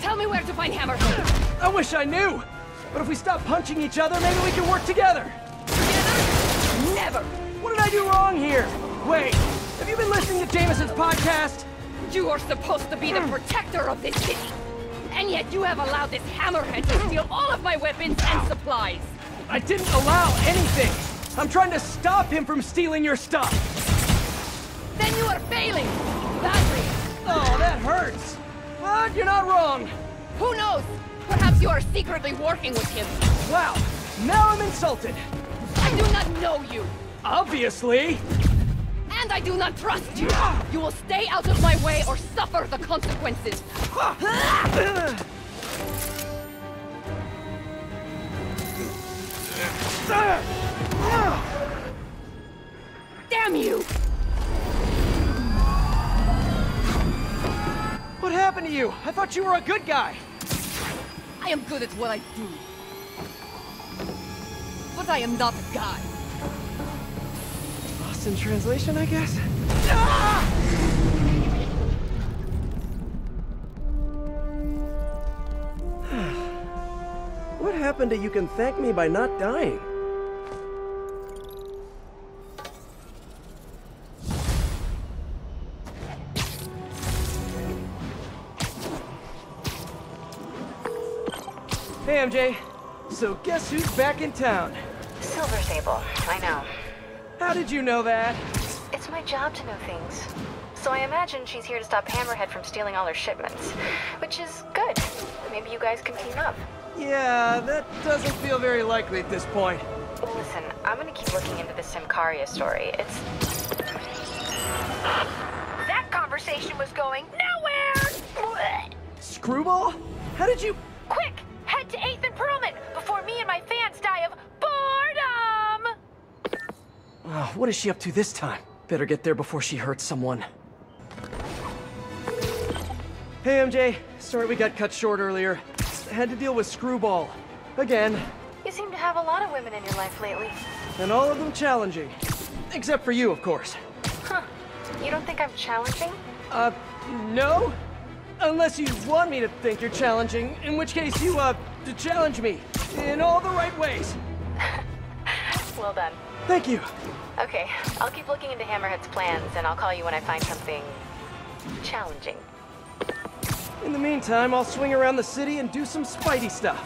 Tell me where to find Hammer. I wish I knew. But if we stop punching each other, maybe we can work together. Together? Never. What did I do wrong here? Wait, have you been listening to Jameson's podcast? You are supposed to be the protector of this city. And yet you have allowed this hammerhead to steal all of my weapons and supplies. I didn't allow anything. I'm trying to stop him from stealing your stuff. Then you are failing. Badly. Oh, that hurts. But you're not wrong. Who knows? Perhaps you are secretly working with him. Wow. Now I'm insulted. I do not know you. Obviously. And I do not trust you. You will stay out of my way or suffer the consequences. Damn you! What happened to you? I thought you were a good guy. I am good at what I do. But I am not a guy. Lost in translation, I guess? What happened to you can thank me by not dying? Hey, MJ. So guess who's back in town? Silver Sable, I know. How did you know that? It's my job to know things. So I imagine she's here to stop Hammerhead from stealing all her shipments. Which is good. Maybe you guys can team up. Yeah, that doesn't feel very likely at this point. Listen, I'm gonna keep looking into the Simcaria story. It's... That conversation was going nowhere! Screwball? How did you... Quick! Head to Ethan Perlman before me and my fans die of boredom! Oh, what is she up to this time? Better get there before she hurts someone. Hey, MJ. Sorry we got cut short earlier. I had to deal with Screwball. Again. You seem to have a lot of women in your life lately. And all of them challenging. Except for you, of course. Huh. You don't think I'm challenging? No? Unless you want me to think you're challenging, in which case you, to challenge me in all the right ways. Well done. Thank you. Okay, I'll keep looking into Hammerhead's plans, and I'll call you when I find something... challenging. In the meantime, I'll swing around the city and do some Spidey stuff.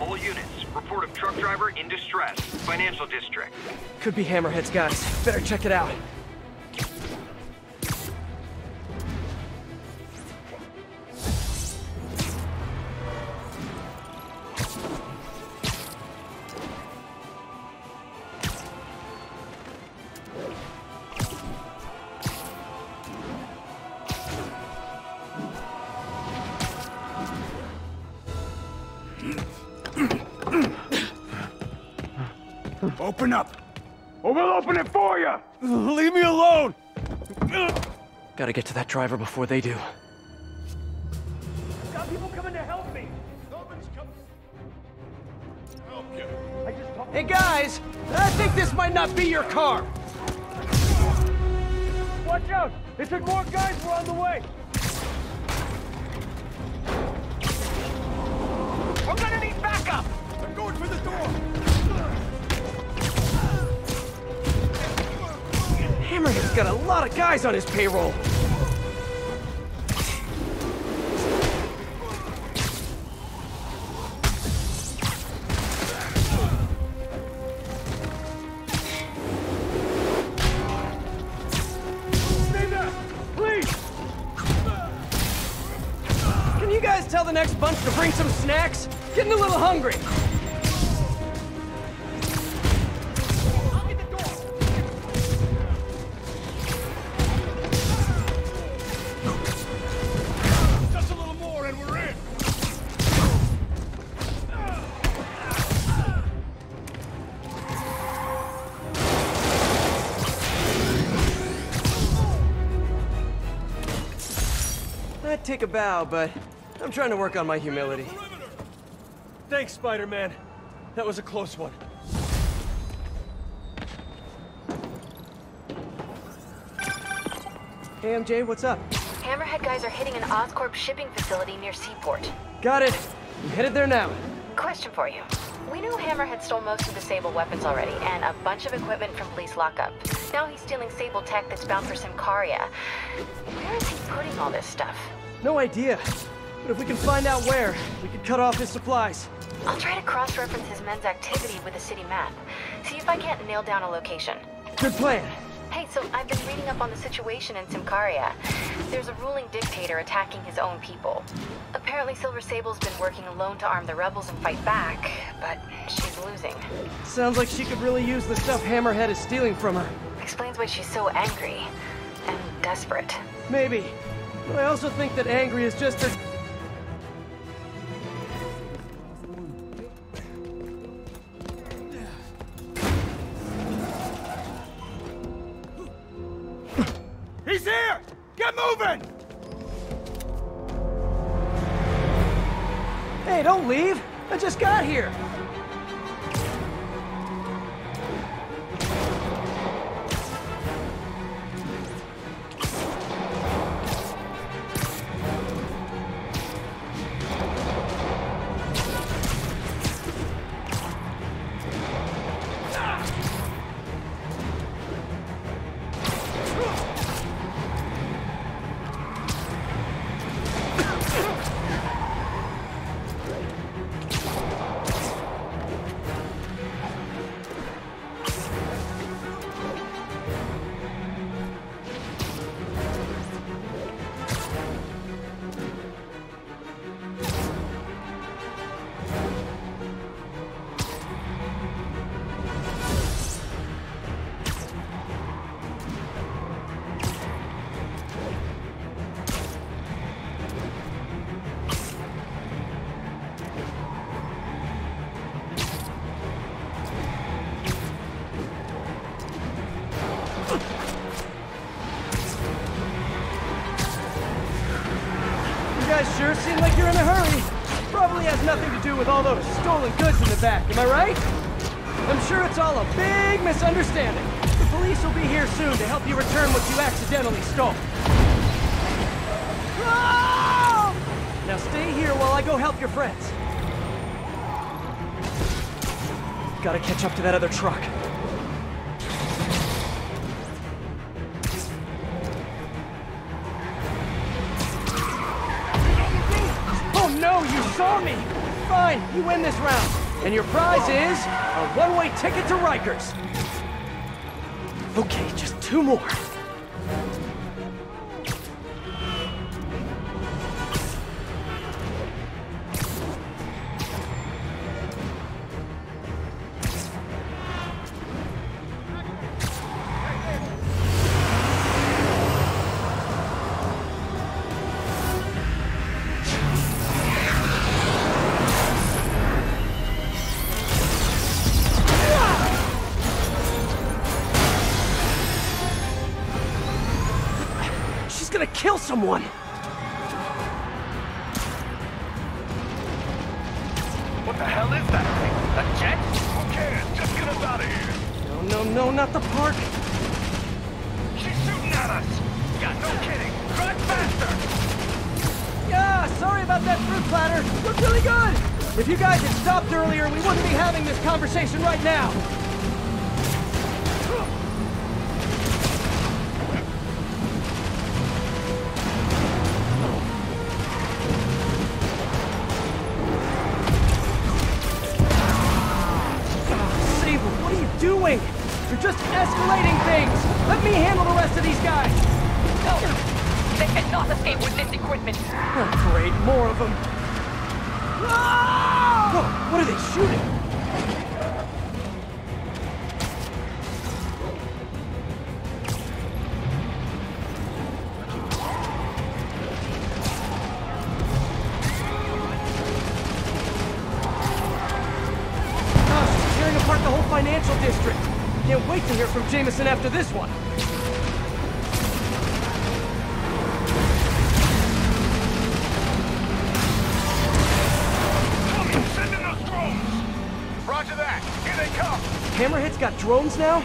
All units, report of truck driver in distress, financial district. Could be Hammerhead's guys. Better check it out. Open up, or we'll open it for you! Leave me alone! Gotta get to that driver before they do. Got people coming to help me! Nobody's coming... Help you. Hey guys! I think this might not be your car! Watch out! They said more guys were on the way! I'm gonna need backup! I'm going for the door! Hammerhead's got a lot of guys on his payroll. Stay back, please! Can you guys tell the next bunch to bring some snacks? Getting a little hungry. That take a bow, but I'm trying to work on my humility. Thanks, Spider-Man. That was a close one. Hey, MJ, what's up? Hammerhead guys are hitting an Oscorp shipping facility near Seaport. Got it. I'm headed there now. Question for you. We know Hammerhead stole most of the Sable weapons already, and a bunch of equipment from police lockup. Now he's stealing Sable tech that's bound for Simcaria. Where is he putting all this stuff? No idea. But if we can find out where, we could cut off his supplies. I'll try to cross-reference his men's activity with a city map. See if I can't nail down a location. Good plan. Hey, so I've been reading up on the situation in Simcaria. There's a ruling dictator attacking his own people. Apparently Silver Sable's been working alone to arm the rebels and fight back, but she's losing. Sounds like she could really use the stuff Hammerhead is stealing from her. Explains why she's so angry and desperate. Maybe. But I also think that angry is just a... He's here! Get moving! Hey, don't leave! I just got here! Sure seem like you're in a hurry. Probably has nothing to do with all those stolen goods in the back, am I right? I'm sure it's all a big misunderstanding. The police will be here soon to help you return what you accidentally stole. Oh! Now stay here while I go help your friends. Gotta catch up to that other truck. Me. Fine, you win this round, and your prize is a one-way ticket to Rikers. Okay, just two more. Kill someone! What the hell is that thing? A jet? Who cares? Just get us out of here! No, no, no, not the park! She's shooting at us! Yeah, no kidding! Drive faster! Yeah, sorry about that fruit platter! Looked really good! If you guys had stopped earlier, we wouldn't be having this conversation right now! You're just escalating things! Let me handle the rest of these guys! No! They cannot escape with this equipment! Oh, great, more of them! Ah! Whoa, what are they shooting? Gosh, tearing apart the whole financial district! Can't wait to hear from Jameson after this one. come! Hammerhead's got drones now?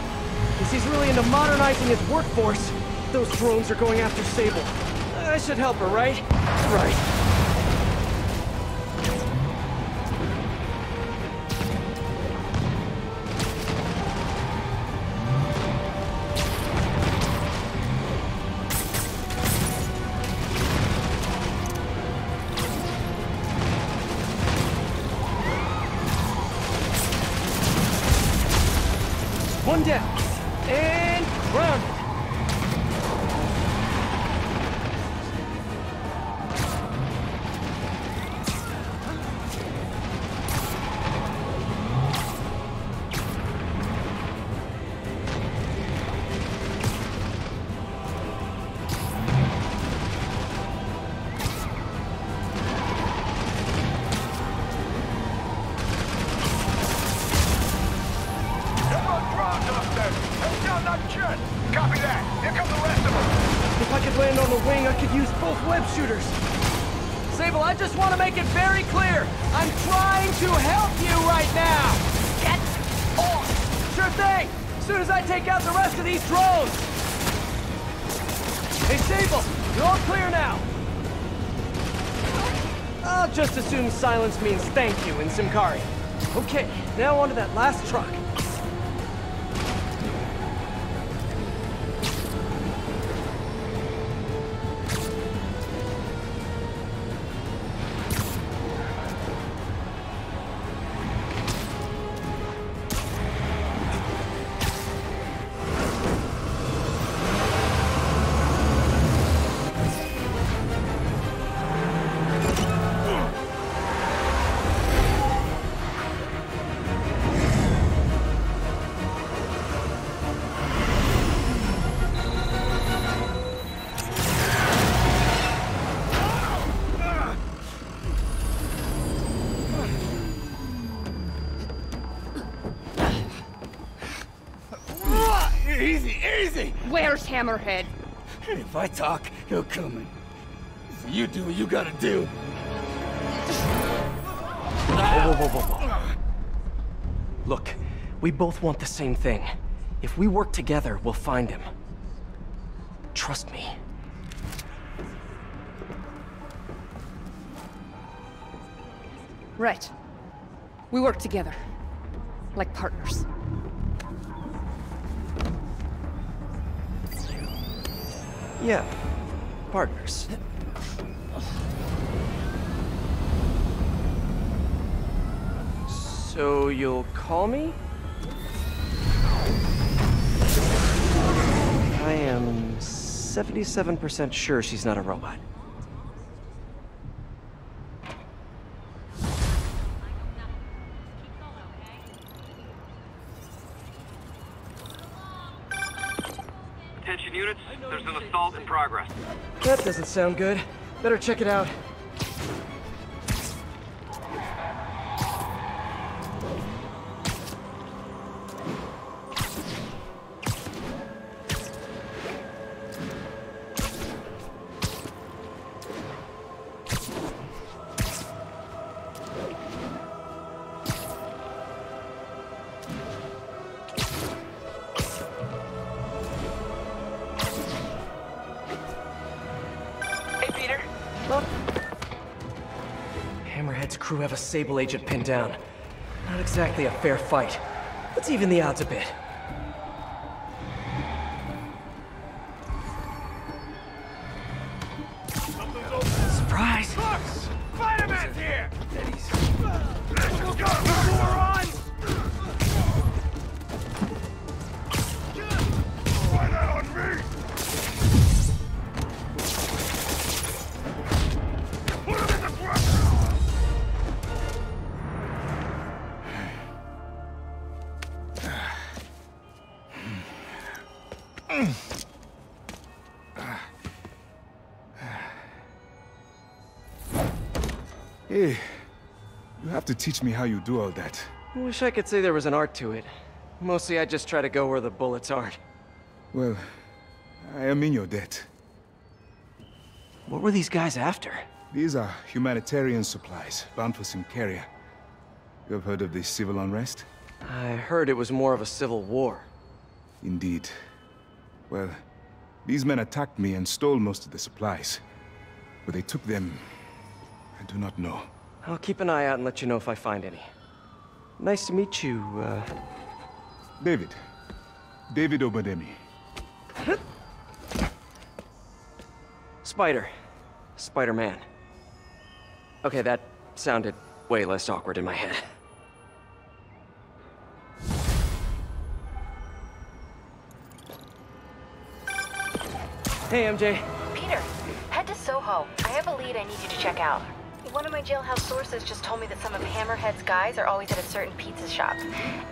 Because he's really into modernizing his workforce. Those drones are going after Sable. I should help her, right? Right. One down, and grounded. Copy that! Here come the rest of them! If I could land on the wing, I could use both web shooters. Sable, I just want to make it very clear. I'm trying to help you right now! Get on! Sure thing! As soon as I take out the rest of these drones! Hey, Sable, you're all clear now! I'll just assume silence means thank you in Simkari. Okay, now onto that last truck. Easy! Where's Hammerhead? If I talk, he'll come in. So you do what you gotta do. Whoa. Look, we both want the same thing. If we work together, we'll find him. Trust me. Right. We work together. Like partners. Yeah, partners. So you'll call me? I am 77% sure she's not a robot. Attention units, there's an assault in progress. That doesn't sound good. Better check it out. Hammerhead's crew have a Sable agent pinned down. Not exactly a fair fight. Let's even the odds a bit. Surprise! Look! Spider-Man's here! Let's go, moron! Why not on me? Hey, you have to teach me how you do all that. I wish I could say there was an art to it. Mostly I just try to go where the bullets aren't. Well, I am in your debt. What were these guys after? These are humanitarian supplies, bound for Simkari. You have heard of the civil unrest? I heard it was more of a civil war. Indeed. Well, these men attacked me and stole most of the supplies. Where they took them, I do not know. I'll keep an eye out and let you know if I find any. Nice to meet you, David. David Obademi. Spider-Man. Okay, that sounded way less awkward in my head. Hey, MJ. Peter, head to Soho. I have a lead I need you to check out. One of my jailhouse sources just told me that some of Hammerhead's guys are always at a certain pizza shop.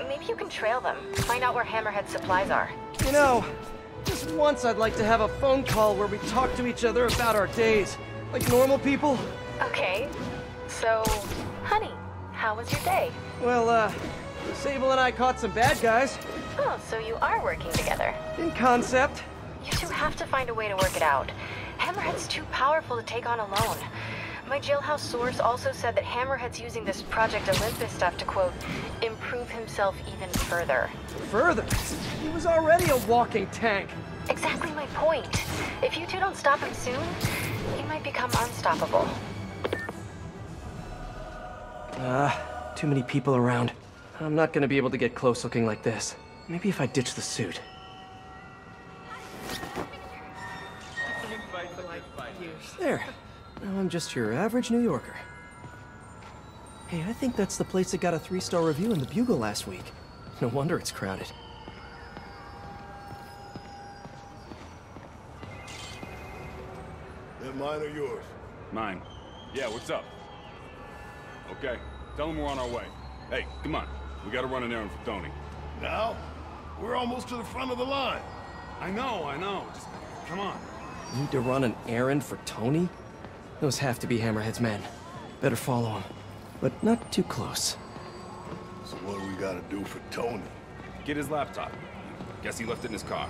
Maybe you can trail them, find out where Hammerhead's supplies are. You know, just once I'd like to have a phone call where we talk to each other about our days, like normal people. Okay, so, honey, how was your day? Well, Sable and I caught some bad guys. Oh, so you are working together. In concept. You two have to find a way to work it out. Hammerhead's too powerful to take on alone. My jailhouse source also said that Hammerhead's using this Project Olympus stuff to, quote, improve himself even further. Further? He was already a walking tank. Exactly my point. If you two don't stop him soon, he might become unstoppable. Too many people around. I'm not gonna be able to get close looking like this. Maybe if I ditch the suit. There. Now I'm just your average New Yorker. Hey, I think that's the place that got a 3-star review in the Bugle last week. No wonder it's crowded. They're mine or yours? Mine. Yeah, what's up? Okay, tell them we're on our way. Hey, come on. We gotta run an errand for Tony. Now? We're almost to the front of the line. I know. Just come on. You need to run an errand for Tony? Those have to be Hammerhead's men. Better follow him, but not too close. So what do we gotta do for Tony? Get his laptop. Guess he left it in his car.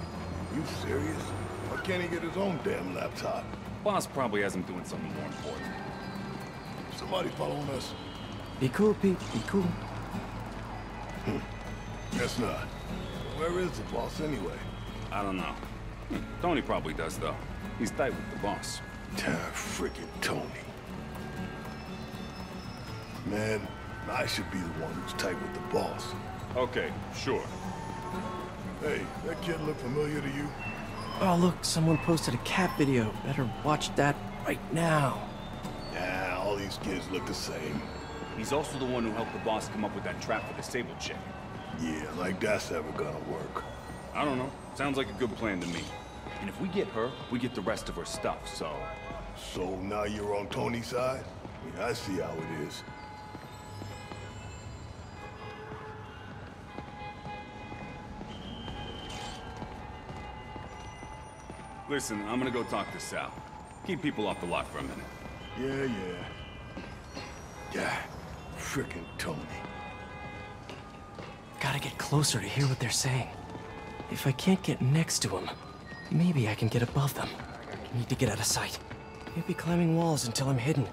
You serious? Why can't he get his own damn laptop? Boss probably has him doing something more important. Somebody following us? Be cool, Pete. Be cool. Guess not. Where is the boss anyway? I don't know. Tony probably does, though. He's tight with the boss. Frickin' Tony. Man, I should be the one who's tight with the boss. Okay, sure. Hey, that kid look familiar to you? Oh, look, someone posted a cat video. Better watch that right now. Yeah, all these kids look the same. He's also the one who helped the boss come up with that trap for the Sable chick. Yeah, like that's ever gonna work. I don't know. Sounds like a good plan to me. And if we get her, we get the rest of her stuff, so... So now you're on Tony's side? I mean, I see how it is. Listen, I'm gonna go talk to Sal. Keep people off the lot for a minute. Yeah, frickin' Tony. Gotta get closer to hear what they're saying. If I can't get next to him, maybe I can get above them. I need to get out of sight. Can't be climbing walls until I'm hidden.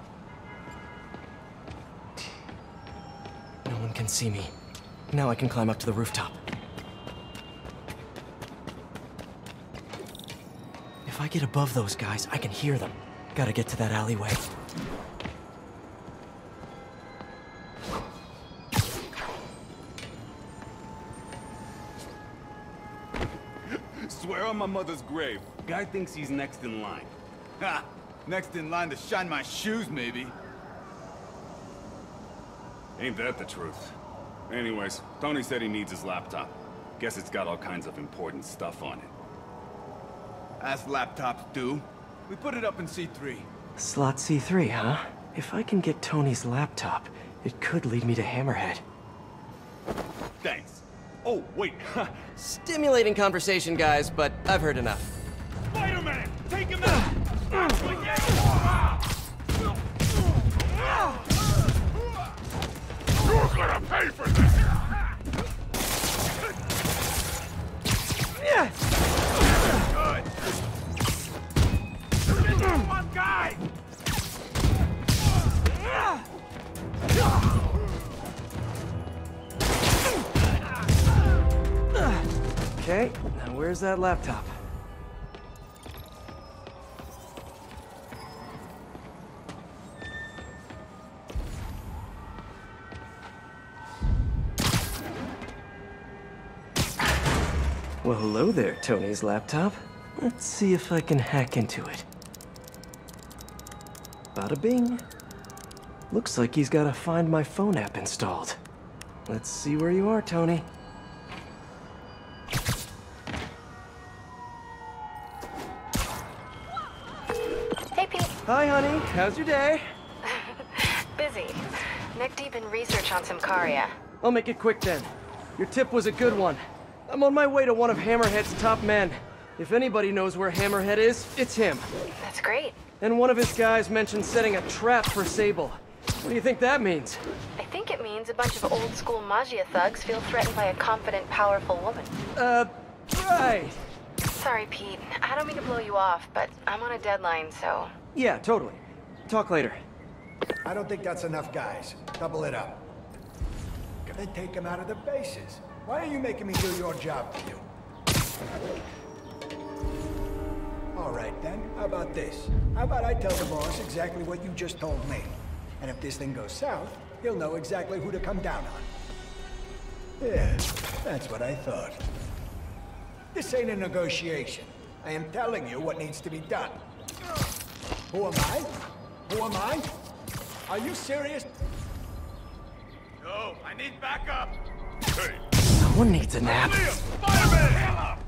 No one can see me. Now I can climb up to the rooftop. If I get above those guys, I can hear them. Gotta get to that alleyway. Swear on my mother's grave. Guy thinks he's next in line. Ha! Next in line to shine my shoes, maybe. Ain't that the truth. Anyways, Tony said he needs his laptop. Guess it's got all kinds of important stuff on it. As laptops do. We put it up in C3. Slot C3, huh? If I can get Tony's laptop, it could lead me to Hammerhead. Thanks. Oh, wait. Stimulating conversation, guys, but I've heard enough. Spider-Man! Take him out! Who's gonna pay for this? Good. This is one guy! Where's that laptop? Well, hello there, Tony's laptop. Let's see if I can hack into it. Bada bing. Looks like he's got a Find My Phone app installed. Let's see where you are, Tony. Hey, Pete. Hi, honey. How's your day? Busy. Neck deep in research on Simcaria. I'll make it quick then. Your tip was a good one. I'm on my way to one of Hammerhead's top men. If anybody knows where Hammerhead is, it's him. That's great. And one of his guys mentioned setting a trap for Sable. What do you think that means? I think it means a bunch of old-school Magia thugs feel threatened by a confident, powerful woman. Right. Sorry, Pete. I don't mean to blow you off, but I'm on a deadline, so... Yeah, totally. Talk later. I don't think that's enough, guys. Double it up. Gonna take him out of the bases. Why are you making me do your job for you? All right, then. How about this? How about I tell the boss exactly what you just told me? And if this thing goes south, he'll know exactly who to come down on. Yeah, that's what I thought. This ain't a negotiation. I am telling you what needs to be done. Who am I? Who am I? Are you serious? No, I need backup. Hey. Someone needs a nap. Fireman!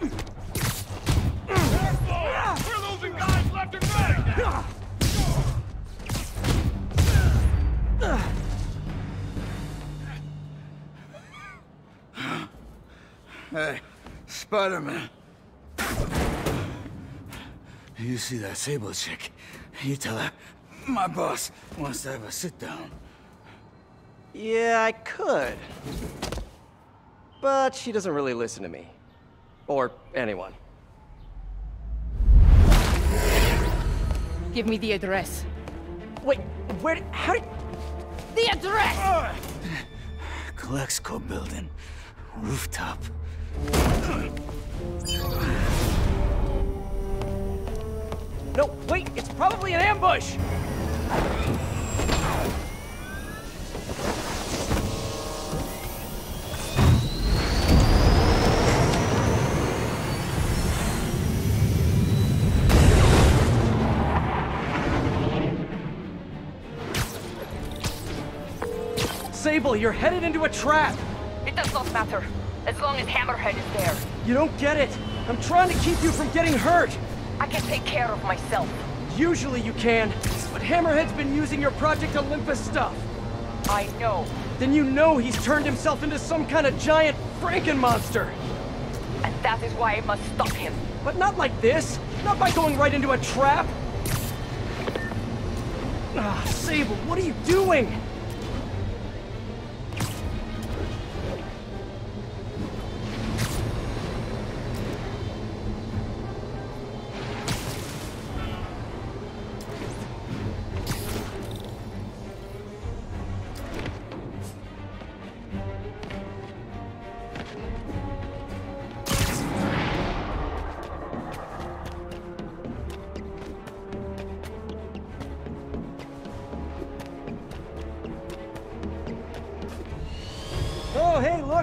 We're losing guys left and right! Hey, Spider-Man. You see that Sable chick? You tell her my boss wants to have a sit-down. Yeah, I could. But she doesn't really listen to me. Or anyone. Give me the address. Wait, where? How did... The address! Calexico building. Rooftop. No, wait, it's probably an ambush! Sable, you're headed into a trap! It does not matter, as long as Hammerhead is there. You don't get it! I'm trying to keep you from getting hurt! I can take care of myself. Usually you can, but Hammerhead's been using your Project Olympus stuff. I know. Then you know he's turned himself into some kind of giant Franken-monster! And that is why I must stop him. But not like this! Not by going right into a trap! Ah, Sable, what are you doing?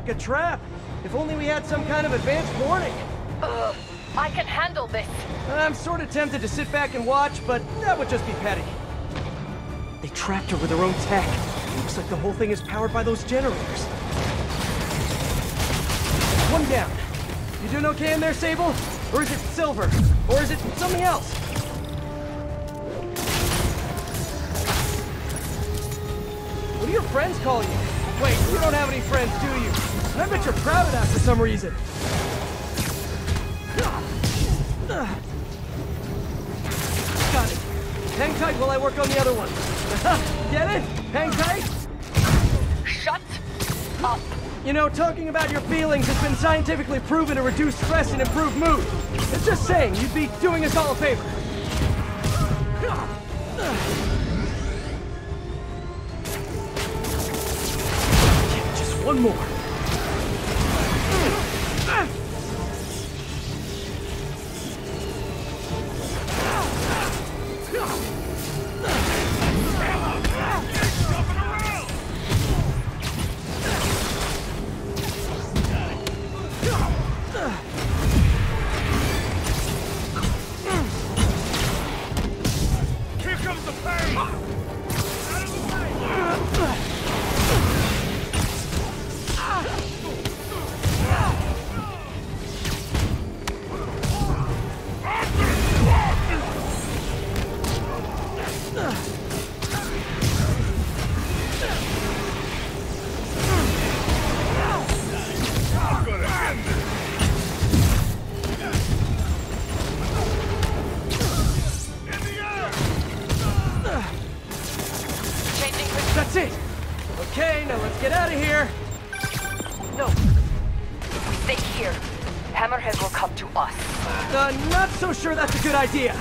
A trap! If only we had some kind of advanced warning! Ugh, I can handle this! I'm sort of tempted to sit back and watch, but that would just be petty. They trapped her with her own tech. Looks like the whole thing is powered by those generators. One down. You doing okay in there, Sable? Or is it Silver? Or is it something else? What do your friends call you? Wait, you don't have any friends, do you? I bet you're proud of that for some reason. Got it. Hang tight while I work on the other one. Get it? Hang tight? Shut up. You know, talking about your feelings has been scientifically proven to reduce stress and improve mood. It's just saying you'd be doing us all a favor. Just one more. Not so sure that's a good idea. Good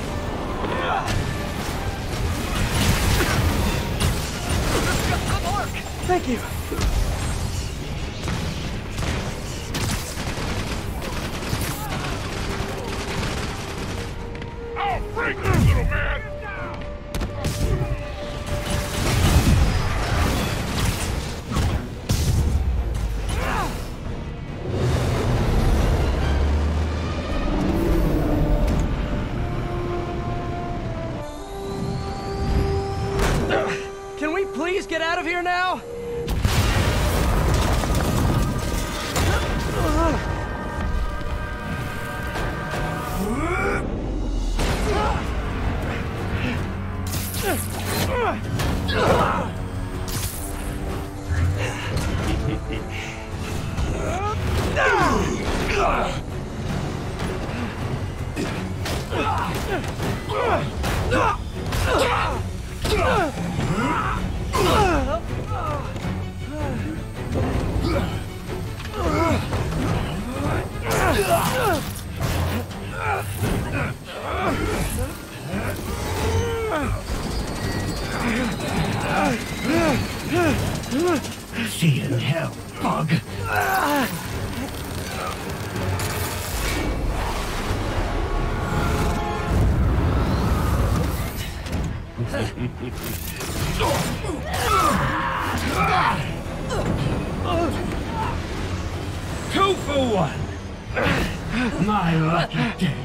work. Thank you. I'll break you, little man. Get out of here now! See you in hell, bug. Two for one. My lucky day.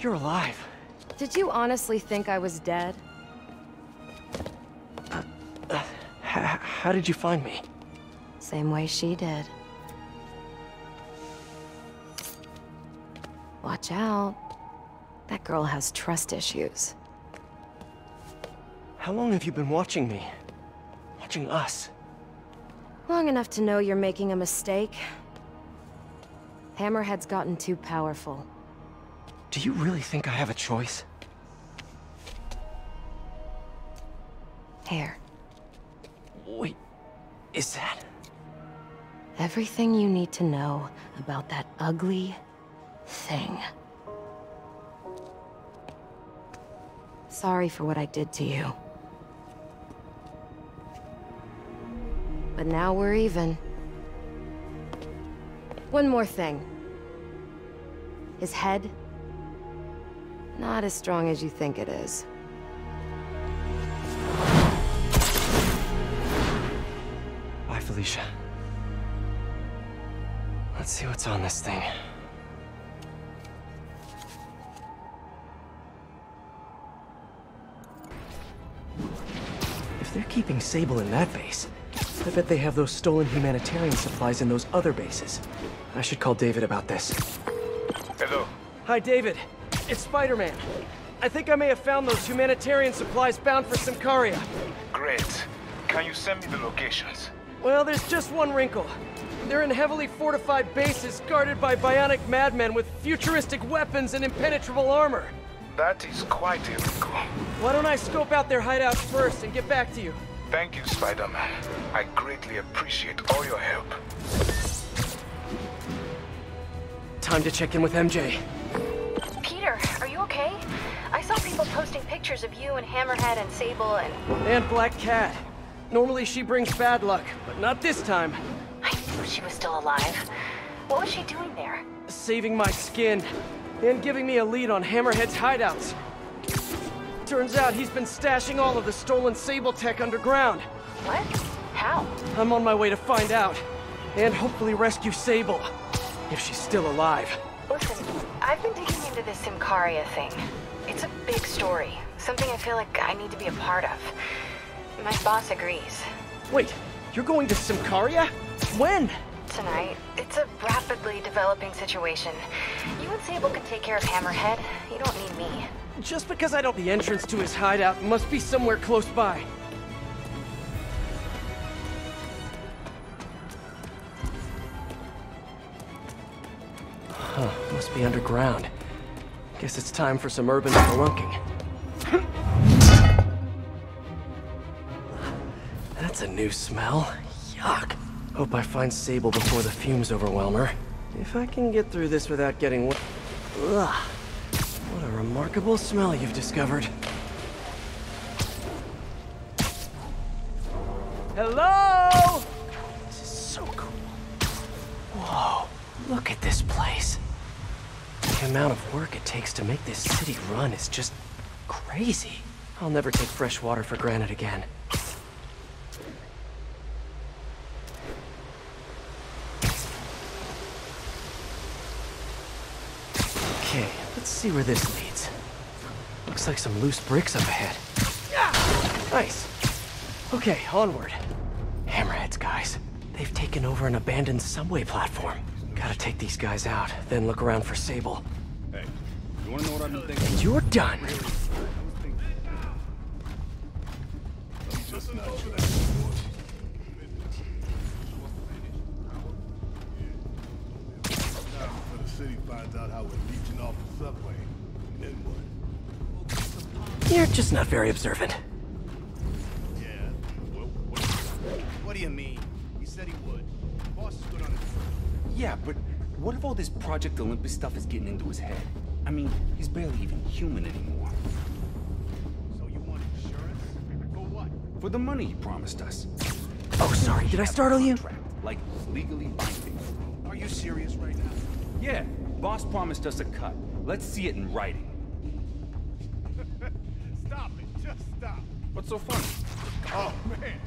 You're alive. Did you honestly think I was dead? How did you find me? Same way she did. Watch out. That girl has trust issues. How long have you been watching me? Watching us? Long enough to know you're making a mistake. Hammerhead's gotten too powerful. Do you really think I have a choice? Here. Wait, is that... everything you need to know about that ugly thing. Sorry for what I did to you. But now we're even. One more thing. His head, not as strong as you think it is. Bye, Felicia. Let's see what's on this thing. If they're keeping Sable in that base, I bet they have those stolen humanitarian supplies in those other bases. I should call David about this. Hello. Hi, David. It's Spider-Man. I think I may have found those humanitarian supplies bound for Simcaria. Great. Can you send me the locations? Well, there's just one wrinkle. They're in heavily fortified bases guarded by bionic madmen with futuristic weapons and impenetrable armor. That is quite a wrinkle. Why don't I scope out their hideout first and get back to you? Thank you, Spider-Man. I greatly appreciate all your help. Time to check in with MJ. Peter, are you okay? I saw people posting pictures of you and Hammerhead and Sable and... and Black Cat. Normally she brings bad luck, but not this time. I knew she was still alive. What was she doing there? saving my skin, and giving me a lead on Hammerhead's hideouts. Turns out he's been stashing all of the stolen Sable tech underground. What? How? I'm on my way to find out, and hopefully rescue Sable, if she's still alive. Listen, I've been digging into this Simcaria thing. It's a big story, something I feel like I need to be a part of. My boss agrees. Wait, you're going to Simcaria? When? Tonight. It's a rapidly developing situation. You and Sable can take care of Hammerhead. You don't need me. Just because I don't know the entrance to his hideout must be somewhere close by. Huh, must be underground. Guess it's time for some urban spelunking. That's a new smell. Yuck. Hope I find Sable before the fumes overwhelm her. If I can get through this without getting wet. Ugh. What a remarkable smell you've discovered. Hello! This is so cool. Whoa, look at this place. The amount of work it takes to make this city run is just crazy. I'll never take fresh water for granted again. Let's see where this leads. Looks like some loose bricks up ahead. Nice. Okay, onward. Hammerheads, guys. They've taken over an abandoned subway platform. Gotta take these guys out, then look around for Sable. Hey, you wanna know what I've been thinking? And you're done. You're just not very observant. Yeah. What do you mean? He said he would. The boss is good on his foot. Yeah, but what if all this Project Olympus stuff is getting into his head? I mean, he's barely even human anymore. So you want insurance? For what? For the money he promised us. Oh, sorry. Did I startle you? Like, legally binding. Are you serious right now? Yeah. Boss promised us a cut. Let's see it in writing. Stop it. Just stop. What's so funny? Oh, man.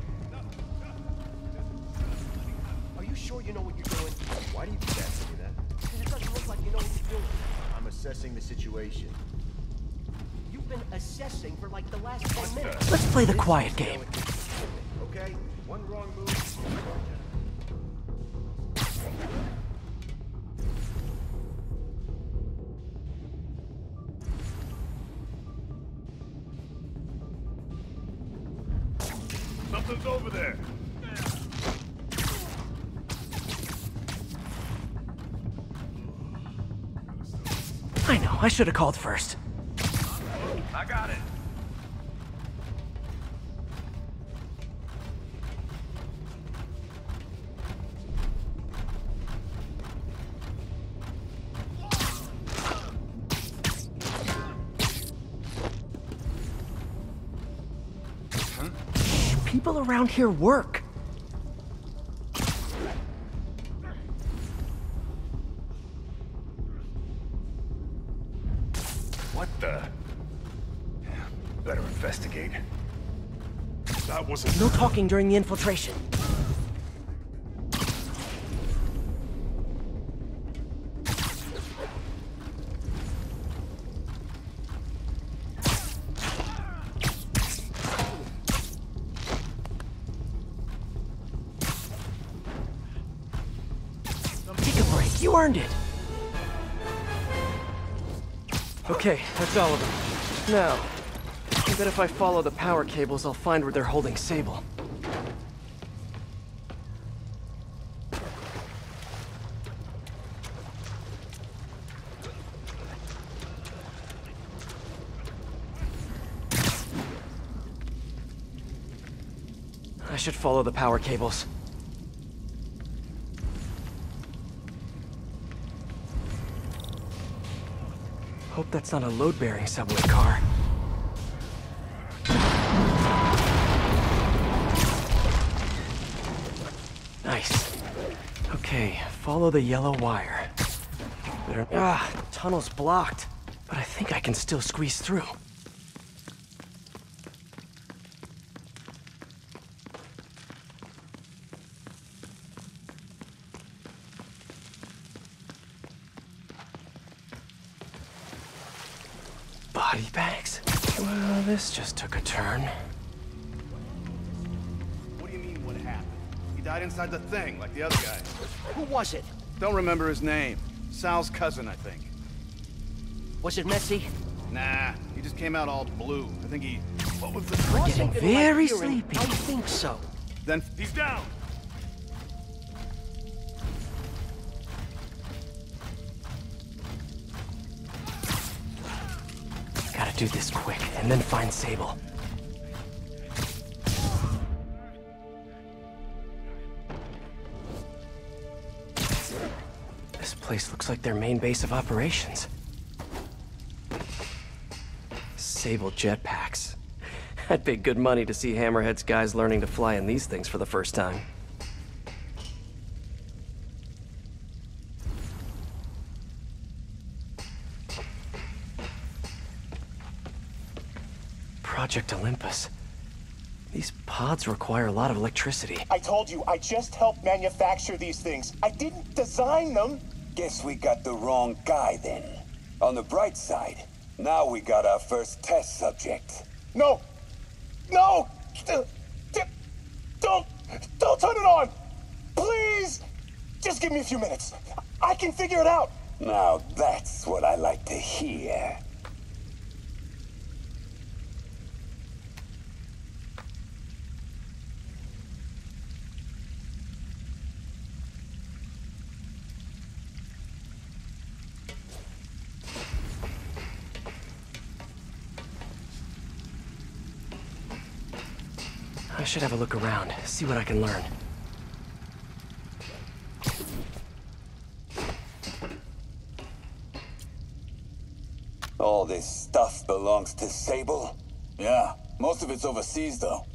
Are you sure you know what you're doing? Why do you keep asking me that? Because it doesn't look like you know what you're doing. I'm assessing the situation. You've been assessing for like the last 10 minutes. Let's play the quiet game. Okay? One wrong move. Something's over there. I know, I should have called first. I got it. People around here work. What the? Better investigate. That wasn't. No talking during the infiltration. You earned it. Okay, that's all of them. Now, I bet if I follow the power cables, I'll find where they're holding Sable. I should follow the power cables. Hope that's not a load-bearing subway car. Nice. Okay, follow the yellow wire. there. Tunnel's blocked, but I think I can still squeeze through. Body bags? Well, this just took a turn. What do you mean, what happened? He died inside the thing, like the other guy. Who was it? Don't remember his name. Sal's cousin, I think. Was it messy? Nah, he just came out all blue. I think he... What was the... We're getting very sleepy. I think so. Then... He's down! Gotta do this quick, and then find Sable. This place looks like their main base of operations. Sable jetpacks. I'd pay good money to see Hammerhead's guys learning to fly in these things for the first time. Project Olympus. These pods require a lot of electricity. I told you, I just helped manufacture these things. I didn't design them. Guess we got the wrong guy, then. On the bright side, now we got our first test subject. No! No! Don't turn it on! Please! Just give me a few minutes. I can figure it out. Now that's what I like to hear. I should have a look around, see what I can learn. All this stuff belongs to Sable? Yeah, most of it's overseas, though.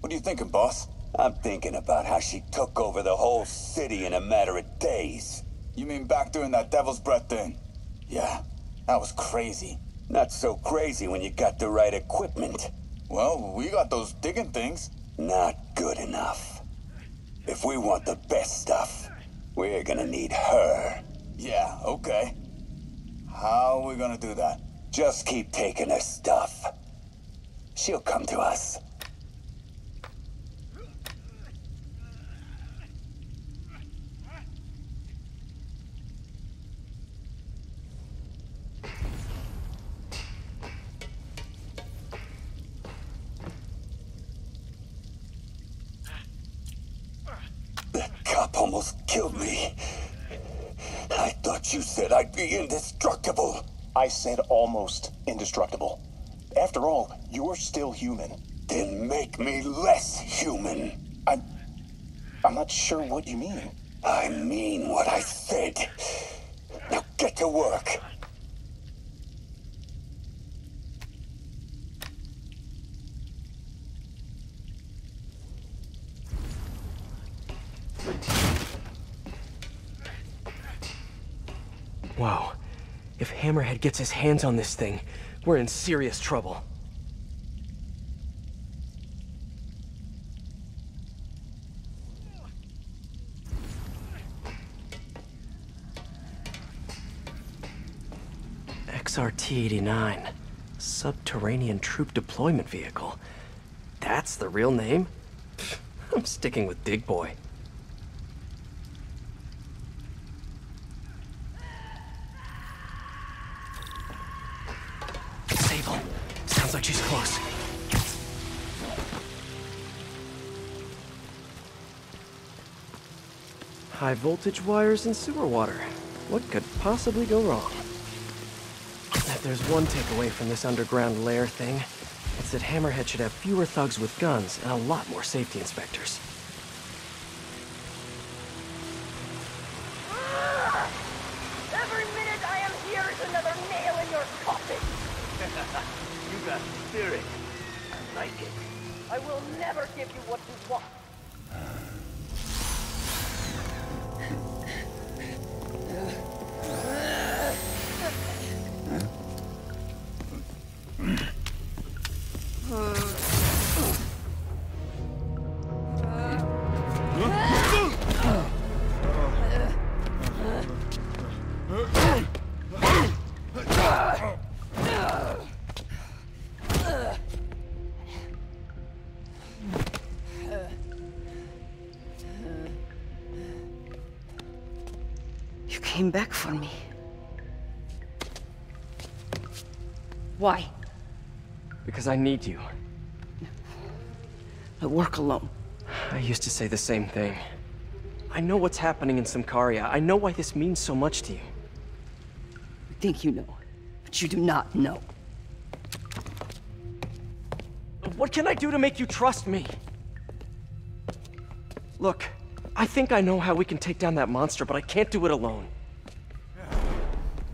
What are you thinking, boss? I'm thinking about how she took over the whole city in a matter of days. You mean back during that Devil's Breath thing? Yeah, that was crazy. Not so crazy when you got the right equipment. Well, we got those digging things. Not good enough. If we want the best stuff, we're gonna need her. Yeah, okay. How are we gonna do that? Just keep taking her stuff. She'll come to us. Killed me. I thought you said I'd be indestructible. I said almost indestructible. After all, you're still human. Then make me less human. I'm not sure what you mean. I mean what I said. Now get to work. Wow. If Hammerhead gets his hands on this thing, we're in serious trouble. XRT-89, Subterranean Troop Deployment Vehicle. That's the real name? I'm sticking with Dig Boy. She's close. High voltage wires and sewer water. What could possibly go wrong? If there's one takeaway from this underground lair thing, it's that Hammerhead should have fewer thugs with guns and a lot more safety inspectors. Every minute I am here is another nail in your coffin. You got spirit. I like it. I will never give you what you want. came back for me. Why? Because I need you. I work alone. I used to say the same thing. I know what's happening in Simcaria. I know why this means so much to you. You think you know, but you do not know. What can I do to make you trust me? Look, I think I know how we can take down that monster, but I can't do it alone.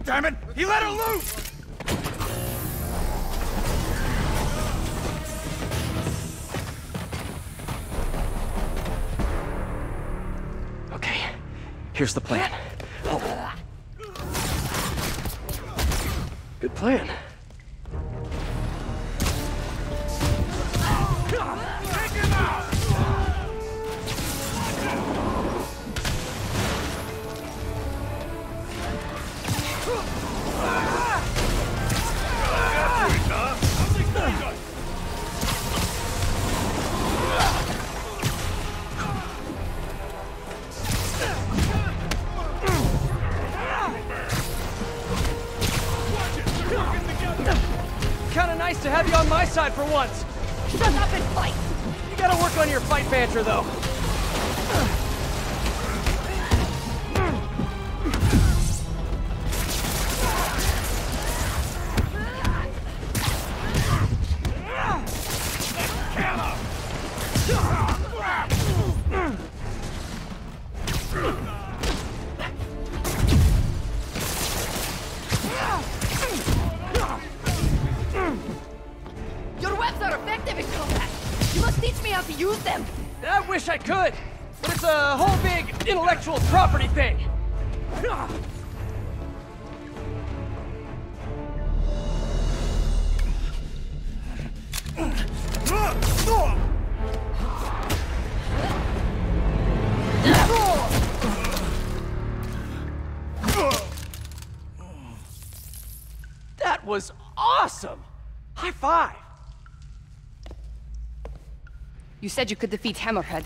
Damn it! He let her loose! Okay, here's the plan. Oh. Good plan. Nice to have you on my side for once. Shut up and fight. You gotta work on your fight banter, though. I could, but it's a whole big intellectual property thing. That was awesome! High five! You said you could defeat Hammerhead.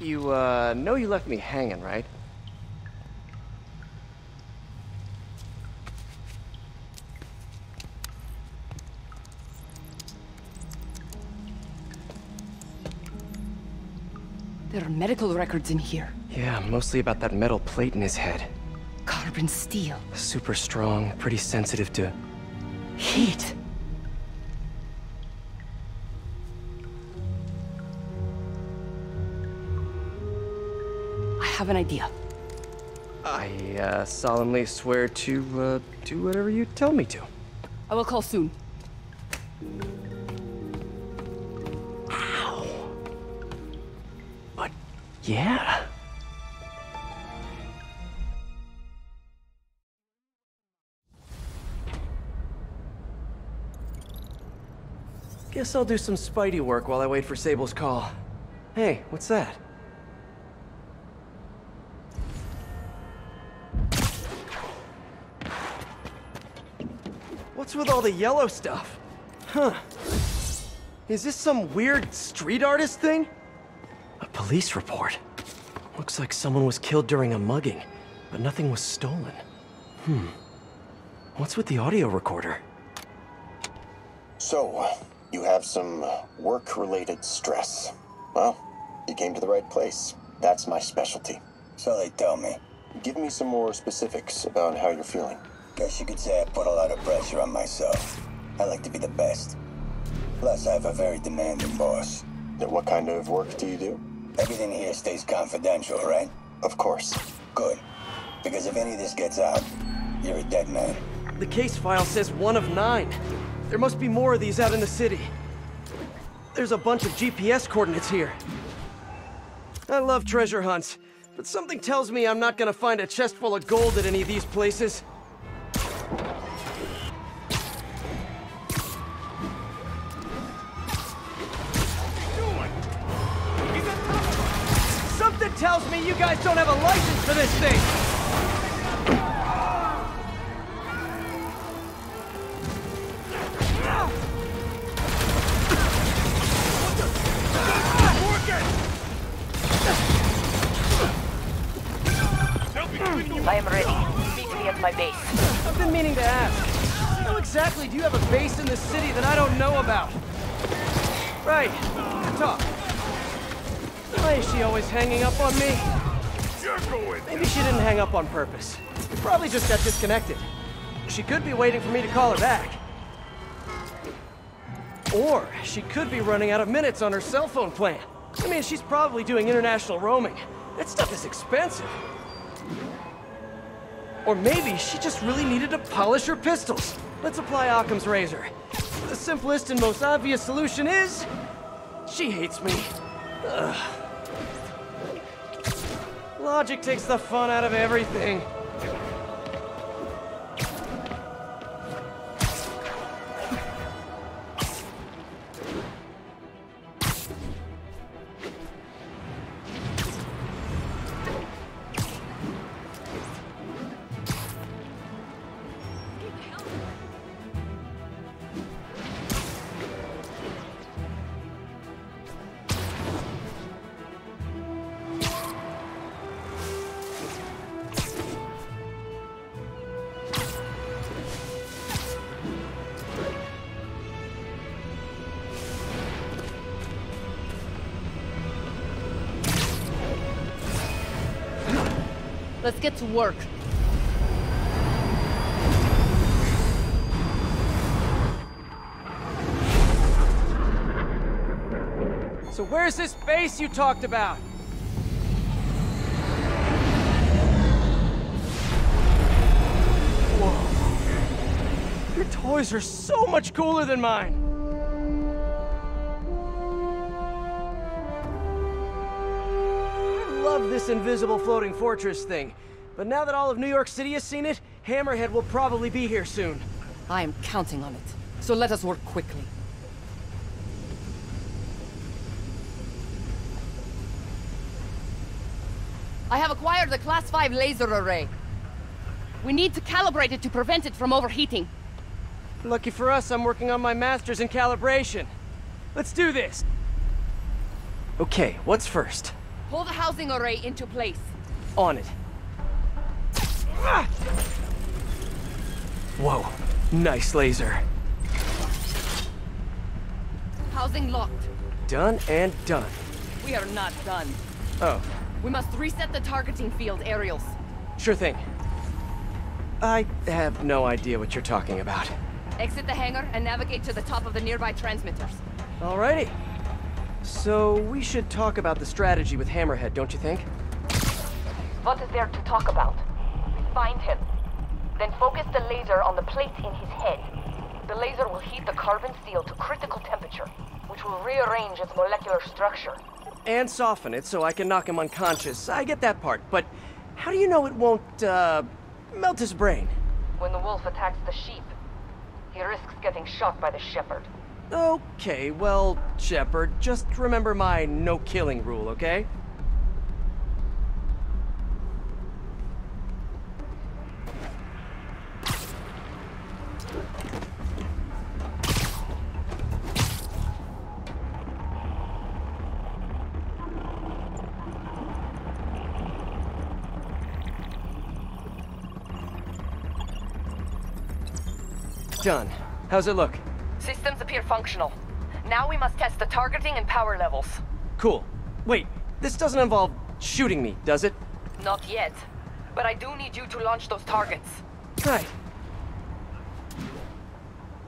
You, know you left me hanging, right? There are medical records in here. Yeah, mostly about that metal plate in his head. Carbon steel. Super strong, pretty sensitive to... heat. I have an idea. I solemnly swear to do whatever you tell me to. I will call soon. Ow. But yeah. Guess I'll do some Spidey work while I wait for Sable's call. Hey, what's that? What's with all the yellow stuff? Huh. Is this some weird street artist thing? A police report. Looks like someone was killed during a mugging, but nothing was stolen. Hmm. What's with the audio recorder? So, you have some work-related stress. Well, you came to the right place. That's my specialty. So they tell me. Give me some more specifics about how you're feeling. Guess you could say I put a lot of pressure on myself. I like to be the best. Plus, I have a very demanding boss. Then what kind of work do you do? Everything here stays confidential, right? Of course. Good. Because if any of this gets out, you're a dead man. The case file says 1 of 9. There must be more of these out in the city. There's a bunch of GPS coordinates here. I love treasure hunts, but something tells me I'm not gonna find a chest full of gold at any of these places. Tells me you guys don't have a license for this thing! What the... I am ready. Meet me at my base. I've been meaning to ask. How exactly do you have a base in this city that I don't know about? Right. Good talk. Why is she always hanging up on me? Maybe she didn't hang up on purpose. She probably just got disconnected. She could be waiting for me to call her back. Or she could be running out of minutes on her cell phone plan. I mean, she's probably doing international roaming. That stuff is expensive. Or maybe she just really needed to polish her pistols. Let's apply Occam's razor. The simplest and most obvious solution is... she hates me. Ugh. Logic takes the fun out of everything. Let's get to work. So where's this base you talked about? Whoa. Your toys are so much cooler than mine. This invisible floating fortress thing. But now that all of New York City has seen it, Hammerhead will probably be here soon. I am counting on it. So let us work quickly. I have acquired the Class 5 laser array. We need to calibrate it to prevent it from overheating. Lucky for us, I'm working on my master's in calibration. Let's do this. Okay, what's first? Pull the housing array into place. On it. Whoa, nice laser. Housing locked. Done and done. We are not done. Oh. We must reset the targeting field, Aerials. Sure thing. I have no idea what you're talking about. Exit the hangar and navigate to the top of the nearby transmitters. Alrighty. So, we should talk about the strategy with Hammerhead, don't you think? What is there to talk about? Find him. Then focus the laser on the plate in his head. The laser will heat the carbon steel to critical temperature, which will rearrange its molecular structure. And soften it so I can knock him unconscious. I get that part, but how do you know it won't, melt his brain? When the wolf attacks the sheep, he risks getting shot by the shepherd. Okay, well, Shepard, just remember my no-killing rule, okay? Done. How's it look? Systems appear functional. Now we must test the targeting and power levels. Cool. Wait, this doesn't involve shooting me, does it? Not yet. But I do need you to launch those targets. Right.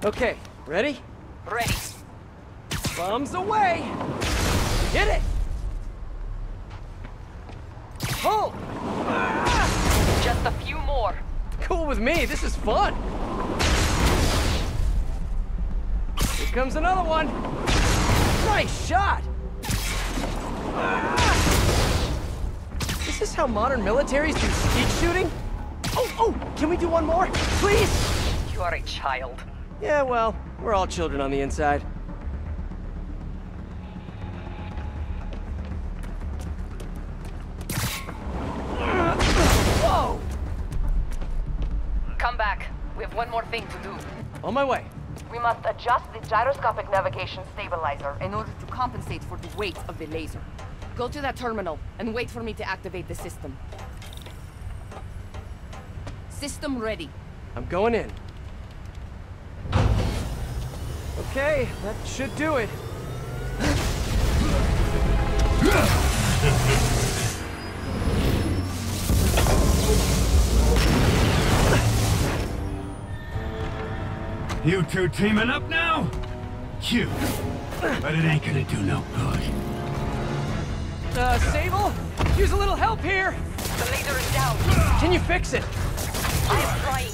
Okay, ready? Ready. Bombs away! Hit it! Hold! Ah! Just a few more. Cool with me, this is fun! Comes another one. Nice shot. Ah! Is this how modern militaries do skeet shooting? Oh, can we do one more, please? You are a child. Yeah, well, we're all children on the inside. Whoa! Come back. We have one more thing to do. On my way. We must adjust the gyroscopic navigation stabilizer in order to compensate for the weight of the laser. Go to that terminal and wait for me to activate the system. System ready. I'm going in. Okay, that should do it. You two teaming up now? Cute. But it ain't gonna do no good. Sable? Use a little help here! The laser is down. Can you fix it? I'm trying.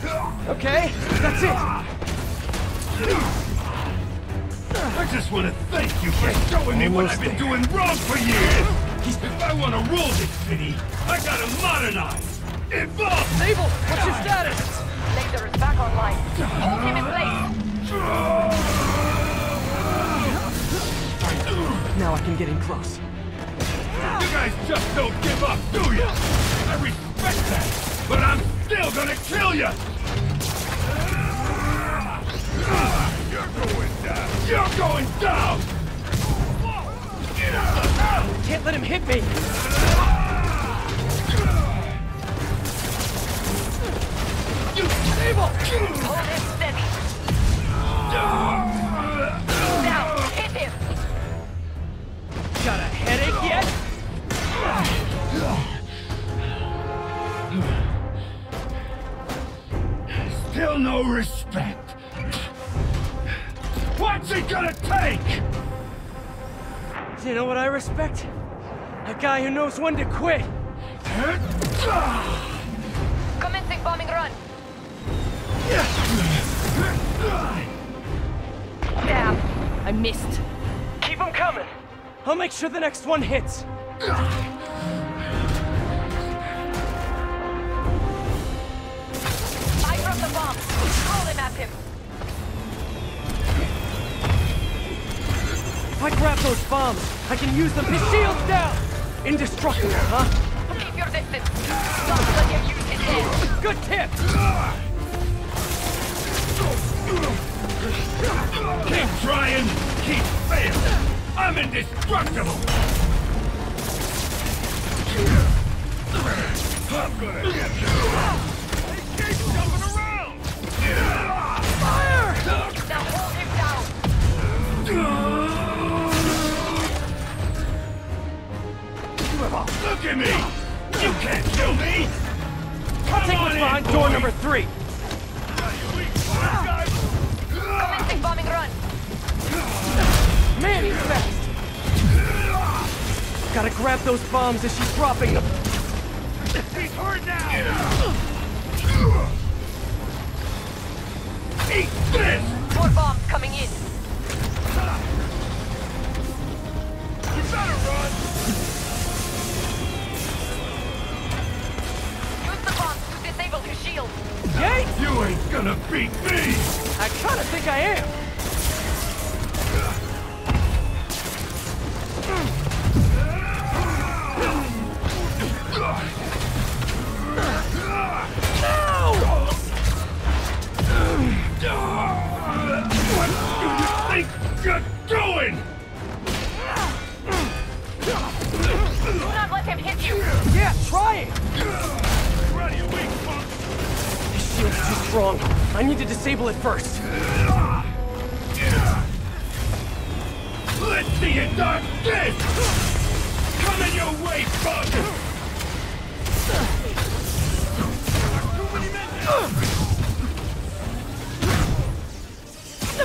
Okay, that's it. I just want to thank you for showing me what I've been doing wrong for years! If I want to rule this city, I gotta modernize! Evolve! Sable, what's your status? Laser is back online. Hold him in place! Now I can get in close. You guys just don't give up, do you? I respect that, but I'm still gonna kill you! You're going down! Get out of the house! Can't let him hit me! You Sable! Hold him steady! Now, hit him! Got a headache yet? Still no respect! What's it gonna take? You know what I respect? A guy who knows when to quit. Commencing bombing run. Damn, I missed. Keep them coming. I'll make sure the next one hits. I dropped the bomb. Throw them at him. If I grab those bombs, I can use them to shield down! Indestructible, huh? Keep your distance! Stop when you use it there! Good tip! Keep trying, keep failing! I'm indestructible! I'm gonna get you! They keep jumping around! Fire! Now hold him down! Look at me! You can't kill me! I'll take what's behind door number 3. Commencing bombing run. Man, he's fast. Gotta grab those bombs as she's dropping them. He's hurt now. Eat this! More bombs coming in. You better run. Shield. Yay! You ain't gonna beat me! I kinda think I am! No! What do you think you're doing? Do not let him hit you! Yeah, try it! It's too strong. I need to disable it first. Let's see it done this! Coming your way, bug! Too many men there! You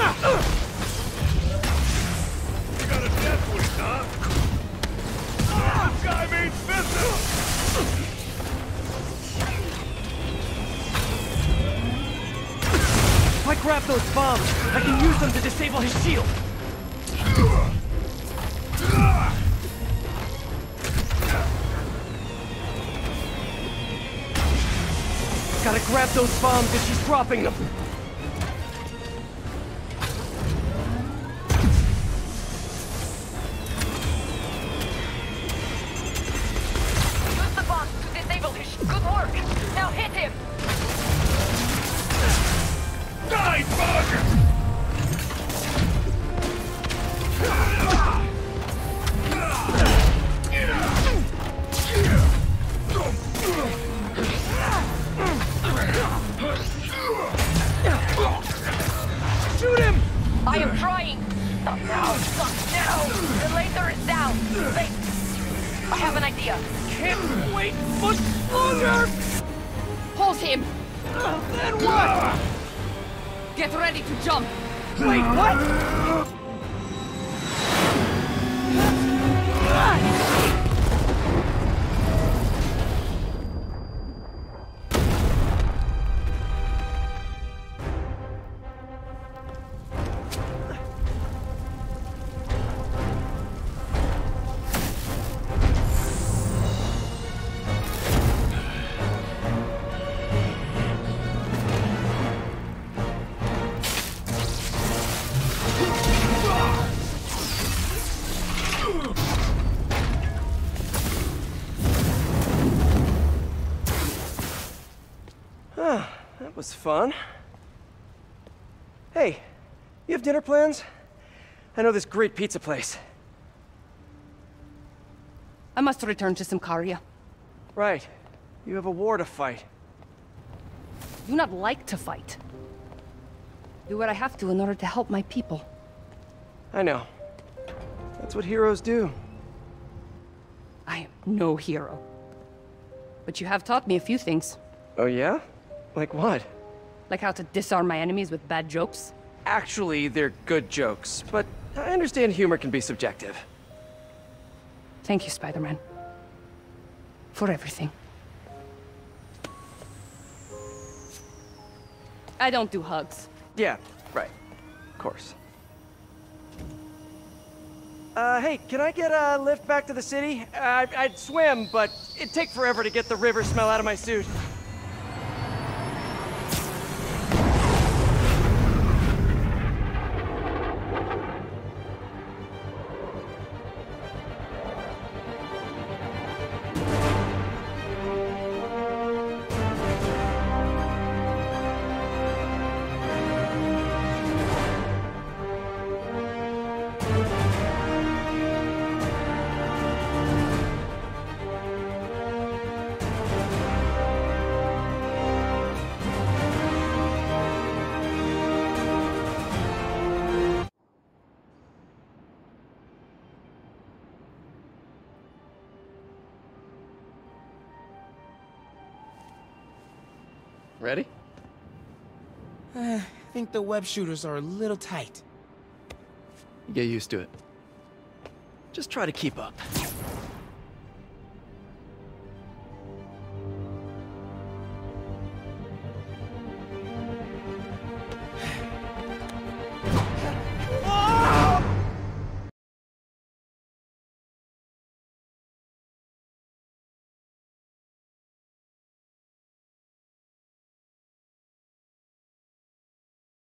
got a death wish, huh? This guy means business! If I grab those bombs, I can use them to disable his shield. Gotta grab those bombs as she's dropping them. Use the bombs to disable his shield. Good work! Now hit him! Die, bug! I am trying. No. The laser is down. I have an idea. Can't wait much longer. Hold him. Then what? Get ready to jump. Wait, what? Was fun. Hey, you have dinner plans? I know this great pizza place. I must return to Simcaria. Right. You have a war to fight. I do not like to fight. Do what I have to in order to help my people. I know. That's what heroes do. I am no hero. But you have taught me a few things. Oh, yeah? Like what? Like how to disarm my enemies with bad jokes? Actually, they're good jokes, but I understand humor can be subjective. Thank you, Spider-Man. For everything. I don't do hugs. Yeah, right. Of course. Hey, can I get a lift back to the city? I'd swim, but it'd take forever to get the river smell out of my suit. Ready? I think the web shooters are a little tight. You get used to it. Just try to keep up.